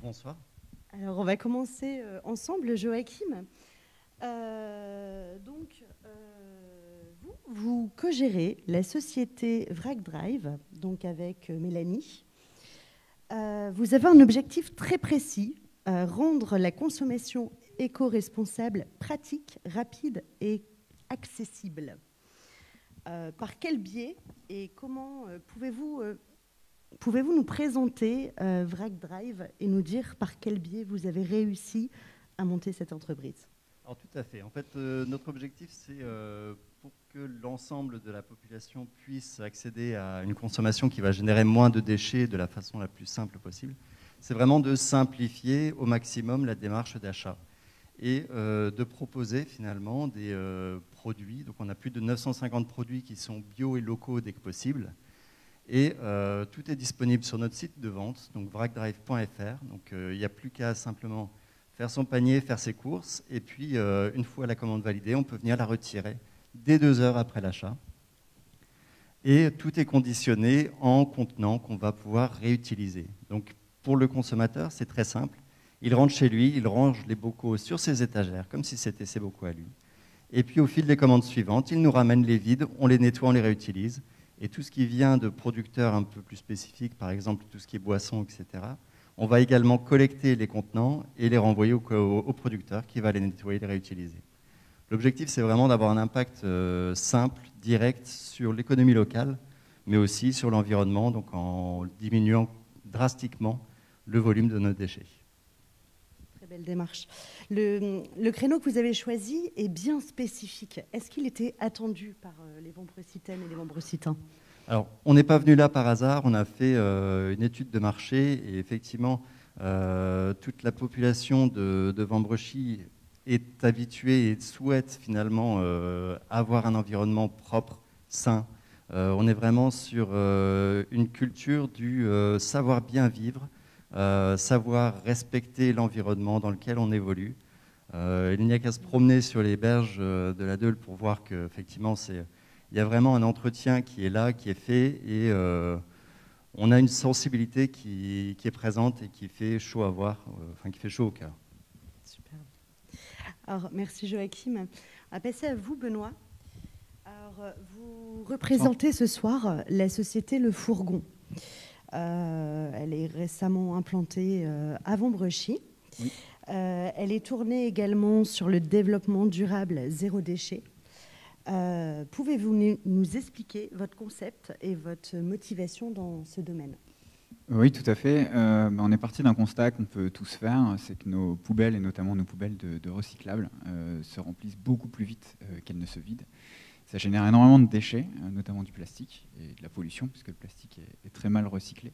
Bonsoir. Alors on va commencer ensemble, Joachim. Vous co-gérez la société Vrac Drive, donc avec Mélanie. Vous avez un objectif très précis. Rendre la consommation éco-responsable pratique, rapide et accessible. Par quel biais et comment pouvez-vous nous présenter Vrac Drive et nous dire par quel biais vous avez réussi à monter cette entreprise? Alors, tout à fait. En fait, notre objectif, c'est pour que l'ensemble de la population puisse accéder à une consommation qui va générer moins de déchets de la façon la plus simple possible. C'est vraiment de simplifier au maximum la démarche d'achat et de proposer finalement des produits. Donc on a plus de 950 produits qui sont bio et locaux dès que possible. Et tout est disponible sur notre site de vente, donc vracdrive.fr. Donc il n'y a plus qu'à simplement faire son panier, faire ses courses. Et puis une fois la commande validée, on peut venir la retirer dès 2 heures après l'achat. Et tout est conditionné en contenant qu'on va pouvoir réutiliser. Donc pour le consommateur, c'est très simple. Il rentre chez lui, il range les bocaux sur ses étagères, comme si c'était ses bocaux à lui. Et puis, au fil des commandes suivantes, il nous ramène les vides, on les nettoie, on les réutilise. Et tout ce qui vient de producteurs un peu plus spécifiques, par exemple tout ce qui est boissons, etc., on va également collecter les contenants et les renvoyer au producteur qui va les nettoyer, les réutiliser. L'objectif, c'est vraiment d'avoir un impact simple, direct, sur l'économie locale, mais aussi sur l'environnement, donc en diminuant drastiquement le volume de nos déchets. Très belle démarche. Le créneau que vous avez choisi est bien spécifique. Est-ce qu'il était attendu par les wambrecitaines et les wambrecitains? Alors, on n'est pas venu là par hasard. On a fait une étude de marché et effectivement, toute la population de Wambrechy est habituée et souhaite finalement avoir un environnement propre, sain. On est vraiment sur une culture du savoir bien vivre, savoir respecter l'environnement dans lequel on évolue. Il n'y a qu'à se promener sur les berges de la Deule pour voir qu'effectivement, il y a vraiment un entretien qui est là, qui est fait, et on a une sensibilité qui est présente et qui fait chaud à voir, enfin qui fait chaud au cœur. Super. Alors, merci Joachim. On va passer à vous, Benoît. Alors, vous représentez ce soir la société Le Fourgon. Elle est récemment implantée à Wambrechies. Oui. Elle est tournée également sur le développement durable zéro déchet. Pouvez-vous nous expliquer votre concept et votre motivation dans ce domaine ? Oui, tout à fait. On est parti d'un constat qu'on peut tous faire, c'est que nos poubelles, et notamment nos poubelles de recyclables, se remplissent beaucoup plus vite qu'elles ne se vident. Ça génère énormément de déchets, notamment du plastique et de la pollution, puisque le plastique est très mal recyclé.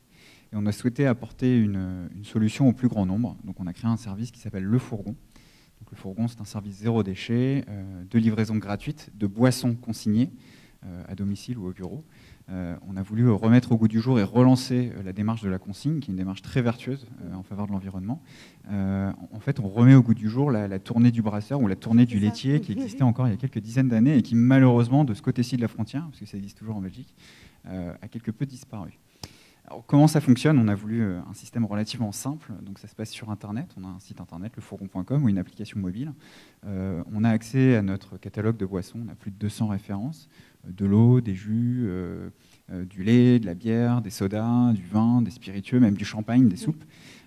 Et on a souhaité apporter une solution au plus grand nombre. Donc on a créé un service qui s'appelle Le Fourgon. Donc, Le Fourgon, c'est un service zéro déchet, de livraison gratuite, de boissons consignées à domicile ou au bureau. On a voulu remettre au goût du jour et relancer la démarche de la consigne, qui est une démarche très vertueuse en faveur de l'environnement. En fait, on remet au goût du jour la tournée du brasseur ou la tournée du laitier qui existait encore il y a quelques dizaines d'années et qui, malheureusement, de ce côté-ci de la frontière, parce que ça existe toujours en Belgique, a quelque peu disparu. Alors, comment ça fonctionne? On a voulu un système relativement simple, donc ça se passe sur Internet. On a un site Internet, lefourgon.com, ou une application mobile. On a accès à notre catalogue de boissons, on a plus de 200 références, de l'eau, des jus, du lait, de la bière, des sodas, du vin, des spiritueux, même du champagne, des soupes.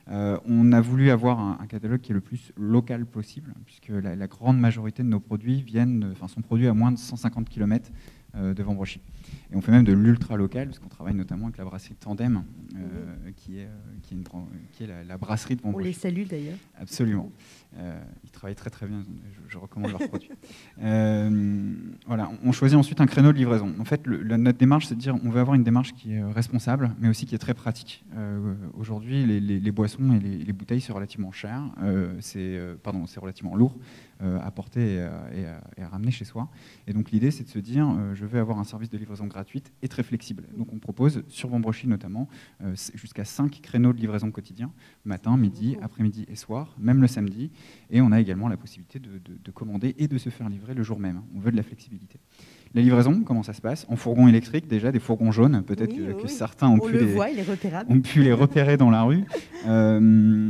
On a voulu avoir un catalogue qui est le plus local possible, puisque la grande majorité de nos produits sont produits à moins de 150 km de Wambrechies. Et on fait même de l'ultra-local, parce qu'on travaille notamment avec la brasserie Tandem, qui est la brasserie de Wambrechies. On les salue d'ailleurs. Absolument. Ils travaillent très très bien, je recommande leurs produits. Voilà, on choisit ensuite un créneau de livraison. En fait, notre démarche, c'est de dire on veut avoir une démarche qui est responsable, mais aussi qui est très pratique. Aujourd'hui, les boissons et les bouteilles, c'est relativement cher, c'est relativement lourd à porter et à ramener chez soi. Et donc l'idée, c'est de se dire je vais avoir un service de livraison gratuite et très flexible. Donc on propose, sur Wambrechies notamment, jusqu'à 5 créneaux de livraison quotidien, matin, midi, après-midi et soir, même le samedi. Et on a également la possibilité de commander et de se faire livrer le jour même. On veut de la flexibilité. La livraison, comment ça se passe? En fourgon électrique, déjà, des fourgons jaunes, peut-être que certains ont pu les repérer dans la rue.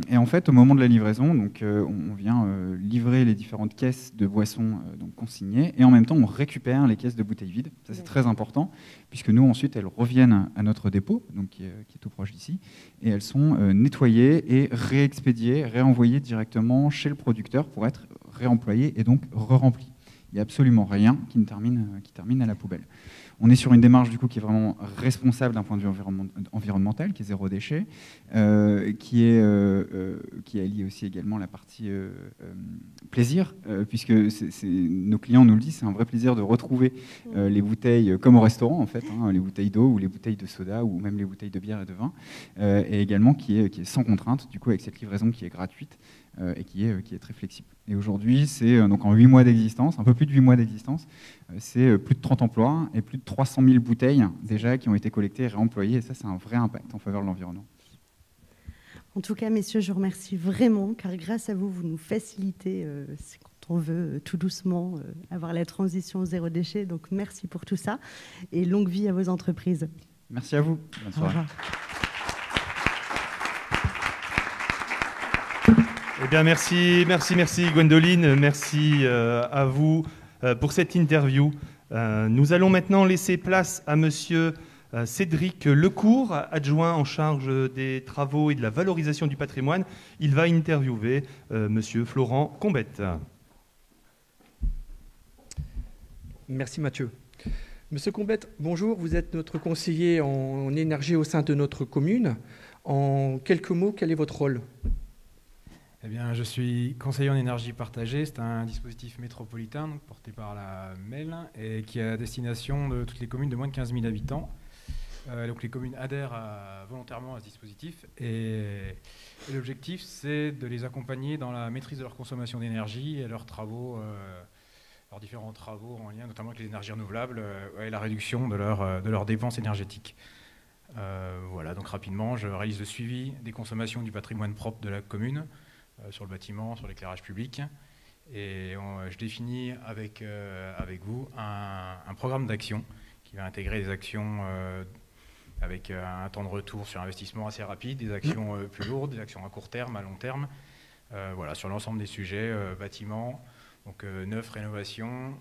Et en fait, au moment de la livraison, donc, on vient livrer les différentes caisses de boissons donc consignées, et en même temps, on récupère les caisses de bouteilles vides. Ça, c'est très important, puisque nous, ensuite, elles reviennent à notre dépôt, donc, qui est tout proche d'ici, et elles sont nettoyées et réexpédiées, réenvoyées directement chez le producteur pour être réemployées et donc re-remplies. Il n'y a absolument rien qui termine à la poubelle. On est sur une démarche du coup, qui est vraiment responsable d'un point de vue environnemental, qui est zéro déchet, qui allie aussi également la partie plaisir, puisque nos clients nous le disent, c'est un vrai plaisir de retrouver les bouteilles, comme au restaurant en fait, les bouteilles d'eau ou les bouteilles de soda ou même les bouteilles de bière et de vin, et également qui est sans contrainte, du coup avec cette livraison qui est gratuite, et qui est très flexible. Et aujourd'hui, c'est donc en 8 mois d'existence, un peu plus de 8 mois d'existence, c'est plus de 30 emplois et plus de 300 000 bouteilles déjà qui ont été collectées et réemployées. Et ça, c'est un vrai impact en faveur de l'environnement. En tout cas, messieurs, je vous remercie vraiment, car grâce à vous, vous nous facilitez, quand on veut tout doucement avoir la transition au zéro déchet. Donc merci pour tout ça et longue vie à vos entreprises. Merci à vous. Bonne soirée. Au revoir. Eh bien, merci Gwendoline, merci à vous pour cette interview. Nous allons maintenant laisser place à monsieur Cédric Lecourt, adjoint en charge des travaux et de la valorisation du patrimoine. Il va interviewer monsieur Florent Combette. Merci Mathieu. Monsieur Combette, bonjour, vous êtes notre conseiller en énergie au sein de notre commune. En quelques mots, quel est votre rôle ? Eh bien, je suis conseiller en énergie partagée. C'est un dispositif métropolitain donc porté par la MEL et qui est à destination de toutes les communes de moins de 15 000 habitants. Donc les communes adhèrent volontairement à ce dispositif et l'objectif, c'est de les accompagner dans la maîtrise de leur consommation d'énergie et leurs différents travaux en lien notamment avec les énergies renouvelables et la réduction de leurs dépenses énergétiques. Voilà, donc rapidement, je réalise le suivi des consommations du patrimoine propre de la commune, sur le bâtiment, sur l'éclairage public. Et je définis avec vous un programme d'action qui va intégrer des actions avec un temps de retour sur investissement assez rapide, des actions plus lourdes, des actions à court terme, à long terme, voilà, sur l'ensemble des sujets, bâtiment, Donc 9 rénovations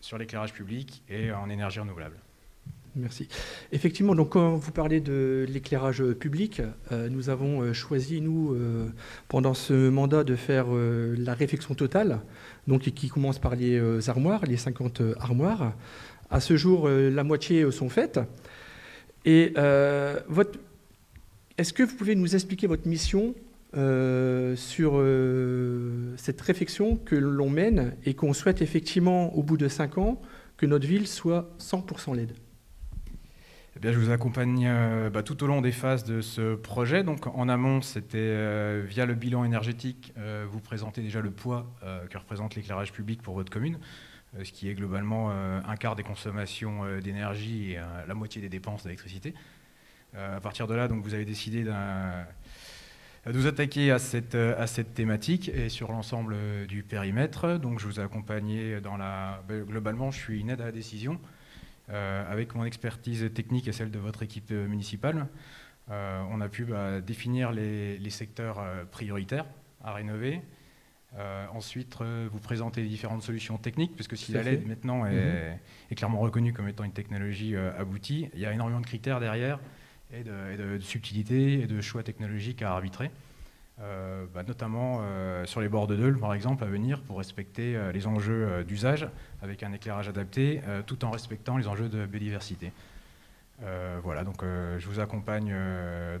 sur l'éclairage public et en énergie renouvelable. Merci. Effectivement, donc, quand vous parlez de l'éclairage public, nous avons choisi, nous, pendant ce mandat, de faire la réfection totale, donc, qui commence par les armoires, les 50 armoires. À ce jour, la moitié sont faites. Et est-ce que vous pouvez nous expliquer votre mission sur cette réfection que l'on mène et qu'on souhaite effectivement, au bout de 5 ans, que notre ville soit 100% LED? Eh bien, je vous accompagne tout au long des phases de ce projet. Donc, en amont, c'était via le bilan énergétique, vous présentez déjà le poids que représente l'éclairage public pour votre commune, ce qui est globalement un quart des consommations d'énergie et la moitié des dépenses d'électricité. À partir de là, donc, vous avez décidé de vous attaquer à cette thématique et sur l'ensemble du périmètre. Donc, je vous ai accompagné dans la... Globalement, je suis une aide à la décision. Avec mon expertise technique et celle de votre équipe municipale, on a pu définir les secteurs prioritaires à rénover. Ensuite, vous présentez les différentes solutions techniques, puisque si la LED maintenant est clairement reconnue comme étant une technologie aboutie, il y a énormément de critères derrière, et de subtilités et de choix technologiques à arbitrer, notamment sur les bords de Deûle, par exemple, à venir pour respecter les enjeux d'usage avec un éclairage adapté, tout en respectant les enjeux de biodiversité. Voilà, donc je vous accompagne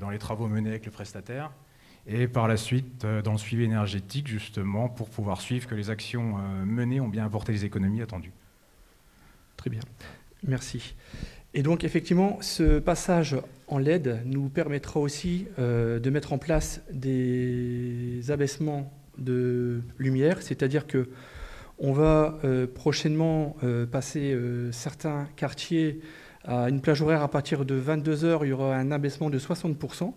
dans les travaux menés avec le prestataire et par la suite dans le suivi énergétique, justement, pour pouvoir suivre que les actions menées ont bien apporté les économies attendues. Très bien, merci. Et donc, effectivement, ce passage en LED nous permettra aussi de mettre en place des abaissements de lumière, c'est-à-dire que on va prochainement passer certains quartiers à une plage horaire à partir de 22 h, il y aura un abaissement de 60%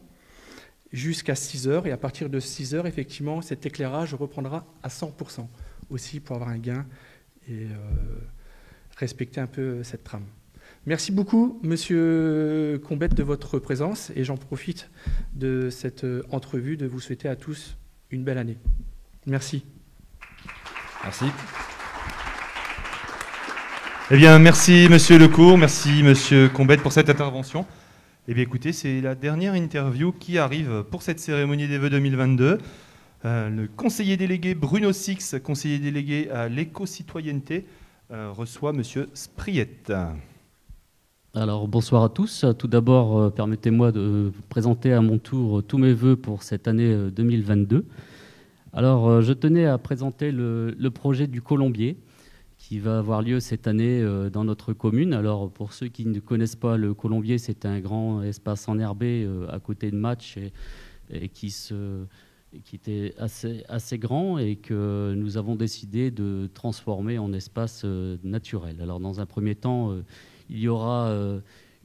jusqu'à 6 h, et à partir de 6 h, effectivement, cet éclairage reprendra à 100% aussi pour avoir un gain et respecter un peu cette trame. Merci beaucoup, Monsieur Combette, de votre présence. Et j'en profite de cette entrevue de vous souhaiter à tous une belle année. Merci. Merci. Eh bien, merci, Monsieur Lecourt. Merci, Monsieur Combette, pour cette intervention. Eh bien, écoutez, c'est la dernière interview qui arrive pour cette cérémonie des vœux 2022. Le conseiller délégué Bruno Six, conseiller délégué à l'éco-citoyenneté, reçoit Monsieur Spriette. Alors, bonsoir à tous. Tout d'abord, permettez-moi de présenter à mon tour tous mes vœux pour cette année 2022. Alors, je tenais à présenter le projet du Colombier qui va avoir lieu cette année dans notre commune. Alors, pour ceux qui ne connaissent pas le Colombier, c'est un grand espace enherbé à côté de Match et qui était assez grand et que nous avons décidé de transformer en espace naturel. Alors, dans un premier temps, il y aura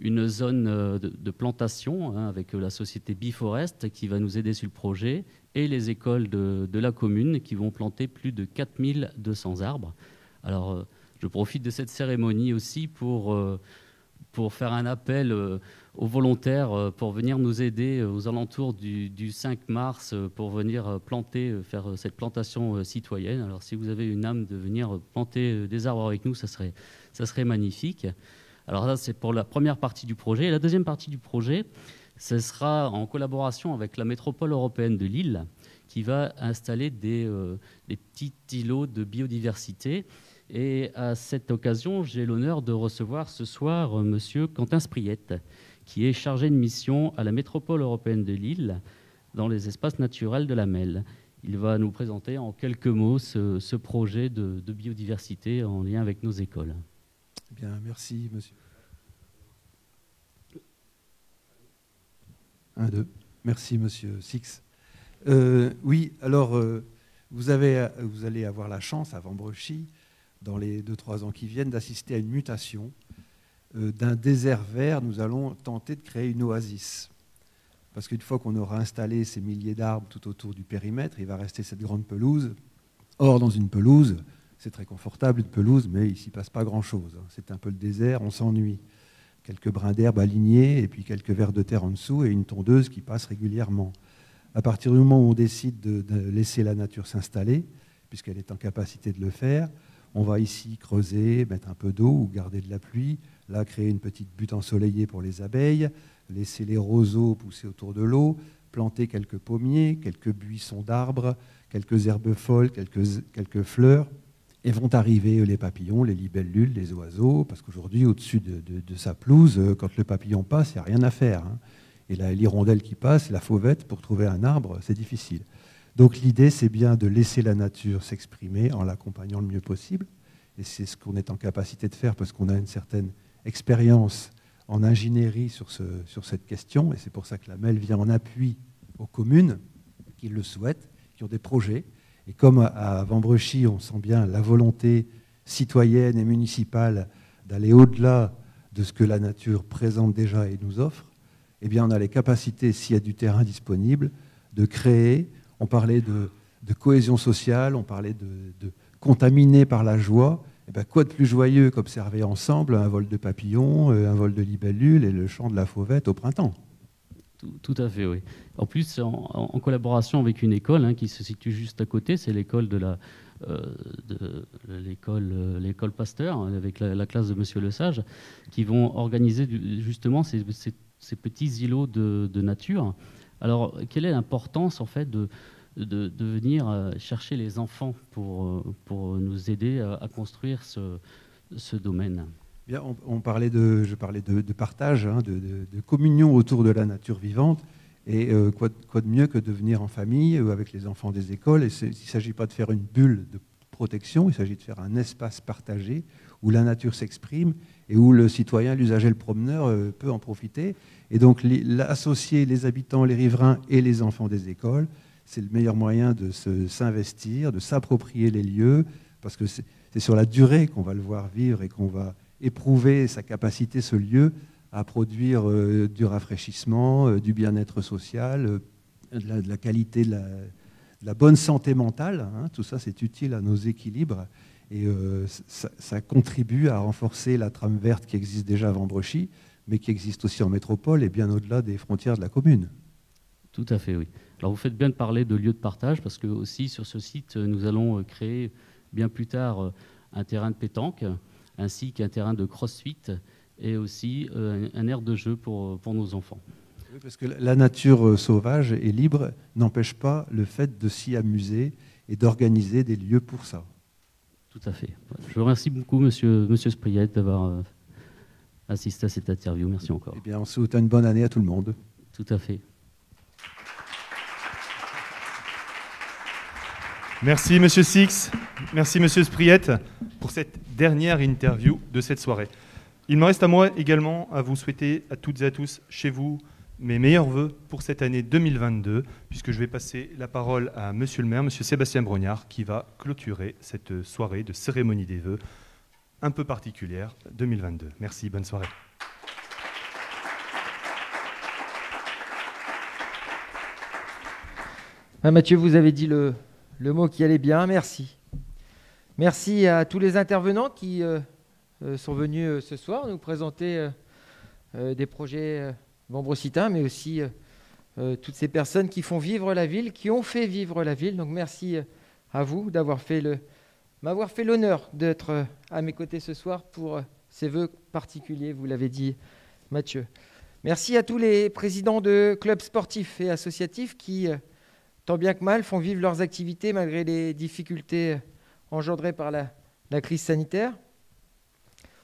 une zone de plantation avec la société Biforest qui va nous aider sur le projet et les écoles de la commune qui vont planter plus de 4200 arbres. Alors, je profite de cette cérémonie aussi pour faire un appel aux volontaires pour venir nous aider aux alentours du 5 mars pour venir faire cette plantation citoyenne. Alors, si vous avez une âme de venir planter des arbres avec nous, ça serait magnifique. Alors là, c'est pour la première partie du projet. Et la deuxième partie du projet, ce sera en collaboration avec la Métropole Européenne de Lille qui va installer des petits îlots de biodiversité. Et à cette occasion, j'ai l'honneur de recevoir ce soir Monsieur Quentin Spriette, qui est chargé de mission à la Métropole Européenne de Lille dans les espaces naturels de la MEL. Il va nous présenter en quelques mots ce projet de biodiversité en lien avec nos écoles. Bien, merci, monsieur. 1, 2. Merci, monsieur Six. Oui, alors, vous allez avoir la chance, à Wambrechies, dans les 2-3 ans qui viennent, d'assister à une mutation. D'un désert vert, nous allons tenter de créer une oasis. Parce qu'une fois qu'on aura installé ces milliers d'arbres tout autour du périmètre, il va rester cette grande pelouse. Or, dans une pelouse, c'est très confortable, une pelouse, mais il ne s'y passe pas grand-chose. C'est un peu le désert, on s'ennuie. Quelques brins d'herbe alignés, et puis quelques vers de terre en dessous, et une tondeuse qui passe régulièrement. À partir du moment où on décide de laisser la nature s'installer, puisqu'elle est en capacité de le faire. On va ici creuser, mettre un peu d'eau ou garder de la pluie, là créer une petite butte ensoleillée pour les abeilles, laisser les roseaux pousser autour de l'eau, planter quelques pommiers, quelques buissons d'arbres, quelques herbes folles, quelques fleurs, et vont arriver les papillons, les libellules, les oiseaux, parce qu'aujourd'hui, au-dessus de sa pelouse, quand le papillon passe, il n'y a rien à faire, hein. Et l'hirondelle qui passe, la fauvette, pour trouver un arbre, c'est difficile. Donc l'idée, c'est bien de laisser la nature s'exprimer en l'accompagnant le mieux possible. Et c'est ce qu'on est en capacité de faire parce qu'on a une certaine expérience en ingénierie sur cette question. Et c'est pour ça que la MEL vient en appui aux communes qui le souhaitent, qui ont des projets. Et comme à Wambrechies, on sent bien la volonté citoyenne et municipale d'aller au-delà de ce que la nature présente déjà et nous offre, eh bien on a les capacités, s'il y a du terrain disponible, de créer. On parlait de cohésion sociale, on parlait de contaminer par la joie. Et ben quoi de plus joyeux qu'observer ensemble un vol de papillons, un vol de libellules et le chant de la fauvette au printemps? Tout à fait, oui. En plus, en collaboration avec une école qui se situe juste à côté, c'est l'école l'école Pasteur, avec la classe de Monsieur Lesage, qui vont organiser justement ces petits îlots de nature. Alors, quelle est l'importance, en fait, de venir chercher les enfants pour nous aider à construire ce domaine? Bien, je parlais de partage, de communion autour de la nature vivante. Et quoi de mieux que de venir en famille ou avec les enfants des écoles? Et il ne s'agit pas de faire une bulle de protection, il s'agit de faire un espace partagé où la nature s'exprime et où le citoyen, l'usager, le promeneur peut en profiter. Et donc, associer les habitants, les riverains et les enfants des écoles, c'est le meilleur moyen de s'investir, de s'approprier les lieux, parce que c'est sur la durée qu'on va le voir vivre et qu'on va éprouver sa capacité, ce lieu, à produire du rafraîchissement, du bien-être social, de la qualité, de la bonne santé mentale. Hein, tout ça, c'est utile à nos équilibres. Et ça contribue à renforcer la trame verte qui existe déjà à Wambrechies, mais qui existe aussi en métropole et bien au-delà des frontières de la commune. Tout à fait, oui. Alors vous faites bien de parler de lieux de partage, parce que aussi sur ce site, nous allons créer bien plus tard un terrain de pétanque, ainsi qu'un terrain de crossfit, et aussi un aire de jeu pour nos enfants. Oui, parce que la nature sauvage et libre n'empêche pas le fait de s'y amuser et d'organiser des lieux pour ça. Tout à fait. Je vous remercie beaucoup, Monsieur Spriette, d'avoir assisté à cette interview. Merci encore. Eh bien, on souhaite une bonne année à tout le monde. Tout à fait. Merci, Monsieur Six. Merci, Monsieur Spriette, pour cette dernière interview de cette soirée. Il me reste à moi également à vous souhaiter à toutes et à tous, chez vous, mes meilleurs voeux pour cette année 2022, puisque je vais passer la parole à Monsieur le maire, Monsieur Sébastien Brogniart, qui va clôturer cette soirée de cérémonie des vœux un peu particulière 2022. Merci, bonne soirée. Mathieu, vous avez dit le mot qui allait bien, merci. Merci à tous les intervenants qui sont venus ce soir nous présenter des projets Wambrecitain, mais aussi toutes ces personnes qui font vivre la ville, qui ont fait vivre la ville. Donc merci à vous d'avoir m'avoir fait l'honneur d'être à mes côtés ce soir pour ces vœux particuliers, vous l'avez dit Mathieu. Merci à tous les présidents de clubs sportifs et associatifs qui, tant bien que mal, font vivre leurs activités malgré les difficultés engendrées par la crise sanitaire.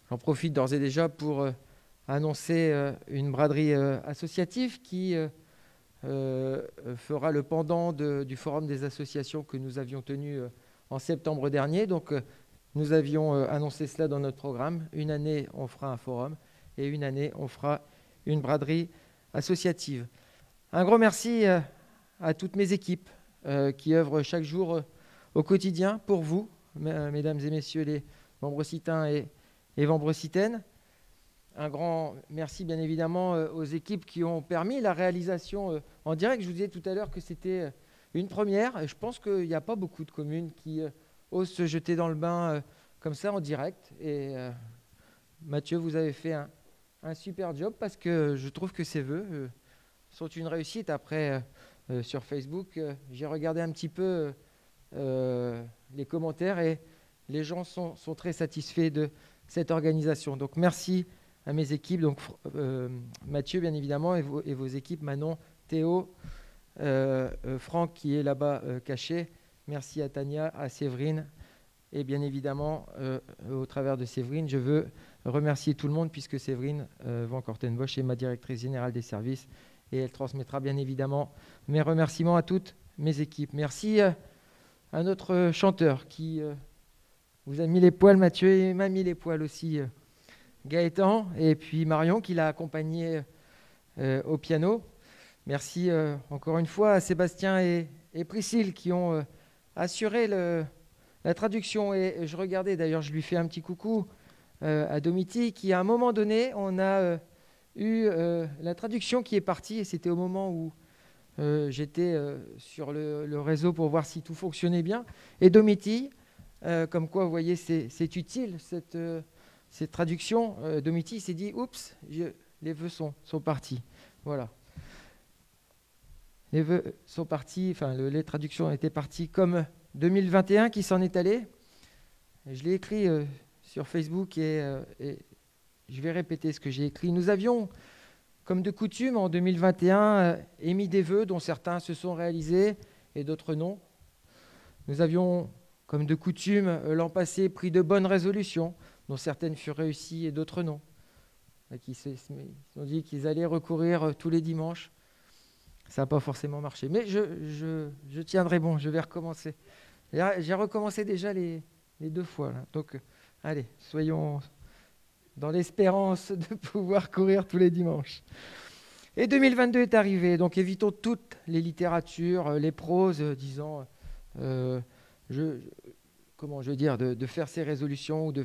J'en profite d'ores et déjà pour annoncer une braderie associative qui fera le pendant du forum des associations que nous avions tenu en septembre dernier. Donc nous avions annoncé cela dans notre programme. Une année, on fera un forum et une année, on fera une braderie associative. Un grand merci à toutes mes équipes qui œuvrent chaque jour au quotidien pour vous, mesdames et messieurs les Wambrecitain et Wambrecitain. Un grand merci, bien évidemment, aux équipes qui ont permis la réalisation en direct. Je vous disais tout à l'heure que c'était une première. Et je pense qu'il n'y a pas beaucoup de communes qui osent se jeter dans le bain comme ça, en direct. Et Mathieu, vous avez fait un super job parce que je trouve que ces vœux sont une réussite. Après, sur Facebook, j'ai regardé un petit peu les commentaires, et les gens sont très satisfaits de cette organisation. Donc merci à mes équipes, donc Mathieu bien évidemment, et vos équipes, Manon, Théo, Franck qui est là-bas caché. Merci à Tania, à Séverine, et bien évidemment, au travers de Séverine, je veux remercier tout le monde, puisque Séverine Van Cortenbosch est ma directrice générale des services, et elle transmettra bien évidemment mes remerciements à toutes mes équipes. Merci à notre chanteur qui vous a mis les poils, Mathieu, et m'a mis les poils aussi, Gaëtan, et puis Marion qui l'a accompagné au piano. Merci encore une fois à Sébastien et Priscille qui ont assuré la traduction. Et je regardais, d'ailleurs je lui fais un petit coucou à Domitille, qui à un moment donné, on a eu la traduction qui est partie, et c'était au moment où j'étais sur le réseau pour voir si tout fonctionnait bien. Et Domitille, comme quoi vous voyez, c'est utile cette traduction. Domitille s'est dit, oups, les vœux sont partis. Voilà. Les vœux sont partis, enfin les traductions étaient parties, comme 2021 qui s'en est allé. Et je l'ai écrit sur Facebook, et je vais répéter ce que j'ai écrit. Nous avions, comme de coutume, en 2021, émis des vœux dont certains se sont réalisés et d'autres non. Nous avions, comme de coutume, l'an passé, pris de bonnes résolutions dont certaines furent réussies et d'autres non. Ils se sont dit qu'ils allaient recourir tous les dimanches. Ça n'a pas forcément marché, mais je tiendrai bon, je vais recommencer. J'ai recommencé déjà les deux fois, là. Donc... allez, soyons dans l'espérance de pouvoir courir tous les dimanches. Et 2022 est arrivé, donc évitons toutes les littératures, les proses, disant, comment je veux dire, de faire ces résolutions ou de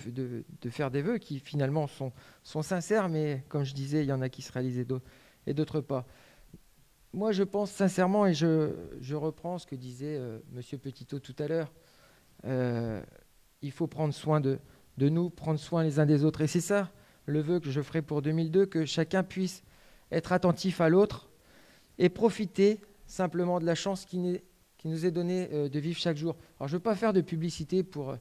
faire des vœux qui finalement sont sincères, mais comme je disais, il y en a qui se réalisent et d'autres pas. Moi, je pense sincèrement, et je reprends ce que disait Monsieur Petitot tout à l'heure, il faut prendre soin de nous, prendre soin les uns des autres. Et c'est ça le vœu que je ferai pour 2002, que chacun puisse être attentif à l'autre et profiter simplement de la chance qui nous est donnée de vivre chaque jour. Alors, je ne veux pas faire de publicité pour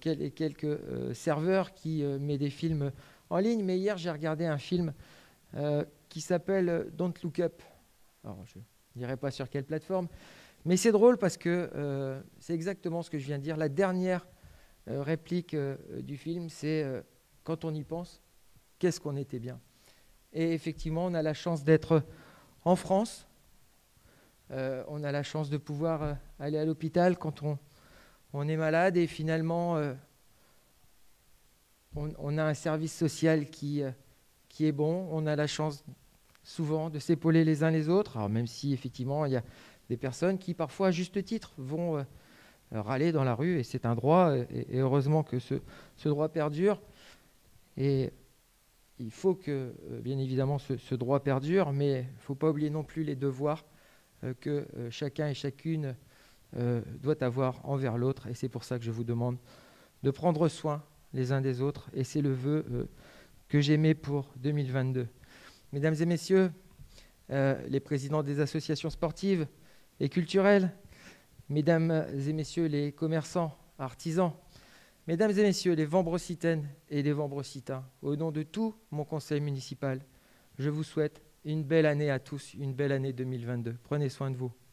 quelques serveurs qui mettent des films en ligne, mais hier, j'ai regardé un film qui s'appelle « Don't Look Up ». Alors, je ne dirai pas sur quelle plateforme, mais c'est drôle parce que c'est exactement ce que je viens de dire. La dernière réplique du film, c'est quand on y pense, qu'est-ce qu'on était bien. Et effectivement, on a la chance d'être en France, on a la chance de pouvoir aller à l'hôpital quand on est malade, et finalement, on a un service social qui est bon, on a la chance souvent de s'épauler les uns les autres, alors même si effectivement, il y a des personnes qui parfois, à juste titre, vont... râler dans la rue, et c'est un droit, et heureusement que ce droit perdure, et il faut que, bien évidemment, ce droit perdure, mais il ne faut pas oublier non plus les devoirs que chacun et chacune doit avoir envers l'autre, et c'est pour ça que je vous demande de prendre soin les uns des autres, et c'est le vœu que j'émets pour 2022. Mesdames et messieurs, les présidents des associations sportives et culturelles, mesdames et messieurs les commerçants, artisans, mesdames et messieurs les Wambrechitaines et les Wambrecitains, au nom de tout mon conseil municipal, je vous souhaite une belle année à tous, une belle année 2022. Prenez soin de vous.